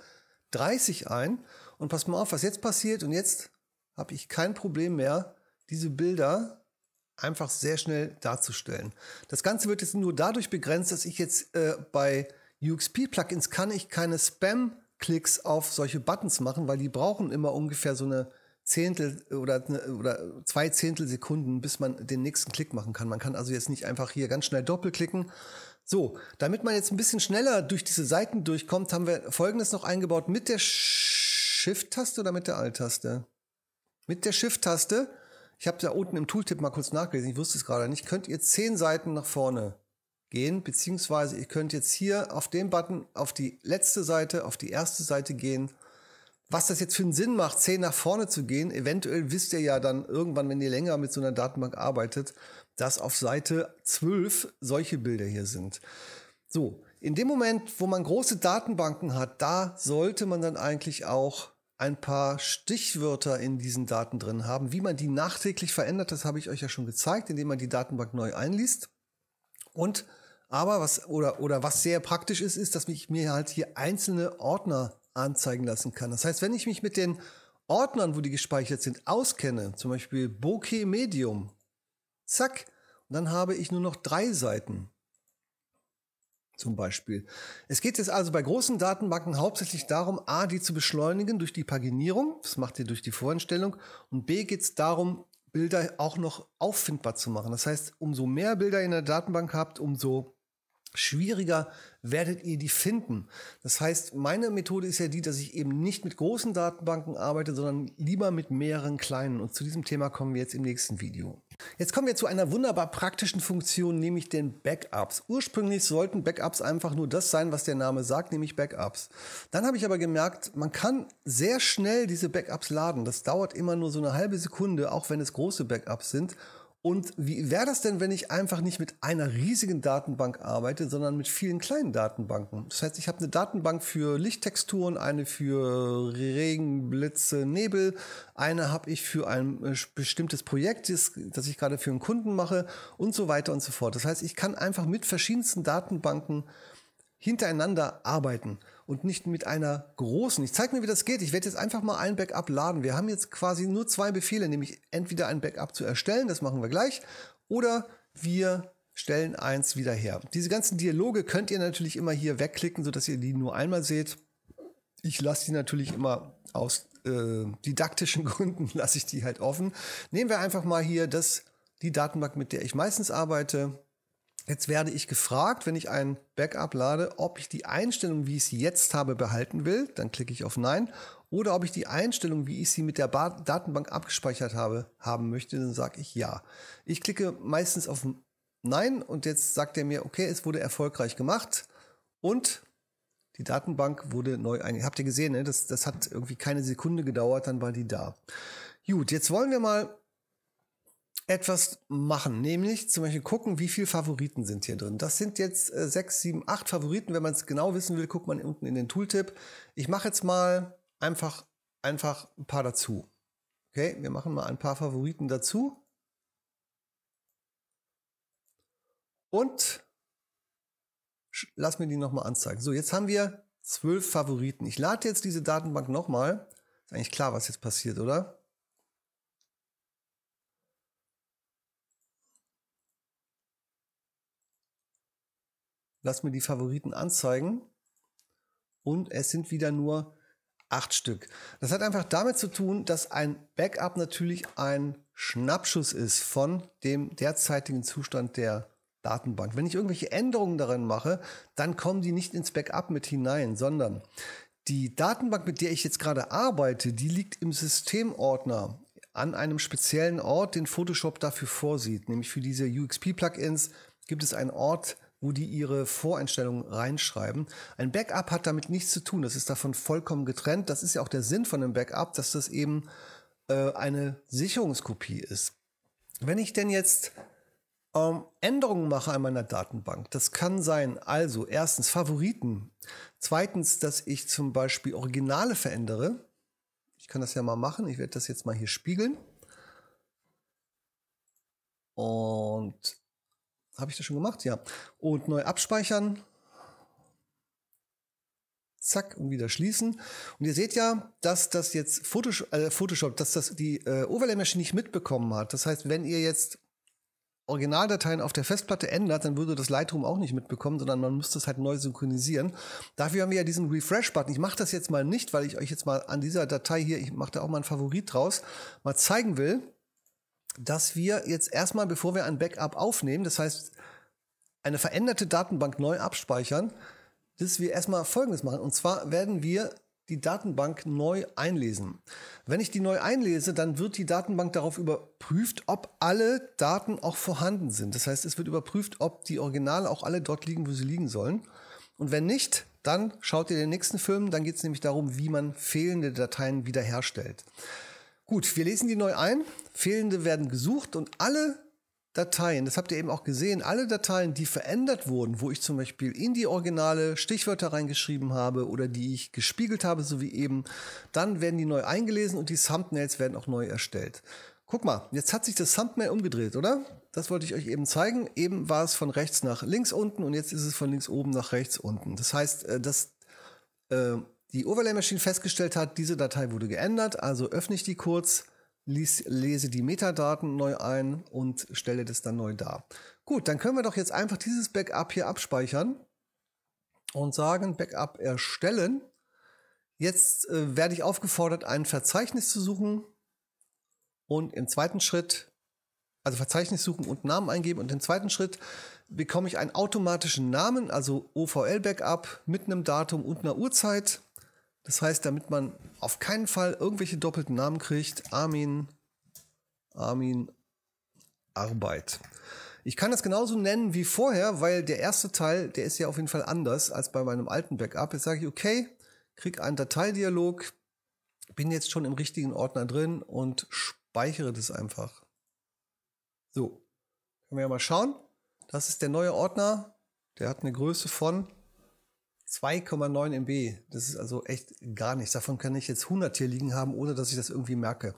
30 ein und pass mal auf, was jetzt passiert und jetzt habe ich kein Problem mehr, diese Bilder einfach sehr schnell darzustellen. Das Ganze wird jetzt nur dadurch begrenzt, dass ich jetzt bei UXP-Plugins kann ich keine Spam-Klicks auf solche Buttons machen, weil die brauchen immer ungefähr so eine Zehntel oder 2 Zehntel Sekunden, bis man den nächsten Klick machen kann. Man kann also jetzt nicht einfach hier ganz schnell doppelklicken. So, damit man jetzt ein bisschen schneller durch diese Seiten durchkommt, haben wir Folgendes noch eingebaut. Mit der Shift-Taste oder mit der Alt-Taste? Mit der Shift-Taste, ich habe da unten im Tooltip mal kurz nachgelesen, ich wusste es gerade nicht, könnt ihr 10 Seiten nach vorne gehen, beziehungsweise ihr könnt jetzt hier auf dem Button auf die letzte Seite, auf die erste Seite gehen. Was das jetzt für einen Sinn macht, 10 nach vorne zu gehen, eventuell wisst ihr ja dann irgendwann, wenn ihr länger mit so einer Datenbank arbeitet, dass auf Seite 12 solche Bilder hier sind. So, in dem Moment, wo man große Datenbanken hat, da sollte man dann eigentlich auch ein paar Stichwörter in diesen Daten drin haben. Wie man die nachträglich verändert, das habe ich euch ja schon gezeigt, indem man die Datenbank neu einliest. Und aber was sehr praktisch ist, ist, dass ich mir halt hier einzelne Ordner anzeigen lassen kann. Das heißt, wenn ich mich mit den Ordnern, wo die gespeichert sind, auskenne, zum Beispiel Bokeh Medium, zack, und dann habe ich nur noch 3 Seiten. zum Beispiel. Es geht jetzt also bei großen Datenbanken hauptsächlich darum, a, die zu beschleunigen durch die Paginierung, das macht ihr durch die Voranstellung, und b, geht es darum, Bilder auch noch auffindbar zu machen. Das heißt, umso mehr Bilder ihr in der Datenbank habt, umso schwieriger werdet ihr die finden. Das heißt, meine Methode ist ja die, dass ich eben nicht mit großen Datenbanken arbeite, sondern lieber mit mehreren kleinen. Und zu diesem Thema kommen wir jetzt im nächsten Video. Jetzt kommen wir zu einer wunderbar praktischen Funktion, nämlich den Backups. Ursprünglich sollten Backups einfach nur das sein, was der Name sagt, nämlich Backups. Dann habe ich aber gemerkt, man kann sehr schnell diese Backups laden. Das dauert immer nur so eine halbe Sekunde, auch wenn es große Backups sind. Und wie wäre das denn, wenn ich einfach nicht mit einer riesigen Datenbank arbeite, sondern mit vielen kleinen Datenbanken? Das heißt, ich habe eine Datenbank für Lichttexturen, eine für Regen, Blitze, Nebel, eine habe ich für ein bestimmtes Projekt, das ich gerade für einen Kunden mache und so weiter und so fort. Das heißt, ich kann einfach mit verschiedensten Datenbanken hintereinander arbeiten und nicht mit einer großen. Ich zeige mir, wie das geht. Ich werde jetzt einfach mal ein Backup laden. Wir haben jetzt quasi nur zwei Befehle, nämlich entweder ein Backup zu erstellen, das machen wir gleich, oder wir stellen eins wieder her. Diese ganzen Dialoge könnt ihr natürlich immer hier wegklicken, sodass ihr die nur einmal seht. Ich lasse die natürlich immer aus didaktischen Gründen, lasse ich die halt offen. Nehmen wir einfach mal hier die Datenbank, mit der ich meistens arbeite. Jetzt werde ich gefragt, wenn ich ein Backup lade, ob ich die Einstellung, wie ich sie jetzt habe, behalten will. Dann klicke ich auf Nein. Oder ob ich die Einstellung, wie ich sie mit der Datenbank abgespeichert habe, haben möchte. Dann sage ich Ja. Ich klicke meistens auf Nein und jetzt sagt er mir, okay, es wurde erfolgreich gemacht und die Datenbank wurde neu eingestellt. Habt ihr gesehen, ne? Das hat irgendwie keine Sekunde gedauert, dann war die da. Gut, jetzt wollen wir mal etwas machen, nämlich zum Beispiel gucken, wie viele Favoriten sind hier drin. Das sind jetzt 6, 7, 8 Favoriten. Wenn man es genau wissen will, guckt man unten in den Tooltip. Ich mache jetzt mal einfach ein paar dazu. Okay, wir machen mal ein paar Favoriten dazu. Und lass mir die nochmal anzeigen. So, jetzt haben wir 12 Favoriten. Ich lade jetzt diese Datenbank nochmal. Ist eigentlich klar, was jetzt passiert, oder? Lass mir die Favoriten anzeigen und es sind wieder nur 8 Stück. Das hat einfach damit zu tun, dass ein Backup natürlich ein Schnappschuss ist von dem derzeitigen Zustand der Datenbank. Wenn ich irgendwelche Änderungen darin mache, dann kommen die nicht ins Backup mit hinein, sondern die Datenbank, mit der ich jetzt gerade arbeite, die liegt im Systemordner an einem speziellen Ort, den Photoshop dafür vorsieht. Nämlich für diese UXP-Plugins gibt es einen Ort, wo die ihre Voreinstellungen reinschreiben. Ein Backup hat damit nichts zu tun. Das ist davon vollkommen getrennt. Das ist ja auch der Sinn von einem Backup, dass das eben eine Sicherungskopie ist. Wenn ich denn jetzt Änderungen mache an meiner Datenbank, das kann sein, also erstens Favoriten, zweitens, dass ich zum Beispiel Originale verändere. Ich kann das ja mal machen. Ich werde das jetzt mal hier spiegeln. Und habe ich das schon gemacht? Ja. Und neu abspeichern. Zack. Und wieder schließen. Und ihr seht ja, dass das jetzt Photoshop, dass das die Overlay Machine nicht mitbekommen hat. Das heißt, wenn ihr jetzt Originaldateien auf der Festplatte ändert, dann würde das Lightroom auch nicht mitbekommen, sondern man müsste es halt neu synchronisieren. Dafür haben wir ja diesen Refresh-Button. Ich mache das jetzt mal nicht, weil ich euch jetzt mal an dieser Datei hier, ich mache da auch mal einen Favorit draus, mal zeigen will, dass wir jetzt erstmal, bevor wir ein Backup aufnehmen, das heißt eine veränderte Datenbank neu abspeichern, dass wir erstmal Folgendes machen. Und zwar werden wir die Datenbank neu einlesen. Wenn ich die neu einlese, dann wird die Datenbank darauf überprüft, ob alle Daten auch vorhanden sind. Das heißt, es wird überprüft, ob die Originale auch alle dort liegen, wo sie liegen sollen. Und wenn nicht, dann schaut ihr den nächsten Film. Dann geht es nämlich darum, wie man fehlende Dateien wiederherstellt. Gut, wir lesen die neu ein, fehlende werden gesucht und alle Dateien, das habt ihr eben auch gesehen, alle Dateien, die verändert wurden, wo ich zum Beispiel in die Originale Stichwörter reingeschrieben habe oder die ich gespiegelt habe, so wie eben, dann werden die neu eingelesen und die Thumbnails werden auch neu erstellt. Guck mal, jetzt hat sich das Thumbnail umgedreht, oder? Das wollte ich euch eben zeigen. Eben war es von rechts nach links unten und jetzt ist es von links oben nach rechts unten. Das heißt, dass die Overlay Machine festgestellt hat, diese Datei wurde geändert, also öffne ich die kurz, lese die Metadaten neu ein und stelle das dann neu dar. Gut, dann können wir doch jetzt einfach dieses Backup hier abspeichern und sagen Backup erstellen. Jetzt werde ich aufgefordert, ein Verzeichnis zu suchen und im zweiten Schritt, also Verzeichnis suchen und Namen eingeben, und im zweiten Schritt bekomme ich einen automatischen Namen, also OVL-Backup mit einem Datum und einer Uhrzeit. Das heißt, damit man auf keinen Fall irgendwelche doppelten Namen kriegt, Armin Arbeit. Ich kann das genauso nennen wie vorher, weil der erste Teil, der ist ja auf jeden Fall anders als bei meinem alten Backup. Jetzt sage ich okay, kriege einen Dateidialog, bin jetzt schon im richtigen Ordner drin und speichere das einfach. So, können wir ja mal schauen. Das ist der neue Ordner, der hat eine Größe von 2,9 MB. Das ist also echt gar nichts. Davon kann ich jetzt 100 hier liegen haben, ohne dass ich das irgendwie merke.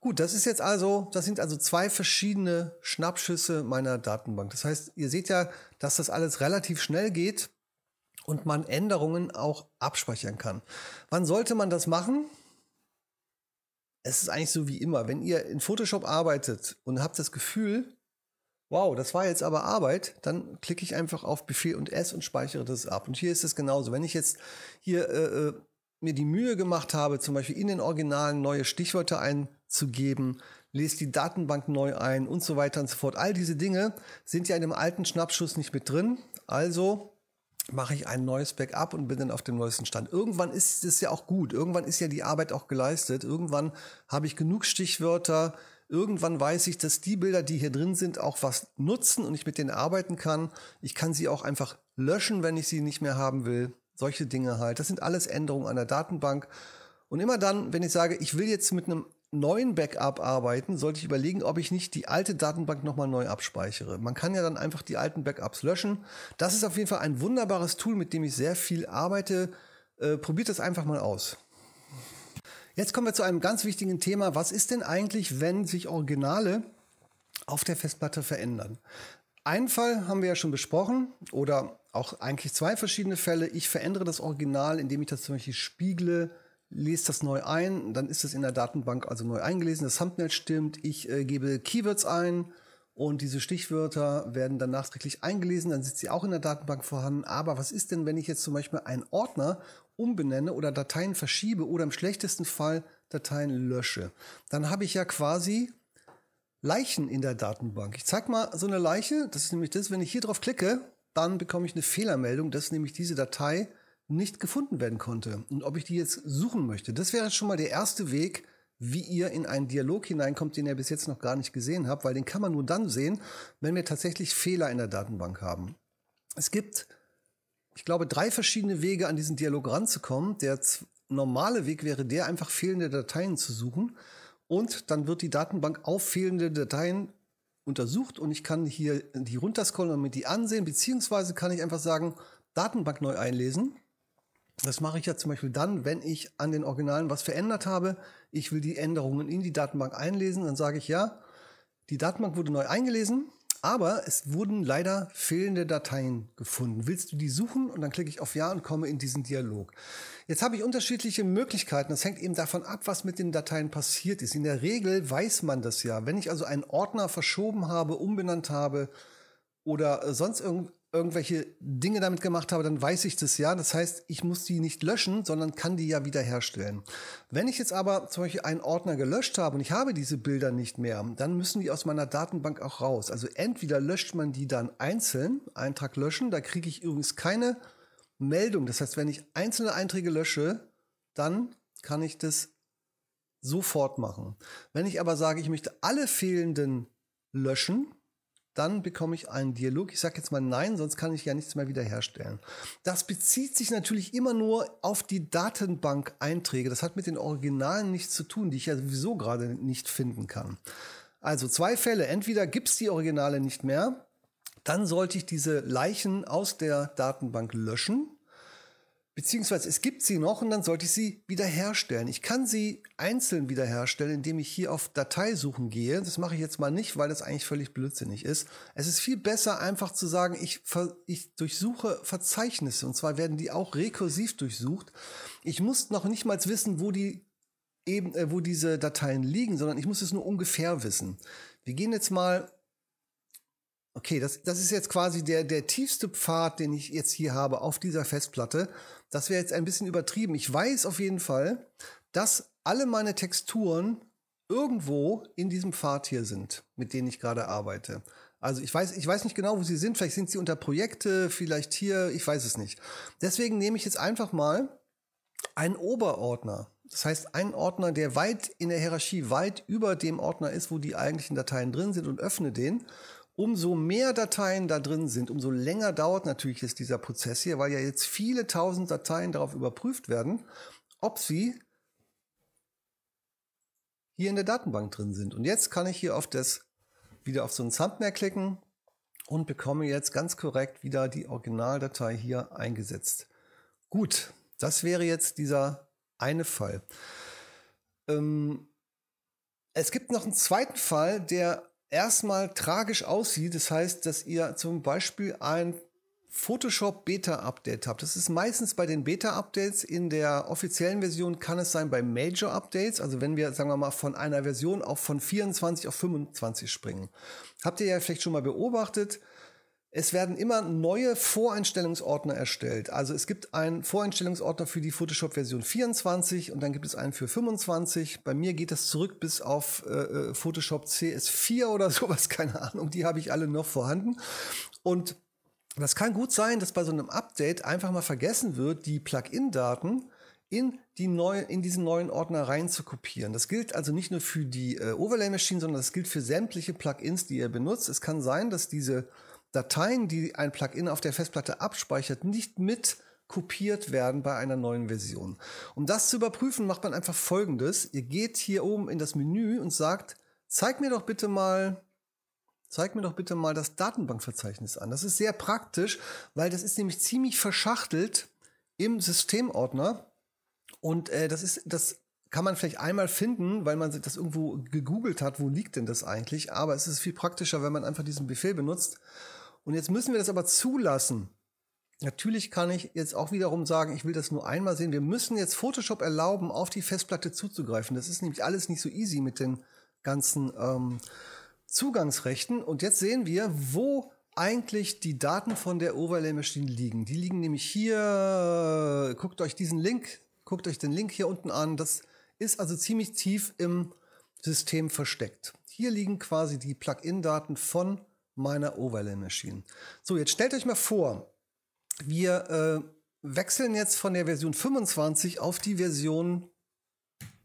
Gut, das ist jetzt also, das sind also zwei verschiedene Schnappschüsse meiner Datenbank. Das heißt, ihr seht ja, dass das alles relativ schnell geht und man Änderungen auch abspeichern kann. Wann sollte man das machen? Es ist eigentlich so wie immer, wenn ihr in Photoshop arbeitet und habt das Gefühl, wow, das war jetzt aber Arbeit, dann klicke ich einfach auf Befehl und S und speichere das ab. Und hier ist es genauso. Wenn ich jetzt hier mir die Mühe gemacht habe, zum Beispiel in den Originalen neue Stichwörter einzugeben, lese die Datenbank neu ein und so weiter und so fort. All diese Dinge sind ja in dem alten Schnappschuss nicht mit drin. Also mache ich ein neues Backup und bin dann auf dem neuesten Stand. Irgendwann ist es ja auch gut. Irgendwann ist ja die Arbeit auch geleistet. Irgendwann habe ich genug Stichwörter. Irgendwann weiß ich, dass die Bilder, die hier drin sind, auch was nutzen und ich mit denen arbeiten kann. Ich kann sie auch einfach löschen, wenn ich sie nicht mehr haben will. Solche Dinge halt. Das sind alles Änderungen an der Datenbank. Und immer dann, wenn ich sage, ich will jetzt mit einem neuen Backup arbeiten, sollte ich überlegen, ob ich nicht die alte Datenbank nochmal neu abspeichere. Man kann ja dann einfach die alten Backups löschen. Das ist auf jeden Fall ein wunderbares Tool, mit dem ich sehr viel arbeite. Probiert das einfach mal aus. Jetzt kommen wir zu einem ganz wichtigen Thema. Was ist denn eigentlich, wenn sich Originale auf der Festplatte verändern? Einen Fall haben wir ja schon besprochen, oder auch eigentlich zwei verschiedene Fälle. Ich verändere das Original, indem ich das zum Beispiel spiegle, lese das neu ein, dann ist es in der Datenbank also neu eingelesen, das Thumbnail stimmt, ich gebe Keywords ein und diese Stichwörter werden dann nachträglich eingelesen, dann sind sie auch in der Datenbank vorhanden. Aber was ist denn, wenn ich jetzt zum Beispiel einen Ordner umbenenne oder Dateien verschiebe oder im schlechtesten Fall Dateien lösche? Dann habe ich ja quasi Leichen in der Datenbank. Ich zeige mal so eine Leiche, das ist nämlich das, wenn ich hier drauf klicke, dann bekomme ich eine Fehlermeldung, dass nämlich diese Datei nicht gefunden werden konnte und ob ich die jetzt suchen möchte. Das wäre schon mal der erste Weg, wie ihr in einen Dialog hineinkommt, den ihr bis jetzt noch gar nicht gesehen habt, weil den kann man nur dann sehen, wenn wir tatsächlich Fehler in der Datenbank haben. Es gibt, ich glaube, drei verschiedene Wege, an diesen Dialog ranzukommen. Der normale Weg wäre der, einfach fehlende Dateien zu suchen, und dann wird die Datenbank auf fehlende Dateien untersucht und ich kann hier die runterscrollen und mir die ansehen, beziehungsweise kann ich einfach sagen, Datenbank neu einlesen. Das mache ich ja zum Beispiel dann, wenn ich an den Originalen was verändert habe. Ich will die Änderungen in die Datenbank einlesen. Dann sage ich ja, die Datenbank wurde neu eingelesen, aber es wurden leider fehlende Dateien gefunden. Willst du die suchen? Und dann klicke ich auf Ja und komme in diesen Dialog. Jetzt habe ich unterschiedliche Möglichkeiten. Das hängt eben davon ab, was mit den Dateien passiert ist. In der Regel weiß man das ja. Wenn ich also einen Ordner verschoben habe, umbenannt habe oder sonst irgendwelche Dinge damit gemacht habe, dann weiß ich das ja. Das heißt, ich muss die nicht löschen, sondern kann die ja wiederherstellen. Wenn ich jetzt aber zum Beispiel einen Ordner gelöscht habe und ich habe diese Bilder nicht mehr, dann müssen die aus meiner Datenbank auch raus. Also entweder löscht man die dann einzeln, Eintrag löschen, da kriege ich übrigens keine Meldung. Das heißt, wenn ich einzelne Einträge lösche, dann kann ich das sofort machen. Wenn ich aber sage, ich möchte alle fehlenden löschen, dann bekomme ich einen Dialog. Ich sage jetzt mal nein, sonst kann ich ja nichts mehr wiederherstellen. Das bezieht sich natürlich immer nur auf die Datenbank-Einträge. Das hat mit den Originalen nichts zu tun, die ich ja sowieso gerade nicht finden kann. Also zwei Fälle. Entweder gibt es die Originale nicht mehr, dann sollte ich diese Leichen aus der Datenbank löschen. Beziehungsweise es gibt sie noch und dann sollte ich sie wiederherstellen. Ich kann sie einzeln wiederherstellen, indem ich hier auf Datei suchen gehe. Das mache ich jetzt mal nicht, weil das eigentlich völlig blödsinnig ist. Es ist viel besser, einfach zu sagen, ich durchsuche Verzeichnisse, und zwar werden die auch rekursiv durchsucht. Ich muss noch nicht mal wissen, wo diese Dateien liegen, sondern ich muss es nur ungefähr wissen. Wir gehen jetzt mal Okay, das ist jetzt quasi der tiefste Pfad, den ich jetzt hier habe auf dieser Festplatte. Das wäre jetzt ein bisschen übertrieben. Ich weiß auf jeden Fall, dass alle meine Texturen irgendwo in diesem Pfad hier sind, mit denen ich gerade arbeite. Also ich weiß nicht genau, wo sie sind. Vielleicht sind sie unter Projekte, vielleicht hier, ich weiß es nicht. Deswegen nehme ich jetzt einfach mal einen Oberordner. Das heißt, einen Ordner, der weit in der Hierarchie, weit über dem Ordner ist, wo die eigentlichen Dateien drin sind, und öffne den. Umso mehr Dateien da drin sind, umso länger dauert natürlich jetzt dieser Prozess hier, weil ja jetzt viele tausend Dateien darauf überprüft werden, ob sie hier in der Datenbank drin sind. Und jetzt kann ich hier auf das wieder auf so ein Thumbnail klicken und bekomme jetzt ganz korrekt wieder die Originaldatei hier eingesetzt. Gut, das wäre jetzt dieser eine Fall. Es gibt noch einen zweiten Fall, der erstmal tragisch aussieht. Das heißt, dass ihr zum Beispiel ein Photoshop Beta-Update habt. Das ist meistens bei den Beta-Updates. In der offiziellen Version kann es sein bei Major-Updates. Also wenn wir, sagen wir mal, von einer Version auch von 24 auf 25 springen. Habt ihr ja vielleicht schon mal beobachtet. Es werden immer neue Voreinstellungsordner erstellt. Also es gibt einen Voreinstellungsordner für die Photoshop-Version 24 und dann gibt es einen für 25. Bei mir geht das zurück bis auf Photoshop CS4 oder sowas, keine Ahnung. Die habe ich alle noch vorhanden. Und das kann gut sein, dass bei so einem Update einfach mal vergessen wird, die Plugin-Daten in diesen neuen Ordner rein zu kopieren. Das gilt also nicht nur für die Overlay Machine, sondern das gilt für sämtliche Plugins, die ihr benutzt. Es kann sein, dass diese Dateien, die ein Plugin auf der Festplatte abspeichert, nicht mit kopiert werden bei einer neuen Version. Um das zu überprüfen, macht man einfach Folgendes. Ihr geht hier oben in das Menü und sagt, zeig mir doch bitte mal das Datenbankverzeichnis an. Das ist sehr praktisch, weil das ist nämlich ziemlich verschachtelt im Systemordner. Und das kann man vielleicht einmal finden, weil man das irgendwo gegoogelt hat, wo liegt denn das eigentlich. Aber es ist viel praktischer, wenn man einfach diesen Befehl benutzt. Und jetzt müssen wir das aber zulassen. Natürlich kann ich jetzt auch wiederum sagen, ich will das nur einmal sehen. Wir müssen jetzt Photoshop erlauben, auf die Festplatte zuzugreifen. Das ist nämlich alles nicht so easy mit den ganzen Zugangsrechten. Und jetzt sehen wir, wo eigentlich die Daten von der Overlay Machine liegen. Die liegen nämlich hier. Guckt euch den Link hier unten an. Das ist also ziemlich tief im System versteckt. Hier liegen quasi die Plugin-Daten von meiner Overlay Machine. So, jetzt stellt euch mal vor, wir wechseln jetzt von der Version 25 auf die Version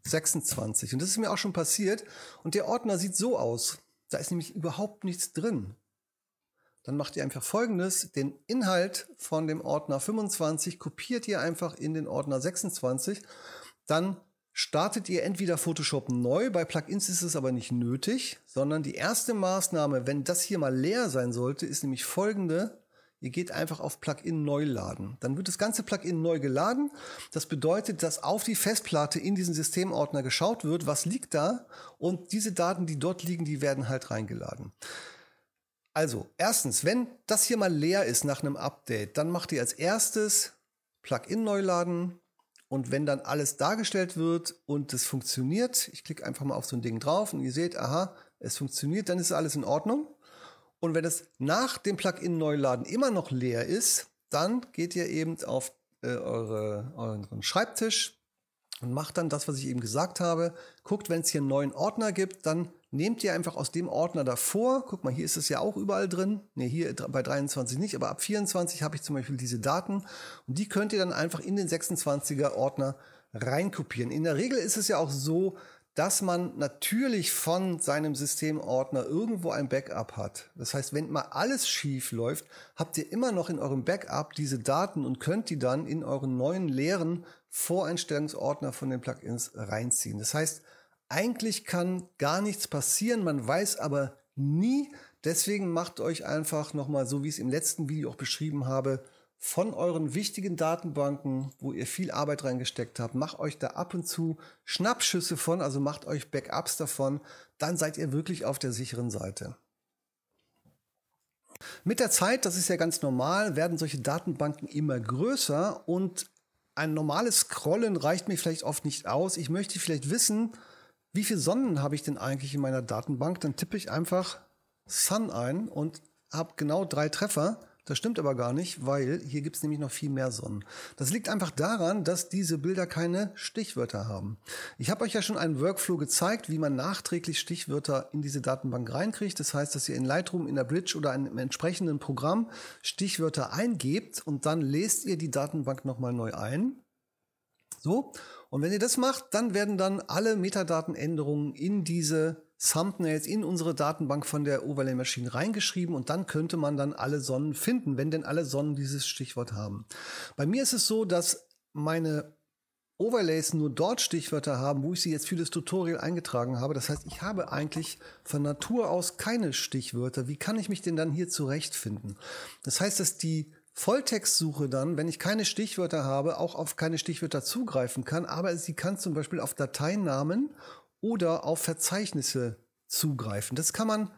26. Und das ist mir auch schon passiert. Und der Ordner sieht so aus. Da ist nämlich überhaupt nichts drin. Dann macht ihr einfach Folgendes. Den Inhalt von dem Ordner 25 kopiert ihr einfach in den Ordner 26. Dann startet ihr entweder Photoshop neu. Bei Plugins ist es aber nicht nötig, sondern die erste Maßnahme, wenn das hier mal leer sein sollte, ist nämlich folgende. Ihr geht einfach auf Plugin neu laden. Dann wird das ganze Plugin neu geladen. Das bedeutet, dass auf die Festplatte in diesen Systemordner geschaut wird, was liegt da. Und diese Daten, die dort liegen, die werden halt reingeladen. Also, erstens, wenn das hier mal leer ist nach einem Update, dann macht ihr als erstes Plugin neu laden. Und wenn dann alles dargestellt wird und es funktioniert, ich klicke einfach mal auf so ein Ding drauf und ihr seht, aha, es funktioniert, dann ist alles in Ordnung. Und wenn es nach dem Plugin Neuladen immer noch leer ist, dann geht ihr eben auf euren Schreibtisch und macht dann das, was ich eben gesagt habe. Guckt, wenn es hier einen neuen Ordner gibt, dann nehmt ihr einfach aus dem Ordner davor. Guck mal, hier ist es ja auch überall drin. Ne, hier bei 23 nicht, aber ab 24 habe ich zum Beispiel diese Daten. Und die könnt ihr dann einfach in den 26er Ordner reinkopieren. In der Regel ist es ja auch so, dass man natürlich von seinem Systemordner irgendwo ein Backup hat. Das heißt, wenn mal alles schief läuft, habt ihr immer noch in eurem Backup diese Daten und könnt die dann in euren neuen leeren Voreinstellungsordner von den Plugins reinziehen. Das heißt, eigentlich kann gar nichts passieren, man weiß aber nie. Deswegen macht euch einfach nochmal, so wie ich es im letzten Video auch beschrieben habe, von euren wichtigen Datenbanken, wo ihr viel Arbeit reingesteckt habt, macht euch da ab und zu Schnappschüsse von, also macht euch Backups davon, dann seid ihr wirklich auf der sicheren Seite. Mit der Zeit, das ist ja ganz normal, werden solche Datenbanken immer größer und ein normales Scrollen reicht mir vielleicht oft nicht aus. Ich möchte vielleicht wissen, wie viele Sonnen habe ich denn eigentlich in meiner Datenbank? Dann tippe ich einfach Sun ein und habe genau 3 Treffer. Das stimmt aber gar nicht, weil hier gibt es nämlich noch viel mehr Sonnen. Das liegt einfach daran, dass diese Bilder keine Stichwörter haben. Ich habe euch ja schon einen Workflow gezeigt, wie man nachträglich Stichwörter in diese Datenbank reinkriegt. Das heißt, dass ihr in Lightroom, in der Bridge oder einem entsprechenden Programm Stichwörter eingebt und dann lest ihr die Datenbank nochmal neu ein. So, und wenn ihr das macht, dann werden dann alle Metadatenänderungen in diese Thumbnails in unsere Datenbank von der Overlay Machine reingeschrieben und dann könnte man dann alle Sonnen finden, wenn denn alle Sonnen dieses Stichwort haben. Bei mir ist es so, dass meine Overlays nur dort Stichwörter haben, wo ich sie jetzt für das Tutorial eingetragen habe. Das heißt, ich habe eigentlich von Natur aus keine Stichwörter. Wie kann ich mich denn dann hier zurechtfinden? Das heißt, dass die Volltextsuche dann, wenn ich keine Stichwörter habe, auch auf keine Stichwörter zugreifen kann, aber sie kann zum Beispiel auf Dateinamen oder auf Verzeichnisse zugreifen. Das kann man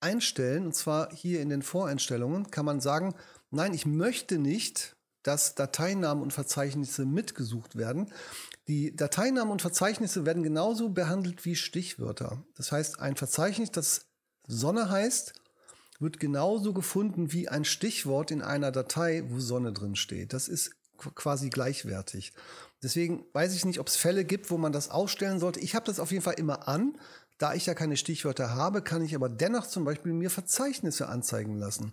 einstellen, und zwar hier in den Voreinstellungen kann man sagen, nein, ich möchte nicht, dass Dateinamen und Verzeichnisse mitgesucht werden. Die Dateinamen und Verzeichnisse werden genauso behandelt wie Stichwörter. Das heißt, ein Verzeichnis, das Sonne heißt, wird genauso gefunden wie ein Stichwort in einer Datei, wo Sonne drin steht. Das ist quasi gleichwertig. Deswegen weiß ich nicht, ob es Fälle gibt, wo man das ausstellen sollte. Ich habe das auf jeden Fall immer an. Da ich ja keine Stichwörter habe, kann ich aber dennoch zum Beispiel mir Verzeichnisse anzeigen lassen.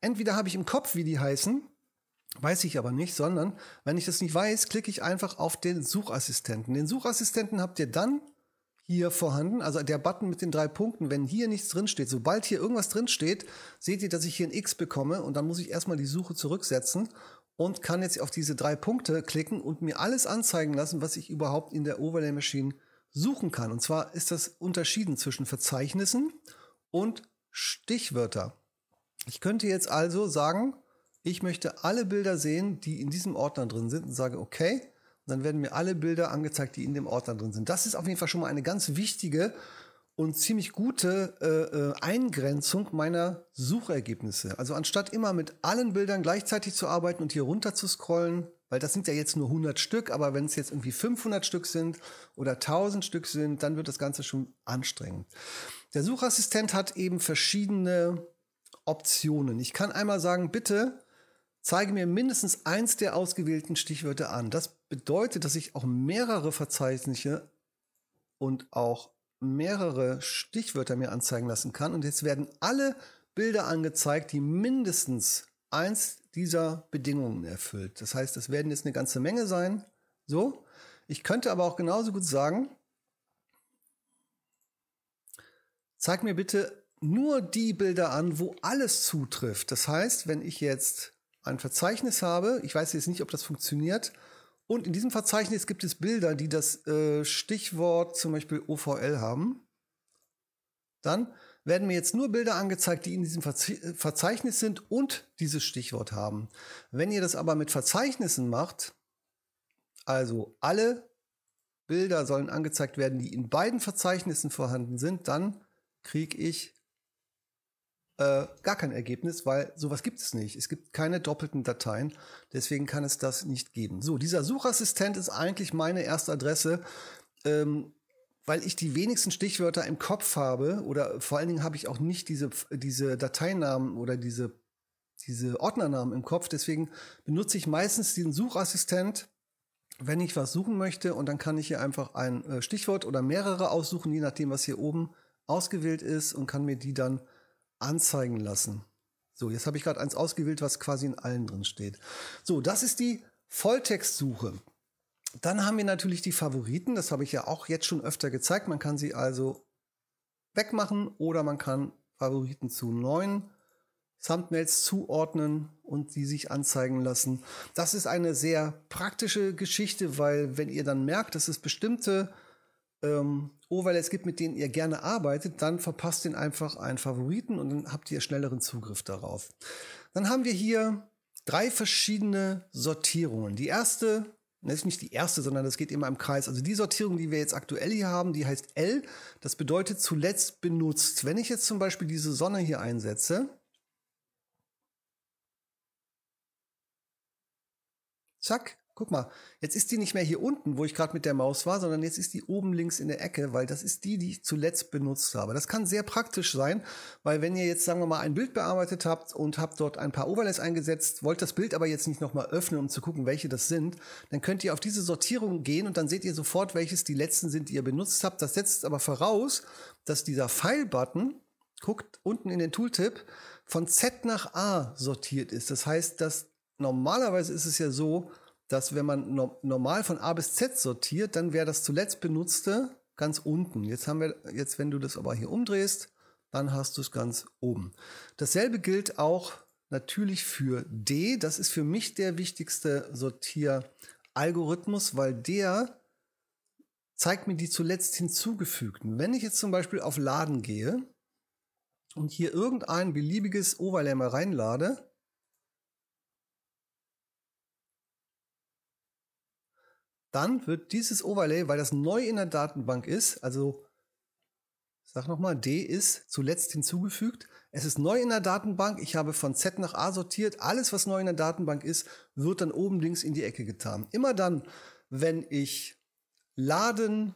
Entweder habe ich im Kopf, wie die heißen, weiß ich aber nicht, sondern wenn ich das nicht weiß, klicke ich einfach auf den Suchassistenten. Den Suchassistenten habt ihr dann hier vorhanden, also der Button mit den 3 Punkten, wenn hier nichts drin steht. Sobald hier irgendwas drin steht, seht ihr, dass ich hier ein X bekomme und dann muss ich erstmal die Suche zurücksetzen und kann jetzt auf diese 3 Punkte klicken und mir alles anzeigen lassen, was ich überhaupt in der Overlay Machine suchen kann. Und zwar ist das unterschieden zwischen Verzeichnissen und Stichwörter. Ich könnte jetzt also sagen, ich möchte alle Bilder sehen, die in diesem Ordner drin sind und sage okay. Dann werden mir alle Bilder angezeigt, die in dem Ordner drin sind. Das ist auf jeden Fall schon mal eine ganz wichtige und ziemlich gute Eingrenzung meiner Suchergebnisse. Also anstatt immer mit allen Bildern gleichzeitig zu arbeiten und hier runter zu scrollen, weil das sind ja jetzt nur 100 Stück, aber wenn es jetzt irgendwie 500 Stück sind oder 1000 Stück sind, dann wird das Ganze schon anstrengend. Der Suchassistent hat eben verschiedene Optionen. Ich kann einmal sagen, bitte zeige mir mindestens eins der ausgewählten Stichwörter an. Das bedeutet, dass ich auch mehrere Verzeichnisse und auch mehrere Stichwörter mir anzeigen lassen kann. Und jetzt werden alle Bilder angezeigt, die mindestens eins dieser Bedingungen erfüllt. Das heißt, es werden jetzt eine ganze Menge sein. So. Ich könnte aber auch genauso gut sagen, zeig mir bitte nur die Bilder an, wo alles zutrifft. Das heißt, wenn ich jetzt ein Verzeichnis habe, ich weiß jetzt nicht, ob das funktioniert, und in diesem Verzeichnis gibt es Bilder, die das Stichwort zum Beispiel OVL haben, dann werden mir jetzt nur Bilder angezeigt, die in diesem Verzeichnis sind und dieses Stichwort haben. Wenn ihr das aber mit Verzeichnissen macht, also alle Bilder sollen angezeigt werden, die in beiden Verzeichnissen vorhanden sind, dann kriege ich gar kein Ergebnis, weil sowas gibt es nicht. Es gibt keine doppelten Dateien, deswegen kann es das nicht geben. So, dieser Suchassistent ist eigentlich meine erste Adresse, weil ich die wenigsten Stichwörter im Kopf habe oder vor allen Dingen habe ich auch nicht diese Dateinamen oder diese Ordnernamen im Kopf. Deswegen benutze ich meistens den Suchassistent, wenn ich was suchen möchte, und dann kann ich hier einfach ein Stichwort oder mehrere aussuchen, je nachdem, was hier oben ausgewählt ist, und kann mir die dann anzeigen lassen. So, jetzt habe ich gerade eins ausgewählt, was quasi in allen drin steht. So, das ist die Volltextsuche. Dann haben wir natürlich die Favoriten. Das habe ich ja auch jetzt schon öfter gezeigt. Man kann sie also wegmachen oder man kann Favoriten zu neuen Thumbnails zuordnen und die sich anzeigen lassen. Das ist eine sehr praktische Geschichte, weil wenn ihr dann merkt, dass es bestimmte Overlays gibt, mit denen ihr gerne arbeitet, dann verpasst den einfach einen Favoriten und dann habt ihr schnelleren Zugriff darauf. Dann haben wir hier 3 verschiedene Sortierungen. Die erste, das ist nicht die erste, sondern das geht immer im Kreis. Also die Sortierung, die wir jetzt aktuell hier haben, die heißt L. Das bedeutet zuletzt benutzt. Wenn ich jetzt zum Beispiel diese Sonne hier einsetze, zack, Guck mal, jetzt ist die nicht mehr hier unten, wo ich gerade mit der Maus war, sondern jetzt ist die oben links in der Ecke, weil das ist die, die ich zuletzt benutzt habe. Das kann sehr praktisch sein, weil wenn ihr jetzt, sagen wir mal, ein Bild bearbeitet habt und habt dort ein paar Overlays eingesetzt, wollt das Bild aber jetzt nicht nochmal öffnen, um zu gucken, welche das sind, dann könnt ihr auf diese Sortierung gehen und dann seht ihr sofort, welches die letzten sind, die ihr benutzt habt. Das setzt aber voraus, dass dieser File-Button, guckt unten in den Tooltip, von Z nach A sortiert ist. Das heißt, dass normalerweise ist es ja so, dass wenn man normal von A bis Z sortiert, dann wäre das zuletzt benutzte ganz unten. Jetzt wenn du das aber hier umdrehst, dann hast du es ganz oben. Dasselbe gilt auch natürlich für D. Das ist für mich der wichtigste Sortieralgorithmus, weil der zeigt mir die zuletzt hinzugefügten. Wenn ich jetzt zum Beispiel auf Laden gehe und hier irgendein beliebiges Overlay mal reinlade, dann wird dieses Overlay, weil das neu in der Datenbank ist, also ich sage nochmal, D ist zuletzt hinzugefügt, es ist neu in der Datenbank, ich habe von Z nach A sortiert, alles was neu in der Datenbank ist, wird dann oben links in die Ecke getan. Immer dann, wenn ich Laden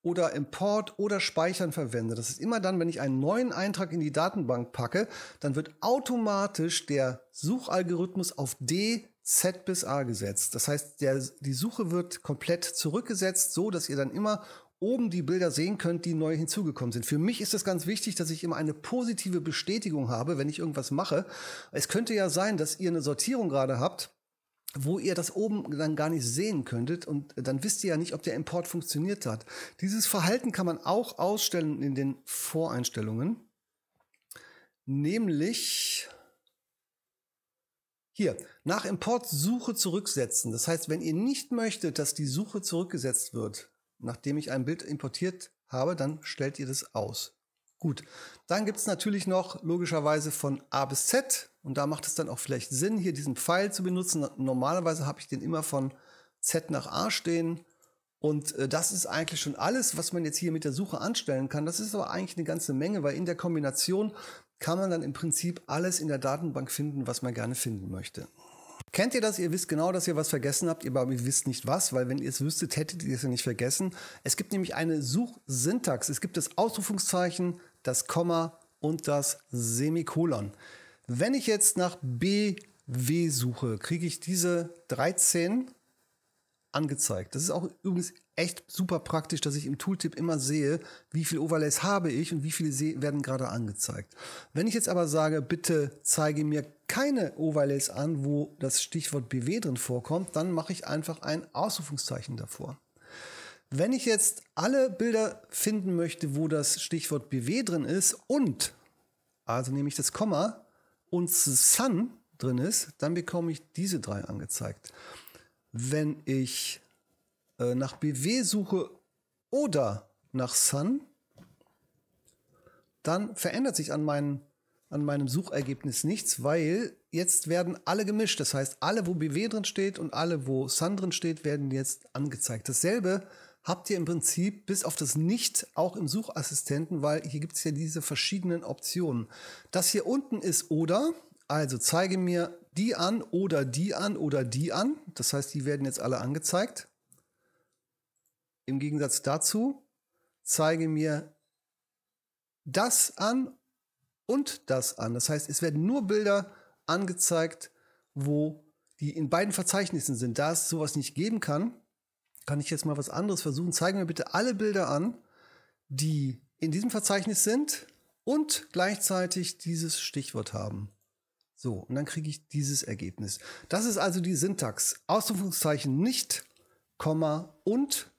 oder Import oder Speichern verwende, das ist immer dann, wenn ich einen neuen Eintrag in die Datenbank packe, dann wird automatisch der Suchalgorithmus auf D Z bis A gesetzt. Das heißt, die Suche wird komplett zurückgesetzt, so dass ihr dann immer oben die Bilder sehen könnt, die neu hinzugekommen sind. Für mich ist das ganz wichtig, dass ich immer eine positive Bestätigung habe, wenn ich irgendwas mache. Es könnte ja sein, dass ihr eine Sortierung gerade habt, wo ihr das oben dann gar nicht sehen könntet und dann wisst ihr ja nicht, ob der Import funktioniert hat. Dieses Verhalten kann man auch ausstellen in den Voreinstellungen. Nämlich hier, nach Import Suche zurücksetzen. Das heißt, wenn ihr nicht möchtet, dass die Suche zurückgesetzt wird, nachdem ich ein Bild importiert habe, dann stellt ihr das aus. Gut, dann gibt es natürlich noch logischerweise von A bis Z und da macht es dann auch vielleicht Sinn, hier diesen Pfeil zu benutzen. Normalerweise habe ich den immer von Z nach A stehen und das ist eigentlich schon alles, was man jetzt hier mit der Suche anstellen kann. Das ist aber eigentlich eine ganze Menge, weil in der Kombination kann man dann im Prinzip alles in der Datenbank finden, was man gerne finden möchte. Kennt ihr das? Ihr wisst genau, dass ihr was vergessen habt, aber ihr wisst nicht was, weil wenn ihr es wüsstet, hättet ihr es ja nicht vergessen. Es gibt nämlich eine Suchsyntax. Es gibt das Ausrufungszeichen, das Komma und das Semikolon. Wenn ich jetzt nach BW suche, kriege ich diese 13 angezeigt. Das ist auch übrigens echt super praktisch, dass ich im Tooltip immer sehe, wie viele Overlays habe ich und wie viele werden gerade angezeigt. Wenn ich jetzt aber sage, bitte zeige mir keine Overlays an, wo das Stichwort BW drin vorkommt, dann mache ich einfach ein Ausrufungszeichen davor. Wenn ich jetzt alle Bilder finden möchte, wo das Stichwort BW drin ist und, also nehme ich das Komma und Sun drin ist, dann bekomme ich diese 3 angezeigt. Wenn ich nach BW suche oder nach Sun, dann verändert sich an meinem Suchergebnis nichts, weil jetzt werden alle gemischt. Das heißt, alle, wo BW drin steht und alle, wo Sun drin steht, werden jetzt angezeigt. Dasselbe habt ihr im Prinzip bis auf das Nicht auch im Suchassistenten, weil hier gibt es ja diese verschiedenen Optionen. Das hier unten ist oder, also zeige mir die an oder die an oder die an. Das heißt, die werden jetzt alle angezeigt. Im Gegensatz dazu zeige mir das an und das an. Das heißt, es werden nur Bilder angezeigt, wo die in beiden Verzeichnissen sind. Da es sowas nicht geben kann, kann ich jetzt mal was anderes versuchen. Zeige mir bitte alle Bilder an, die in diesem Verzeichnis sind und gleichzeitig dieses Stichwort haben. So, und dann kriege ich dieses Ergebnis. Das ist also die Syntax. Ausrufungszeichen nicht, Komma und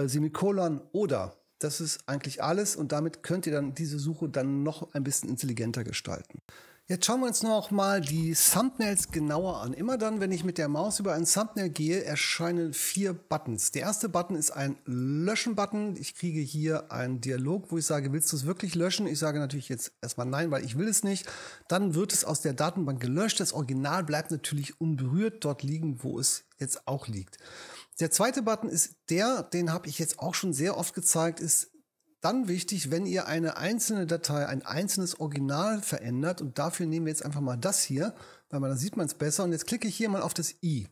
Semikolon oder. Das ist eigentlich alles und damit könnt ihr dann diese Suche dann noch ein bisschen intelligenter gestalten. Jetzt schauen wir uns noch mal die Thumbnails genauer an. Immer dann, wenn ich mit der Maus über ein Thumbnail gehe, erscheinen 4 Buttons. Der erste Button ist ein Löschen-Button. Ich kriege hier einen Dialog, wo ich sage, willst du es wirklich löschen? Ich sage natürlich jetzt erstmal nein, weil ich will es nicht. Dann wird es aus der Datenbank gelöscht. Das Original bleibt natürlich unberührt dort liegen, wo es jetzt auch liegt. Der zweite Button ist der, den habe ich jetzt auch schon sehr oft gezeigt, ist dann wichtig, wenn ihr eine einzelne Datei, ein einzelnes Original verändert, und dafür nehmen wir jetzt einfach mal das hier, Weil man, da sieht man es besser. Und jetzt klicke ich hier mal auf das i.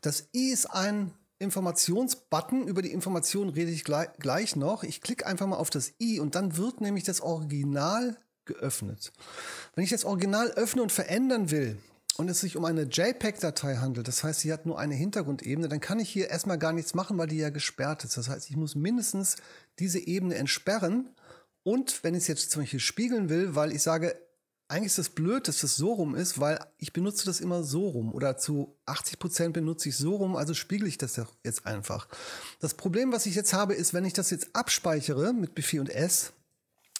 Das i ist ein Informationsbutton. Über die Information rede ich gleich noch. Ich klicke einfach mal auf das i und dann wird nämlich das Original geöffnet. Wenn ich das Original öffne und verändern will und es sich um eine JPEG-Datei handelt, das heißt, sie hat nur eine Hintergrundebene, dann kann ich hier erstmal gar nichts machen, weil die ja gesperrt ist. Das heißt, ich muss mindestens diese Ebene entsperren. Und wenn ich es jetzt zum Beispiel spiegeln will, weil ich sage, eigentlich ist das blöd, dass das so rum ist, weil ich benutze das immer so rum oder zu 80% benutze ich so rum, also spiegel ich das jetzt einfach. Das Problem, was ich jetzt habe, ist, wenn ich das jetzt abspeichere mit Befehl und S,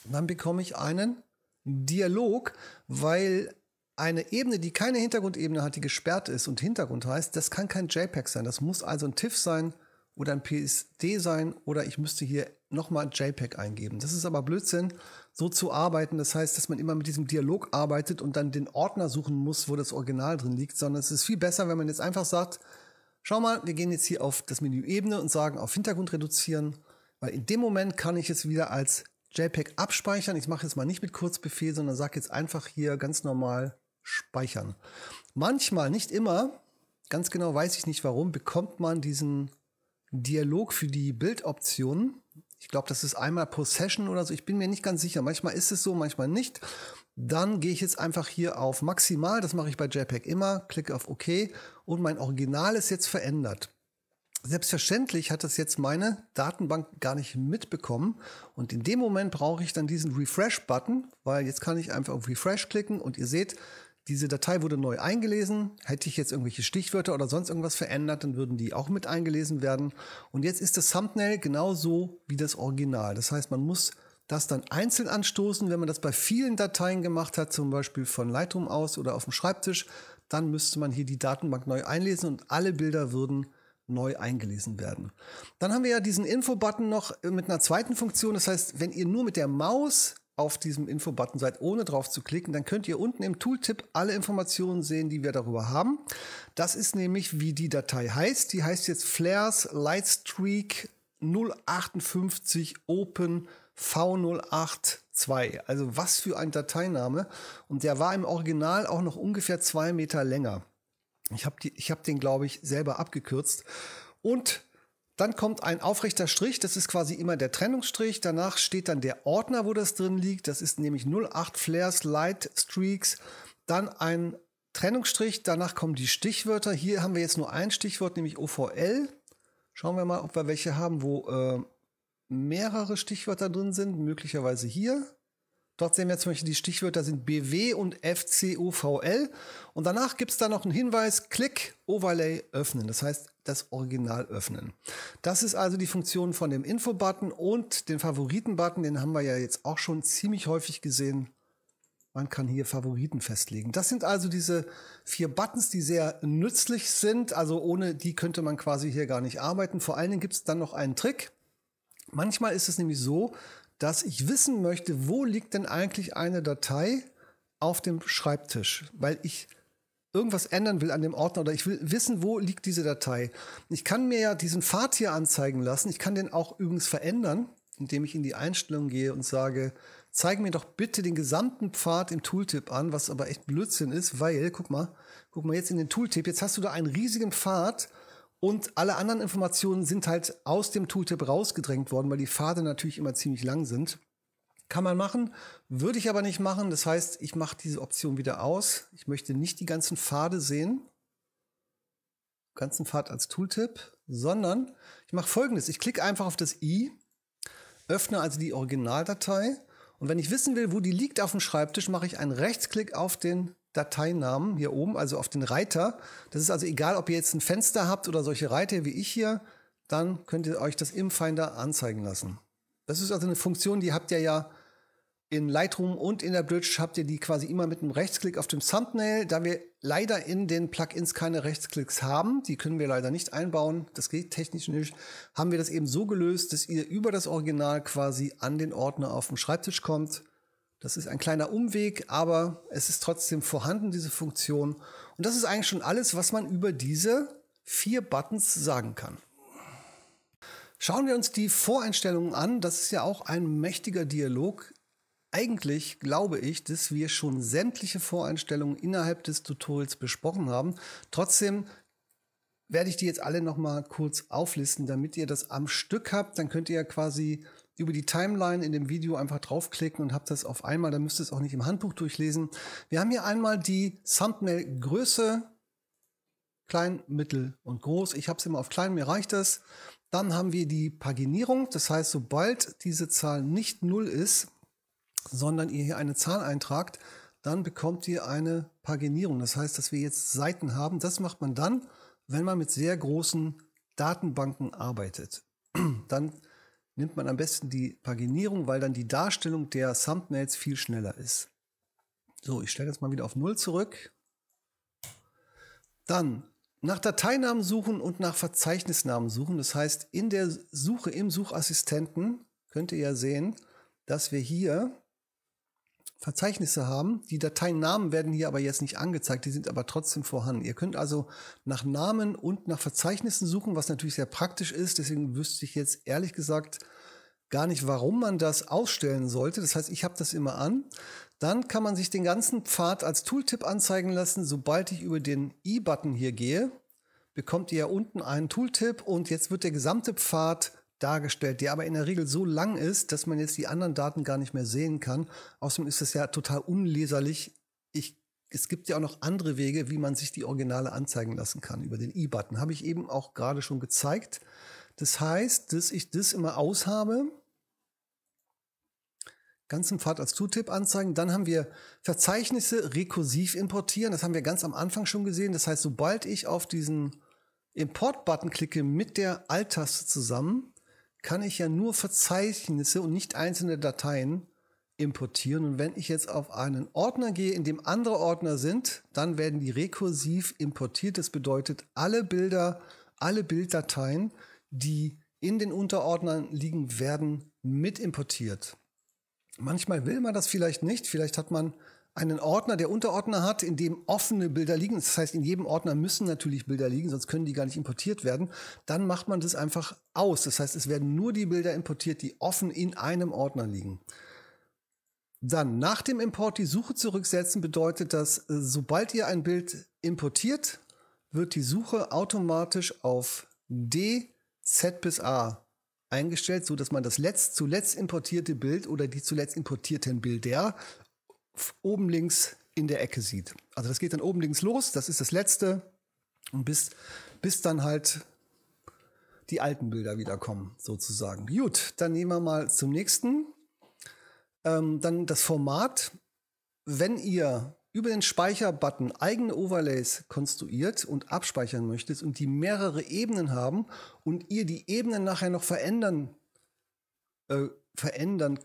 dann bekomme ich einen Dialog, weil eine Ebene, die keine Hintergrundebene hat, die gesperrt ist und Hintergrund heißt, das kann kein JPEG sein, das muss also ein TIFF sein oder ein PSD sein oder ich müsste hier nochmal JPEG eingeben. Das ist aber Blödsinn, so zu arbeiten. Das heißt, dass man immer mit diesem Dialog arbeitet und dann den Ordner suchen muss, wo das Original drin liegt, sondern es ist viel besser, wenn man jetzt einfach sagt, schau mal, wir gehen jetzt hier auf das Menü Ebene und sagen auf Hintergrund reduzieren, weil in dem Moment kann ich es wieder als JPEG abspeichern. Ich mache jetzt mal nicht mit Kurzbefehl, sondern sage jetzt einfach hier ganz normal speichern. Manchmal, nicht immer, ganz genau weiß ich nicht warum, bekommt man diesen Dialog für die Bildoptionen. Ich glaube, das ist einmal pro Session oder so. Ich bin mir nicht ganz sicher. Manchmal ist es so, manchmal nicht. Dann gehe ich jetzt einfach hier auf maximal. Das mache ich bei JPEG immer. Klicke auf OK. Und mein Original ist jetzt verändert. Selbstverständlich hat das jetzt meine Datenbank gar nicht mitbekommen. Und in dem Moment brauche ich dann diesen Refresh-Button, weil jetzt kann ich einfach auf Refresh klicken. Und ihr seht, diese Datei wurde neu eingelesen. Hätte ich jetzt irgendwelche Stichwörter oder sonst irgendwas verändert, dann würden die auch mit eingelesen werden. Und jetzt ist das Thumbnail genauso wie das Original. Das heißt, man muss das dann einzeln anstoßen. Wenn man das bei vielen Dateien gemacht hat, zum Beispiel von Lightroom aus oder auf dem Schreibtisch, dann müsste man hier die Datenbank neu einlesen und alle Bilder würden neu eingelesen werden. Dann haben wir ja diesen Info-Button noch mit einer zweiten Funktion. Das heißt, wenn ihr nur mit der Maus auf diesem Info-Button seid, ohne drauf zu klicken, dann könnt ihr unten im Tooltip alle Informationen sehen, die wir darüber haben. Das ist nämlich, wie die Datei heißt. Die heißt jetzt Flares Lightstreak 058 Open V082. Also was für ein Dateiname. Und der war im Original auch noch ungefähr 2 Meter länger. Ich hab den, glaube ich, selber abgekürzt. Und dann kommt ein aufrechter Strich, das ist quasi immer der Trennungsstrich. Danach steht dann der Ordner, wo das drin liegt. Das ist nämlich 08 Flares, Light Streaks. Dann ein Trennungsstrich, danach kommen die Stichwörter. Hier haben wir jetzt nur ein Stichwort, nämlich OVL. Schauen wir mal, ob wir welche haben, wo mehrere Stichwörter drin sind. Möglicherweise hier. Dort sehen wir zum Beispiel, die Stichwörter sind BW und FCOVL. Und danach gibt es da noch einen Hinweis, Klick, Overlay öffnen. Das heißt, das Original öffnen. Das ist also die Funktion von dem Info-Button und den Favoriten-Button. Den haben wir ja jetzt auch schon ziemlich häufig gesehen. Man kann hier Favoriten festlegen. Das sind also diese 4 Buttons, die sehr nützlich sind. Also ohne die könnte man quasi hier gar nicht arbeiten. Vor allen Dingen gibt es dann noch einen Trick. Manchmal ist es nämlich so, dass ich wissen möchte, wo liegt denn eigentlich eine Datei auf dem Schreibtisch, weil ich irgendwas ändern will an dem Ordner oder ich will wissen, wo liegt diese Datei. Ich kann mir ja diesen Pfad hier anzeigen lassen. Ich kann den auch übrigens verändern, indem ich in die Einstellungen gehe und sage, zeige mir doch bitte den gesamten Pfad im Tooltip an, was aber echt Blödsinn ist, weil, guck mal jetzt in den Tooltip, jetzt hast du da einen riesigen Pfad, und alle anderen Informationen sind halt aus dem Tooltip rausgedrängt worden, weil die Pfade natürlich immer ziemlich lang sind. Kann man machen, würde ich aber nicht machen. Das heißt, ich mache diese Option wieder aus. Ich möchte nicht die ganzen Pfade sehen, ganzen Pfad als Tooltip, sondern ich mache Folgendes. Ich klicke einfach auf das i, öffne also die Originaldatei. Und wenn ich wissen will, wo die liegt auf dem Schreibtisch, mache ich einen Rechtsklick auf den Dateinamen hier oben, also auf den Reiter. Das ist also egal, ob ihr jetzt ein Fenster habt oder solche Reiter wie ich hier, dann könnt ihr euch das im Finder anzeigen lassen. Das ist also eine Funktion, die habt ihr ja in Lightroom und in der Bridge, habt ihr die quasi immer mit einem Rechtsklick auf dem Thumbnail. Da wir leider in den Plugins keine Rechtsklicks haben, die können wir leider nicht einbauen, das geht technisch nicht, haben wir das eben so gelöst, dass ihr über das Original quasi an den Ordner auf dem Schreibtisch kommt. Das ist ein kleiner Umweg, aber es ist trotzdem vorhanden, diese Funktion. Und das ist eigentlich schon alles, was man über diese 4 Buttons sagen kann. Schauen wir uns die Voreinstellungen an. Das ist ja auch ein mächtiger Dialog. Eigentlich glaube ich, dass wir schon sämtliche Voreinstellungen innerhalb des Tutorials besprochen haben. Trotzdem werde ich die jetzt alle nochmal kurz auflisten, damit ihr das am Stück habt. Dann könnt ihr ja quasi über die Timeline in dem Video einfach draufklicken und habt das auf einmal. Dann müsst ihr es auch nicht im Handbuch durchlesen. Wir haben hier einmal die Thumbnail-Größe. Klein, mittel und groß. Ich habe es immer auf klein, mir reicht das. Dann haben wir die Paginierung. Das heißt, sobald diese Zahl nicht 0 ist, sondern ihr hier eine Zahl eintragt, dann bekommt ihr eine Paginierung. Das heißt, dass wir jetzt Seiten haben. Das macht man dann, wenn man mit sehr großen Datenbanken arbeitet. Dann nimmt man am besten die Paginierung, weil dann die Darstellung der Thumbnails viel schneller ist. So, ich stelle das mal wieder auf 0 zurück. Dann nach Dateinamen suchen und nach Verzeichnisnamen suchen. Das heißt, in der Suche im Suchassistenten könnt ihr ja sehen, dass wir hier Verzeichnisse haben. Die Dateinamen werden hier aber jetzt nicht angezeigt, die sind aber trotzdem vorhanden. Ihr könnt also nach Namen und nach Verzeichnissen suchen, was natürlich sehr praktisch ist. Deswegen wüsste ich jetzt ehrlich gesagt gar nicht, warum man das ausstellen sollte. Das heißt, ich habe das immer an. Dann kann man sich den ganzen Pfad als Tooltip anzeigen lassen. Sobald ich über den i-Button hier gehe, bekommt ihr unten einen Tooltip und jetzt wird der gesamte Pfad dargestellt, der aber in der Regel so lang ist, dass man jetzt die anderen Daten gar nicht mehr sehen kann. Außerdem ist das ja total unleserlich. Es gibt ja auch noch andere Wege, wie man sich die Originale anzeigen lassen kann über den i-Button. Habe ich eben auch gerade schon gezeigt. Das heißt, dass ich das immer aushabe. Ganzen Pfad als Tooltip anzeigen. Dann haben wir Verzeichnisse rekursiv importieren. Das haben wir ganz am Anfang schon gesehen. Das heißt, sobald ich auf diesen Import-Button klicke mit der Alt-Taste zusammen, kann ich ja nur Verzeichnisse und nicht einzelne Dateien importieren. Und wenn ich jetzt auf einen Ordner gehe, in dem andere Ordner sind, dann werden die rekursiv importiert. Das bedeutet, alle Bilder, alle Bilddateien, die in den Unterordnern liegen, werden mit importiert. Manchmal will man das vielleicht nicht. Vielleicht hat man einen Ordner, der Unterordner hat, in dem offene Bilder liegen. Das heißt, in jedem Ordner müssen natürlich Bilder liegen, sonst können die gar nicht importiert werden. Dann macht man das einfach aus. Das heißt, es werden nur die Bilder importiert, die offen in einem Ordner liegen. Dann nach dem Import die Suche zurücksetzen bedeutet, dass sobald ihr ein Bild importiert, wird die Suche automatisch auf D, Z bis A eingestellt, so dass man das zuletzt importierte Bild oder die zuletzt importierten Bilder oben links in der Ecke sieht. Also das geht dann oben links los, das ist das letzte und bis dann halt die alten Bilder wiederkommen sozusagen. Gut, dann nehmen wir mal zum nächsten. Dann das Format. Wenn ihr über den Speicher-Button eigene Overlays konstruiert und abspeichern möchtet und die mehrere Ebenen haben und ihr die Ebenen nachher noch verändern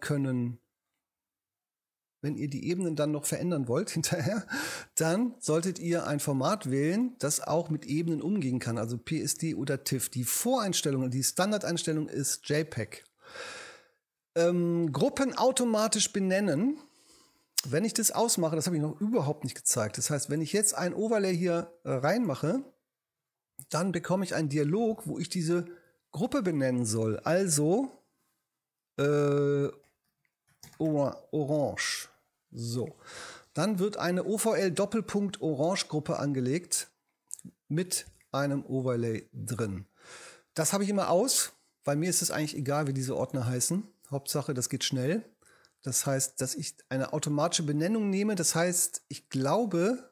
können, wenn ihr die Ebenen dann noch verändern wollt hinterher, dann solltet ihr ein Format wählen, das auch mit Ebenen umgehen kann, also PSD oder TIFF. Die Voreinstellung, die Standardeinstellung ist JPEG. Gruppen automatisch benennen. Wenn ich das ausmache, das habe ich noch überhaupt nicht gezeigt. Das heißt, wenn ich jetzt ein Overlay hier reinmache, dann bekomme ich einen Dialog, wo ich diese Gruppe benennen soll. Also Orange. So. Dann wird eine OVL-Doppelpunkt-Orange-Gruppe angelegt mit einem Overlay drin. Das habe ich immer aus, weil mir ist es eigentlich egal, wie diese Ordner heißen. Hauptsache, das geht schnell. Das heißt, dass ich eine automatische Benennung nehme. Das heißt, ich glaube,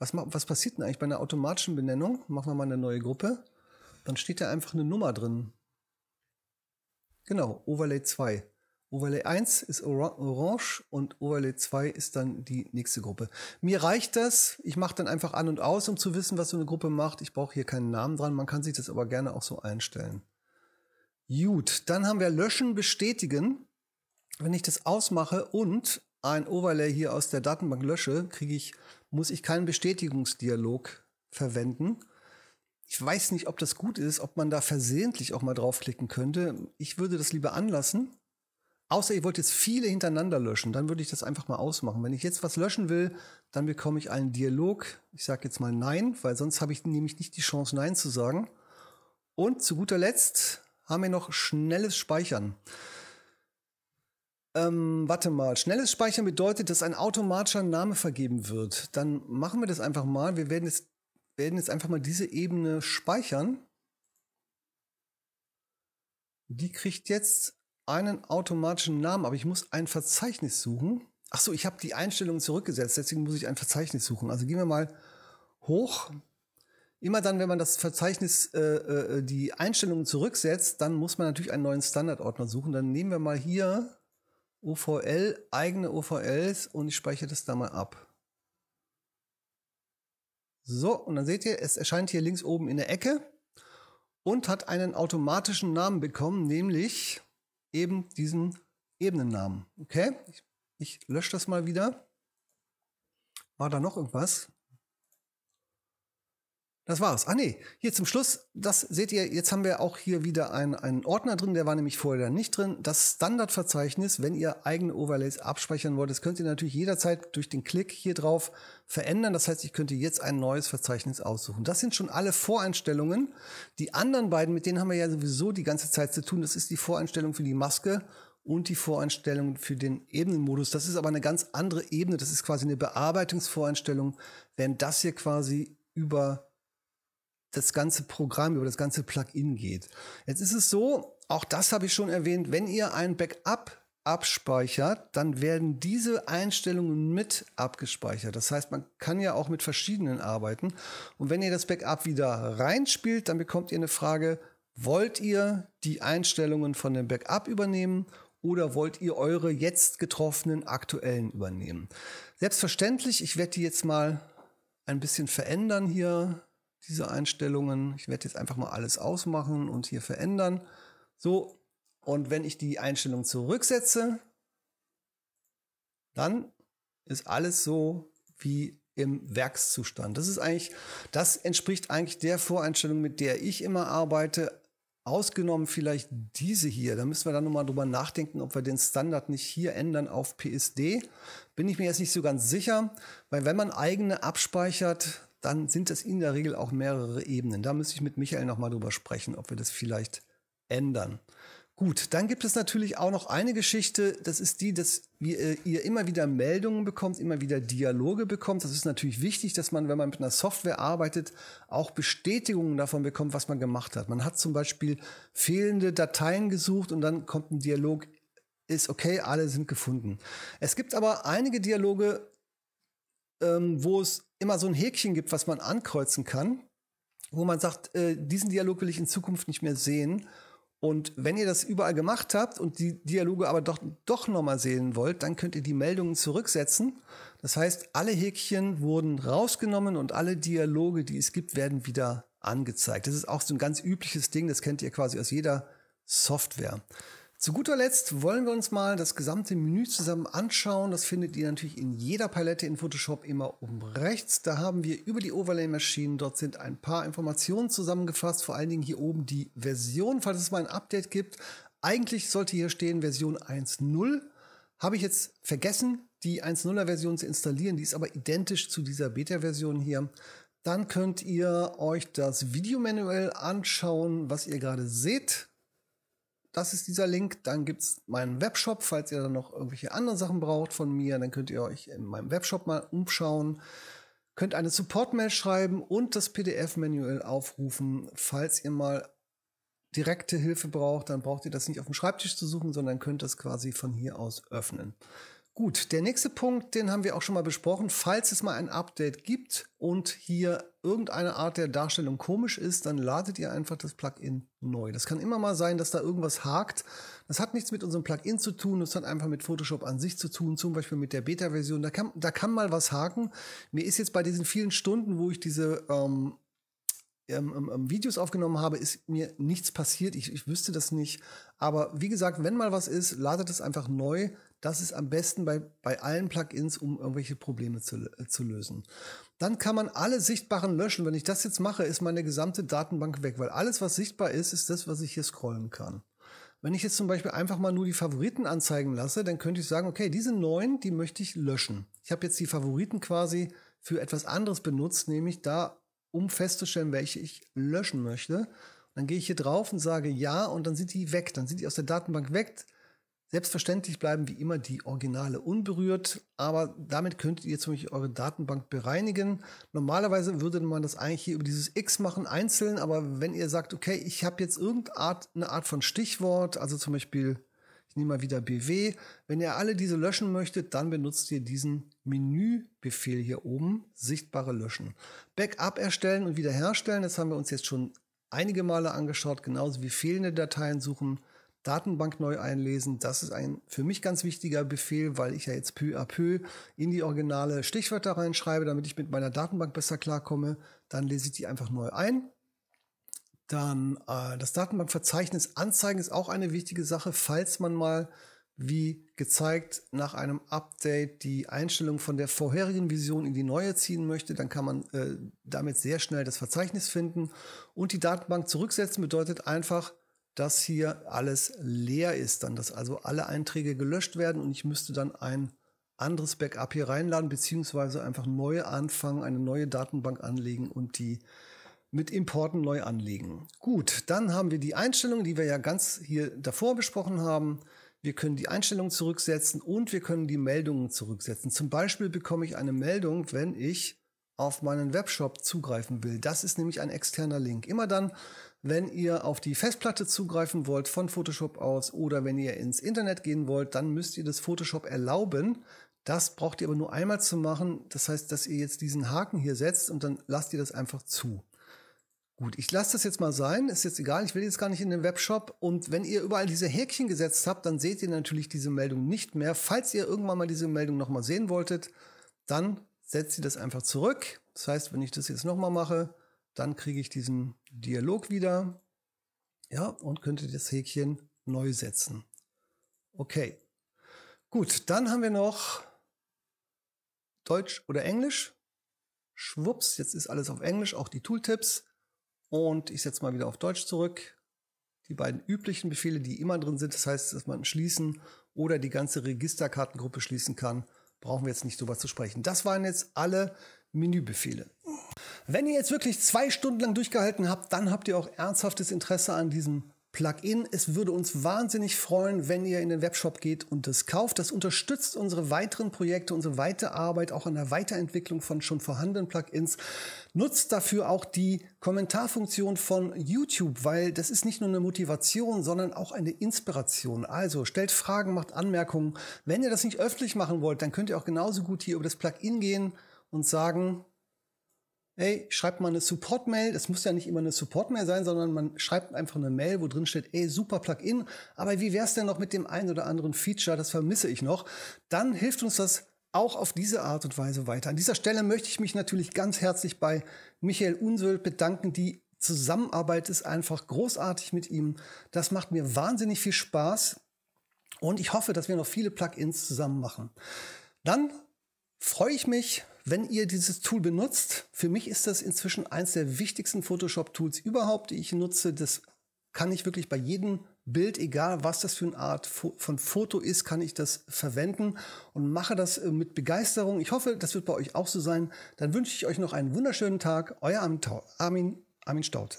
was passiert denn eigentlich bei einer automatischen Benennung? Machen wir mal eine neue Gruppe. Dann steht da einfach eine Nummer drin. Genau, Overlay 2. Overlay 1 ist orange und Overlay 2 ist dann die nächste Gruppe. Mir reicht das. Ich mache dann einfach an und aus, um zu wissen, was so eine Gruppe macht. Ich brauche hier keinen Namen dran. Man kann sich das aber gerne auch so einstellen. Gut, dann haben wir Löschen, Bestätigen. Wenn ich das ausmache und ein Overlay hier aus der Datenbank lösche, muss ich keinen Bestätigungsdialog verwenden. Ich weiß nicht, ob das gut ist, ob man da versehentlich auch mal draufklicken könnte. Ich würde das lieber anlassen. Außer ihr wollt jetzt viele hintereinander löschen, dann würde ich das einfach mal ausmachen. Wenn ich jetzt was löschen will, dann bekomme ich einen Dialog. Ich sage jetzt mal Nein, weil sonst habe ich nämlich nicht die Chance, Nein zu sagen. Und zu guter Letzt haben wir noch schnelles Speichern. Warte mal, schnelles Speichern bedeutet, dass ein automatischer Name vergeben wird. Dann machen wir das einfach mal. Wir werden jetzt einfach mal diese Ebene speichern. Die kriegt jetzt einen automatischen Namen, aber ich muss ein Verzeichnis suchen. Ach so, ich habe die Einstellung zurückgesetzt, deswegen muss ich ein Verzeichnis suchen. Also gehen wir mal hoch. Immer dann, wenn man das Verzeichnis, die Einstellungen zurücksetzt, dann muss man natürlich einen neuen Standardordner suchen. Dann nehmen wir mal hier OVL, eigene OVLs und ich speichere das da mal ab. So, und dann seht ihr, es erscheint hier links oben in der Ecke und hat einen automatischen Namen bekommen, nämlich eben diesen Ebenennamen. Okay, ich lösche das mal wieder. War da noch irgendwas? Das war's. Ah nee, hier zum Schluss, das seht ihr, jetzt haben wir auch hier wieder einen Ordner drin, der war nämlich vorher nicht drin. Das Standardverzeichnis, wenn ihr eigene Overlays abspeichern wollt, das könnt ihr natürlich jederzeit durch den Klick hier drauf verändern. Das heißt, ich könnte jetzt ein neues Verzeichnis aussuchen. Das sind schon alle Voreinstellungen. Die anderen beiden, mit denen haben wir ja sowieso die ganze Zeit zu tun. Das ist die Voreinstellung für die Maske und die Voreinstellung für den Ebenenmodus. Das ist aber eine ganz andere Ebene. Das ist quasi eine Bearbeitungsvoreinstellung, während das hier quasi über das ganze Programm, über das ganze Plugin geht. Jetzt ist es so, auch das habe ich schon erwähnt, wenn ihr ein Backup abspeichert, dann werden diese Einstellungen mit abgespeichert. Das heißt, man kann ja auch mit verschiedenen arbeiten. Und wenn ihr das Backup wieder reinspielt, dann bekommt ihr eine Frage, wollt ihr die Einstellungen von dem Backup übernehmen oder wollt ihr eure jetzt getroffenen aktuellen übernehmen? Selbstverständlich, ich werde die jetzt mal ein bisschen verändern hier. Diese Einstellungen, ich werde jetzt einfach mal alles ausmachen und hier verändern. So, und wenn ich die Einstellung zurücksetze, dann ist alles so wie im Werkszustand. Das ist eigentlich, das entspricht eigentlich der Voreinstellung, mit der ich immer arbeite, ausgenommen vielleicht diese hier. Da müssen wir dann nochmal drüber nachdenken, ob wir den Standard nicht hier ändern auf PSD. Bin ich mir jetzt nicht so ganz sicher, weil wenn man eigene abspeichert, dann sind das in der Regel auch mehrere Ebenen. Da müsste ich mit Michael nochmal drüber sprechen, ob wir das vielleicht ändern. Gut, dann gibt es natürlich auch noch eine Geschichte. Das ist die, dass ihr immer wieder Meldungen bekommt, immer wieder Dialoge bekommt. Das ist natürlich wichtig, dass man, wenn man mit einer Software arbeitet, auch Bestätigungen davon bekommt, was man gemacht hat. Man hat zum Beispiel fehlende Dateien gesucht und dann kommt ein Dialog, ist okay, alle sind gefunden. Es gibt aber einige Dialoge, wo es immer so ein Häkchen gibt, was man ankreuzen kann, wo man sagt, diesen Dialog will ich in Zukunft nicht mehr sehen. Und wenn ihr das überall gemacht habt und die Dialoge aber doch nochmal sehen wollt, dann könnt ihr die Meldungen zurücksetzen. Das heißt, alle Häkchen wurden rausgenommen und alle Dialoge, die es gibt, werden wieder angezeigt. Das ist auch so ein ganz übliches Ding, das kennt ihr quasi aus jeder Software. Zu guter Letzt wollen wir uns mal das gesamte Menü zusammen anschauen. Das findet ihr natürlich in jeder Palette in Photoshop immer oben rechts. Da haben wir über die Overlay Machine, dort sind ein paar Informationen zusammengefasst, vor allen Dingen hier oben die Version, falls es mal ein Update gibt. Eigentlich sollte hier stehen Version 1.0. Habe ich jetzt vergessen, die 1.0er Version zu installieren, die ist aber identisch zu dieser Beta-Version hier. Dann könnt ihr euch das Video manuell anschauen, was ihr gerade seht. Das ist dieser Link. Dann gibt es meinen Webshop. Falls ihr dann noch irgendwelche anderen Sachen braucht von mir, dann könnt ihr euch in meinem Webshop mal umschauen. Könnt eine Support-Mail schreiben und das PDF manuell aufrufen. Falls ihr mal direkte Hilfe braucht, dann braucht ihr das nicht auf dem Schreibtisch zu suchen, sondern könnt das quasi von hier aus öffnen. Gut, der nächste Punkt, den haben wir auch schon mal besprochen. Falls es mal ein Update gibt und hier irgendeine Art der Darstellung komisch ist, dann ladet ihr einfach das Plugin neu. Das kann immer mal sein, dass da irgendwas hakt. Das hat nichts mit unserem Plugin zu tun, das hat einfach mit Photoshop an sich zu tun, zum Beispiel mit der Beta-Version. Da kann mal was haken. Mir ist jetzt bei diesen vielen Stunden, wo ich diese Videos aufgenommen habe, ist mir nichts passiert. Ich wüsste das nicht. Aber wie gesagt, wenn mal was ist, ladet es einfach neu. Das ist am besten bei allen Plugins, um irgendwelche Probleme zu lösen. Dann kann man alle Sichtbaren löschen. Wenn ich das jetzt mache, ist meine gesamte Datenbank weg, weil alles, was sichtbar ist, ist das, was ich hier scrollen kann. Wenn ich jetzt zum Beispiel einfach mal nur die Favoriten anzeigen lasse, dann könnte ich sagen, okay, diese 9, die möchte ich löschen. Ich habe jetzt die Favoriten quasi für etwas anderes benutzt, nämlich da, um festzustellen, welche ich löschen möchte. Dann gehe ich hier drauf und sage ja und dann sind die weg. Dann sind die aus der Datenbank weg. Selbstverständlich bleiben wie immer die Originale unberührt, aber damit könntet ihr zum Beispiel eure Datenbank bereinigen. Normalerweise würde man das eigentlich hier über dieses X machen, einzeln, aber wenn ihr sagt, okay, ich habe jetzt irgendeine Art von Stichwort, also zum Beispiel, ich nehme mal wieder BW, wenn ihr alle diese löschen möchtet, dann benutzt ihr diesen Menübefehl hier oben, sichtbare löschen. Backup erstellen und wiederherstellen, das haben wir uns jetzt schon einige Male angeschaut, genauso wie fehlende Dateien suchen. Datenbank neu einlesen, das ist ein für mich ganz wichtiger Befehl, weil ich ja jetzt peu à peu in die originale Stichwörter reinschreibe, damit ich mit meiner Datenbank besser klarkomme. Dann lese ich die einfach neu ein. Dann das Datenbankverzeichnis anzeigen ist auch eine wichtige Sache, falls man mal, wie gezeigt, nach einem Update die Einstellung von der vorherigen Vision in die neue ziehen möchte, dann kann man damit sehr schnell das Verzeichnis finden. Und die Datenbank zurücksetzen bedeutet einfach, dass hier alles leer ist, dann, dass also alle Einträge gelöscht werden und ich müsste dann ein anderes Backup hier reinladen, beziehungsweise einfach neu anfangen, eine neue Datenbank anlegen und die mit Importen neu anlegen. Gut, dann haben wir die Einstellungen, die wir ja ganz hier davor besprochen haben. Wir können die Einstellungen zurücksetzen und wir können die Meldungen zurücksetzen. Zum Beispiel bekomme ich eine Meldung, wenn ich auf meinen Webshop zugreifen will. Das ist nämlich ein externer Link. Immer dann, wenn ihr auf die Festplatte zugreifen wollt von Photoshop aus oder wenn ihr ins Internet gehen wollt, dann müsst ihr das Photoshop erlauben. Das braucht ihr aber nur einmal zu machen. Das heißt, dass ihr jetzt diesen Haken hier setzt und dann lasst ihr das einfach zu. Gut, ich lasse das jetzt mal sein. Ist jetzt egal, ich will jetzt gar nicht in den Webshop. Und wenn ihr überall diese Häkchen gesetzt habt, dann seht ihr natürlich diese Meldung nicht mehr. Falls ihr irgendwann mal diese Meldung nochmal sehen wolltet, dann setzt ihr das einfach zurück. Das heißt, wenn ich das jetzt nochmal mache, dann kriege ich diesen Dialog wieder. Ja, und könnte das Häkchen neu setzen. Okay. Gut, dann haben wir noch Deutsch oder Englisch. Schwupps, jetzt ist alles auf Englisch, auch die Tooltips. Und ich setze mal wieder auf Deutsch zurück. Die beiden üblichen Befehle, die immer drin sind, das heißt, dass man schließen oder die ganze Registerkartengruppe schließen kann. Brauchen wir jetzt nicht drüber zu sprechen. Das waren jetzt alle Menübefehle. Wenn ihr jetzt wirklich 2 Stunden lang durchgehalten habt, dann habt ihr auch ernsthaftes Interesse an diesem Plugin. Es würde uns wahnsinnig freuen, wenn ihr in den Webshop geht und das kauft. Das unterstützt unsere weiteren Projekte, unsere weitere Arbeit, auch an der Weiterentwicklung von schon vorhandenen Plugins. Nutzt dafür auch die Kommentarfunktion von YouTube, weil das ist nicht nur eine Motivation, sondern auch eine Inspiration. Also stellt Fragen, macht Anmerkungen. Wenn ihr das nicht öffentlich machen wollt, dann könnt ihr auch genauso gut hier über das Plugin gehen und sagen, ey, schreibt mal eine Support-Mail. Das muss ja nicht immer eine Support-Mail sein, sondern man schreibt einfach eine Mail, wo drin steht, ey, super Plugin, aber wie wär's denn noch mit dem einen oder anderen Feature? Das vermisse ich noch. Dann hilft uns das auch auf diese Art und Weise weiter. An dieser Stelle möchte ich mich natürlich ganz herzlich bei Michael Unsöld bedanken. Die Zusammenarbeit ist einfach großartig mit ihm. Das macht mir wahnsinnig viel Spaß und ich hoffe, dass wir noch viele Plugins zusammen machen. Dann freue ich mich, wenn ihr dieses Tool benutzt. Für mich ist das inzwischen eines der wichtigsten Photoshop-Tools überhaupt, die ich nutze. Das kann ich wirklich bei jedem Bild, egal was das für eine Art von Foto ist, kann ich das verwenden und mache das mit Begeisterung. Ich hoffe, das wird bei euch auch so sein. Dann wünsche ich euch noch einen wunderschönen Tag. Euer Armin Staudt.